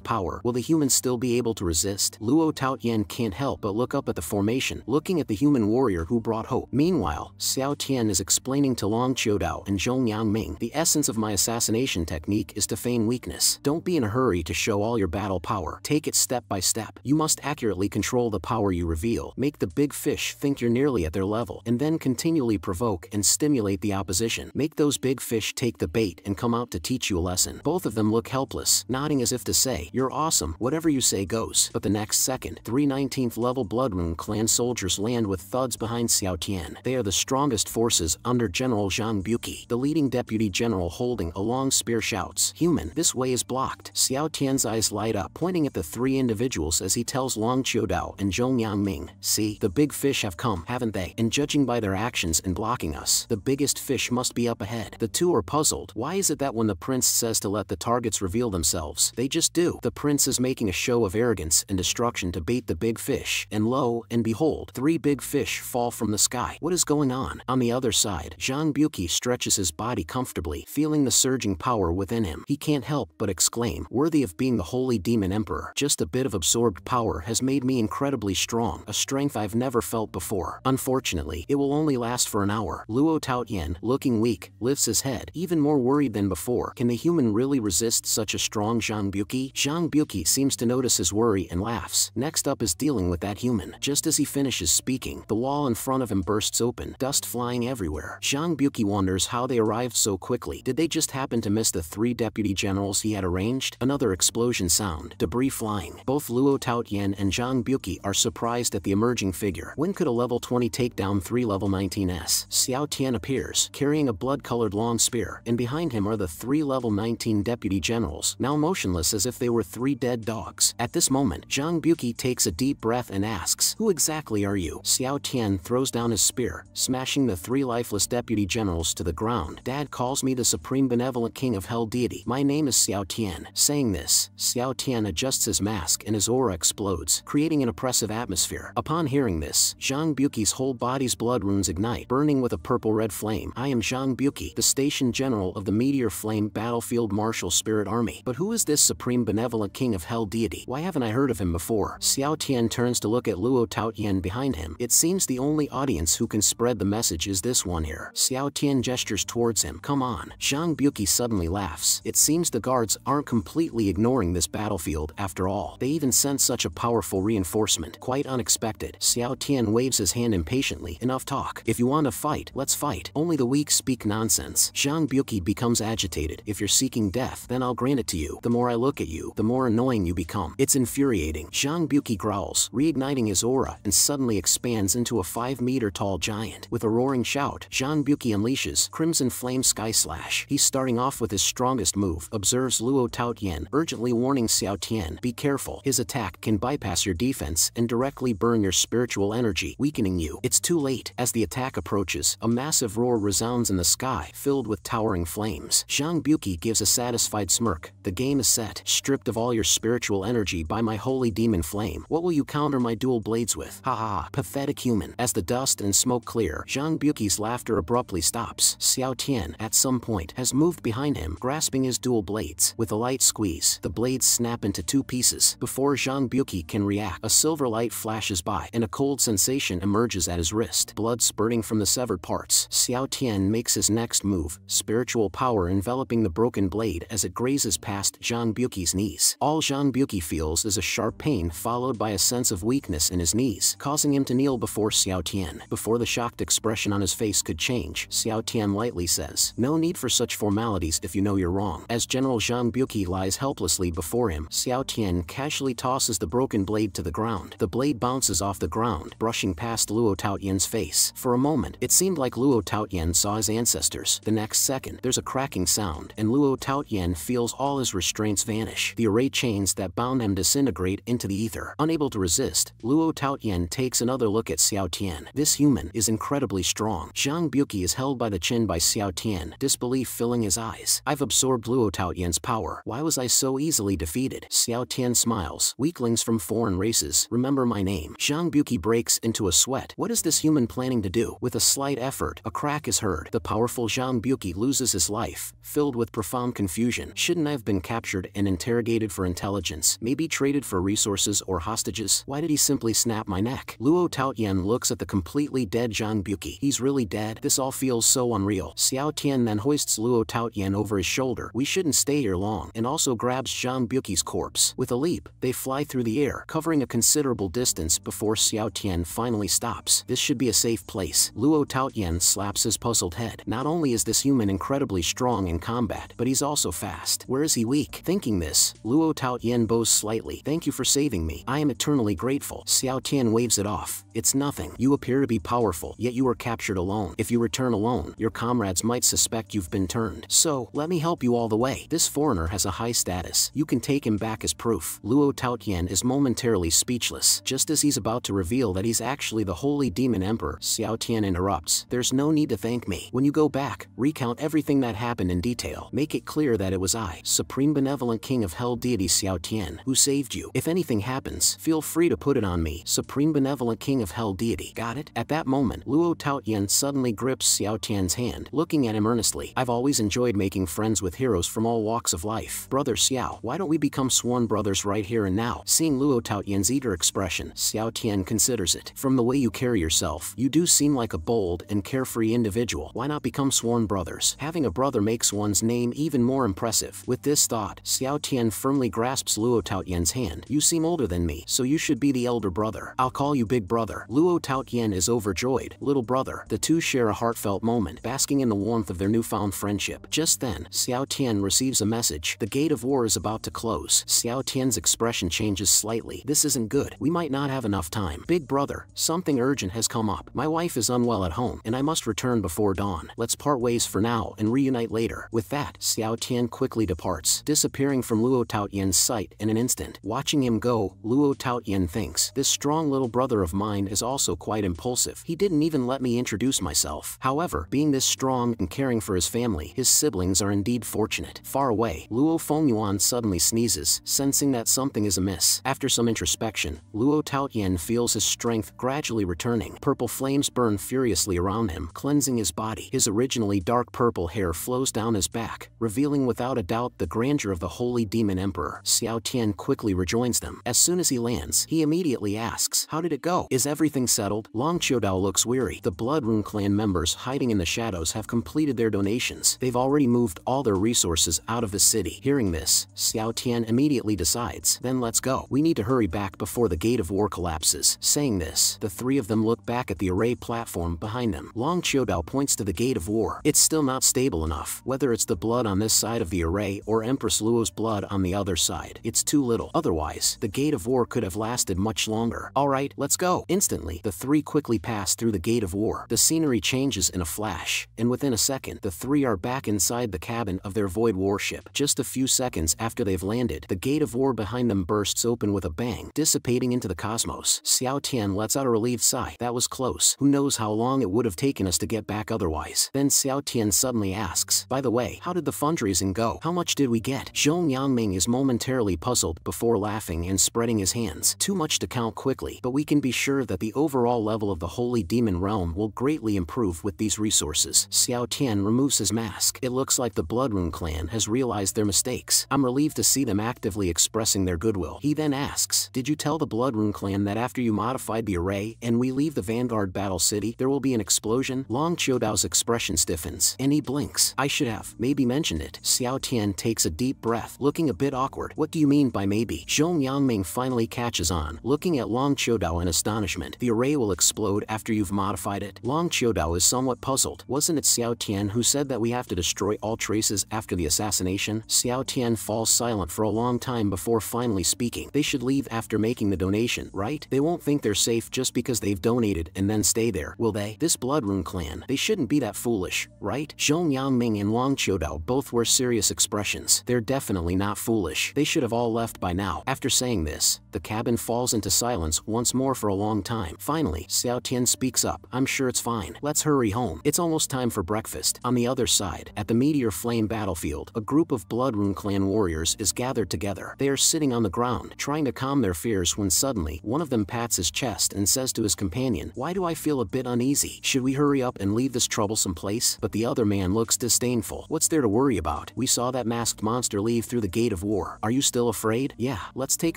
power, will the human still be able to resist? Luo Taotian can't help but look up at the formation, looking at the human warrior who brought hope. Meanwhile, Xiao Tian is explaining to Long Chiodao and Zhong Yangming, "The essence of my assassination technique is to feign weakness. Don't be in a hurry to show all your battle power. Take it step by step. You must accurately control the power you reveal, make the big fish think you're nearly at their level, and then continually provoke and stimulate the opposition. Make those big fish take the bait and come out to teach you a lesson." Both of them look helpless, nodding as if to say, "You're awesome, whatever you say goes." But the next second, three nineteenth level Bloodrune Clan soldiers land with thuds behind Xiao Tian. They are the strongest forces under General Zhang Buqi. The leading deputy general holding a long spear shouts, "Human, this way is blocked." Xiao Tian's eyes light up, pointing at the three individuals as he tells Long Chiodao and Zhong Yangming, "See, the big fish have come, haven't they? And judging by their actions in blocking us, the biggest fish must be up ahead." The two are puzzled. Why is it that when the prince says to let the targets reveal themselves, they just do? The prince is making a show of arrogance and destruction to bait the big fish, and lo and behold, three big fish fall from the sky. What is going on? On the other side, Zhang Buqi stretches his body comfortably, feeling the surging power within him. He can't help but exclaim, "Worthy of being the Holy Demon Emperor. Just a bit of absorbed power has made me incredibly strong, a strength I've never felt before. Unfortunately, it will only last for an hour." Luo Taotian, looking weak, lifts his head, even more worried than before. Can the human really resist such a strong Zhang Buqi? Zhang Buqi seems to notice his worry and laughs. Next up is dealing with that human. Just as he finishes speaking, the wall in front of him bursts open, dust flying everywhere. Zhang Buqi wonders how they arrived so quickly. Did they just happen to miss the three deputy generals he had arranged? Another explosion sound, debris flying. Both Luo Taotian and Zhang Buqi are surprised at the emerging figure. When could a level twenty take down three level nineteens? Xiao Tian appears, carrying a blood-colored long spear, and behind him are the three level nineteen deputy generals, now motionless as if they were three dead dogs. At this moment, Zhang Buqi takes a deep breath and asks, "Who exactly are you?" Xiao Tian throws down his spear, smashing the three lifeless deputy generals to the ground. "Dad calls me the supreme benevolent king of hell deity. My name is Xiao Tian." Saying this, Xiao Tian adjusts his mask and his aura explodes, creating an oppressive atmosphere. Upon hearing this, Zhang Buqi's whole body's blood runes ignite, burning with a purple-red flame. "I am Zhang Buqi, the station general of the Meteor Flame Battlefield Martial Spirit Army. But who is this supreme benevolent king of hell deity? Why haven't I heard of him before?" Xiao Tian turns to look at Luo Taotian behind him. It seems the only audience who can spread the message is this one here. Xiao Tian gestures towards him. "Come on." Zhang Buqi suddenly laughs. It seems the guards aren't completely ignoring this battlefield after all. They even sent such a powerful reinforcement. Quite unexpected. Xiao Tian waves his hand impatiently. "Enough talk. If you want to fight, let's fight. Only the weak speak nonsense." Zhang Buqi becomes agitated. "If you're seeking death, then I'll grant it to you. The more I look at you, the more annoying you become. It's infuriating." Zhang Buqi growls, reigniting his aura, and suddenly expands into a five-meter-tall giant. With a roaring shout, Zhang Buqi unleashes Crimson Flame Sky Slash. He's starting off with his strongest move, observes Luo Taotian, urgently warning Xiao Tian, "Be careful. His attack can bypass your defense and directly burn your spiritual energy, weakening you." It's too late. As the attack approaches, a massive roar resounds in the sky, filled with towering flames. Zhang Buqi gives a satisfied smirk. "The game is set. Stripped of all your spiritual energy by my holy demon flame, what will you counter my dual blades with? Ha ha, pathetic human." As the dust and smoke clear, Zhang Buqi's laughter abruptly stops. Xiao Tian, at some point, has moved behind him, grasping his dual blades. With a light squeeze, the blades snap into two pieces. Before Zhang Buqi Buqi can react. A silver light flashes by, and a cold sensation emerges at his wrist, blood spurting from the severed parts. Xiao Tian makes his next move, spiritual power enveloping the broken blade as it grazes past Zhang Buqi's knees. All Zhang Buqi feels is a sharp pain followed by a sense of weakness in his knees, causing him to kneel before Xiao Tian. Before the shocked expression on his face could change, Xiao Tian lightly says, "No need for such formalities if you know you're wrong." As General Zhang Buqi lies helplessly before him, Xiao Tian casually tosses the broken blade to the ground. The blade bounces off the ground, brushing past Luo Taotian's face. For a moment, it seemed like Luo Taotian saw his ancestors. The next second, there's a cracking sound, and Luo Taotian feels all his restraints vanish. The array chains that bound him disintegrate into the ether. Unable to resist, Luo Taotian takes another look at Xiao Tian. This human is incredibly strong. Zhang Buqi is held by the chin by Xiao Tian, disbelief filling his eyes. I've absorbed Luo Taotian's power. Why was I so easily defeated? Xiao Tian smiles. Weaklings from foreign races, remember my name. Zhang Buqi breaks into a sweat. What is this human planning to do? With a slight effort, a crack is heard. The powerful Zhang Buqi loses his life, filled with profound confusion. Shouldn't I have been captured and interrogated for intelligence, maybe traded for resources or hostages? Why did he simply snap my neck? Luo Taotian looks at the completely dead Zhang Buqi. He's really dead? This all feels so unreal. Xiao Tian then hoists Luo Taotian over his shoulder. We shouldn't stay here long, and also grabs Zhang Buqi's corpse. With a leap, they fly through the air, covering a considerable distance before Xiao Tian finally stops. This should be a safe place. Luo Taotian slaps his puzzled head. Not only is this human incredibly strong in combat, but he's also fast. Where is he weak? Thinking this, Luo Taotian bows slightly. Thank you for saving me. I am eternally grateful. Xiao Tian waves it off. It's nothing. You appear to be powerful, yet you were captured alone. If you return alone, your comrades might suspect you've been turned. So, let me help you all the way. This foreigner has a high status. You can take him back as proof. Luo Taotian is momentarily speechless. Just as he's about to reveal that he's actually the Holy Demon Emperor, Xiao Tian interrupts. There's no need to thank me. When you go back, recount everything that happened in detail. Make it clear that it was I, Supreme Benevolent King of Hell Deity Xiao Tian, who saved you. If anything happens, feel free to put it on me, Supreme Benevolent King of Hell Deity. Got it? At that moment, Luo Taotian suddenly grips Xiao Tian's hand, looking at him earnestly. I've always enjoyed making friends with heroes from all walks of life. Brother Xiao, why don't we become sworn brothers right here and now? Seeing Luo Taotian's eager expression, Xiao Tian considers it. From the way you carry yourself, you do seem like a bold and carefree individual. Why not become sworn brothers? Having a brother makes one's name even more impressive. With this thought, Xiao Tian firmly grasps Luo Taotian's hand. You seem older than me, so you should be the elder brother. I'll call you big brother. Luo Taotian is overjoyed. Little brother. The two share a heartfelt moment, basking in the warmth of their newfound friendship. Just then, Xiao Tian receives a message. The Gate of War is about to close. Xiao Tian's expression changes slightly. This isn't good. We might not have enough time. Big brother, something urgent has come up. My wife is unwell at home, and I must return before dawn. Let's part ways for now and reunite later. With that, Xiao Tian quickly departs, disappearing from Luo Taotian's sight in an instant. Watching him go, Luo Taotian thinks, this strong little brother of mine is also quite impulsive. He didn't even let me introduce myself. However, being this strong and caring for his family, his siblings are indeed fortunate. Far away, Luo Fengyuan suddenly sneezes, sensing that something is amiss. After some introspection, Luo Taotian feels his strength gradually returning. Purple flames burn furiously around him, cleansing his body. His originally dark purple hair flows down his back, revealing without a doubt the grandeur of the Holy Demon Emperor. Xiao Tian quickly rejoins them. As soon as he lands, he immediately asks, how did it go? Is everything settled? Long Chiodao looks weary. The Bloodrune Clan members hiding in the shadows have completed their donations. They've already moved all their resources out of the city. Hearing this, Xiao Tian immediately decides, then let's go. We need to hurry back before the Gate of War collapses. Saying this, the three of them look back at the array platform behind them. Long Chiodao points to the Gate of War. It's still not stable enough. Whether it's the blood on this side of the array or Empress Luo's blood on the other side, it's too little. Otherwise, the Gate of War could have lasted much longer. Alright, let's go. Instantly, the three quickly pass through the Gate of War. The scenery changes in a flash, and within a second, the three are back inside the cabin of their void warship. Just a few seconds after they've landed, the Gate of War behind them bursts open with a bang, dissipating into the cosmos. Xiao Tian lets out a relieved sigh. That was close. Who knows how long it would have taken us to get back otherwise. Then Xiao Tian suddenly asks, by the way, how did the fundraising go? How much did we get? Zhong Yangming is momentarily puzzled before laughing and spreading his hands. Too much to count quickly. but we can be sure that the overall level of the Holy Demon Realm will greatly improve with these resources. Xiao Tian removes his mask. It looks like the Bloodrune Clan has realized their mistakes. I'm relieved to see them actively expressing their goodwill. He then asks, did you tell the Bloodrune Clan that after you modified the array and we leave the Vanguard Battle City, there will be an explosion? Long Chiodao's expression stiffens, and he blinks. I should have, maybe mentioned it. Xiao Tian takes a deep breath, looking a bit awkward. What do you mean by maybe? Zhong Yangming finally catches on, looking at Long Chiodao in astonishment. The array will explode after you've modified it. Long Chiodao is somewhat puzzled. Wasn't it Xiao Tian who said that we have to destroy all traces after the assassination? Xiao Tian falls silent for a long time before finally speaking. They should leave after making the donation, right? They won't think they're safe just because they've donated and then stay there, will they? This Bloodrune Clan, they shouldn't be that foolish, right? Zhong Yangming and Long Chiodao both wear serious expressions. They're definitely not foolish. They should have all left by now. After saying this, the cabin falls into silence once more for a long time. Finally, Xiao Tian speaks up. I'm sure it's fine. Let's hurry home. It's almost time for breakfast. On the other side, at the Meteor Flame Battlefield, a group of Bloodrune Clan warriors is gathered together. They are sitting on the ground, trying to calm their fears when suddenly, one of them pats his chest and says to his companion, why do I feel a bit uneasy? Should we hurry up and leave this troublesome place? But the other man looks disdainful. What's there to worry about? We saw that masked monster leave through the Gate of War. Are you still afraid? Yeah, let's take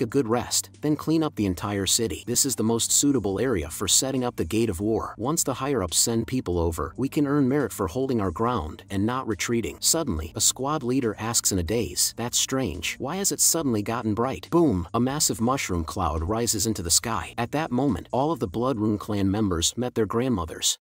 a good rest, then clean up the entire city. This is the most suitable area for setting up the Gate of War. Once the higher-ups send people over, we can earn merit for holding our ground and not retreating. Suddenly, a squad leader asks in a daze, that's strange. Why has it suddenly gotten bright? Boom! A massive mushroom cloud rises into the sky. At that moment, all of the Bloodrune Clan members met their grandmothers.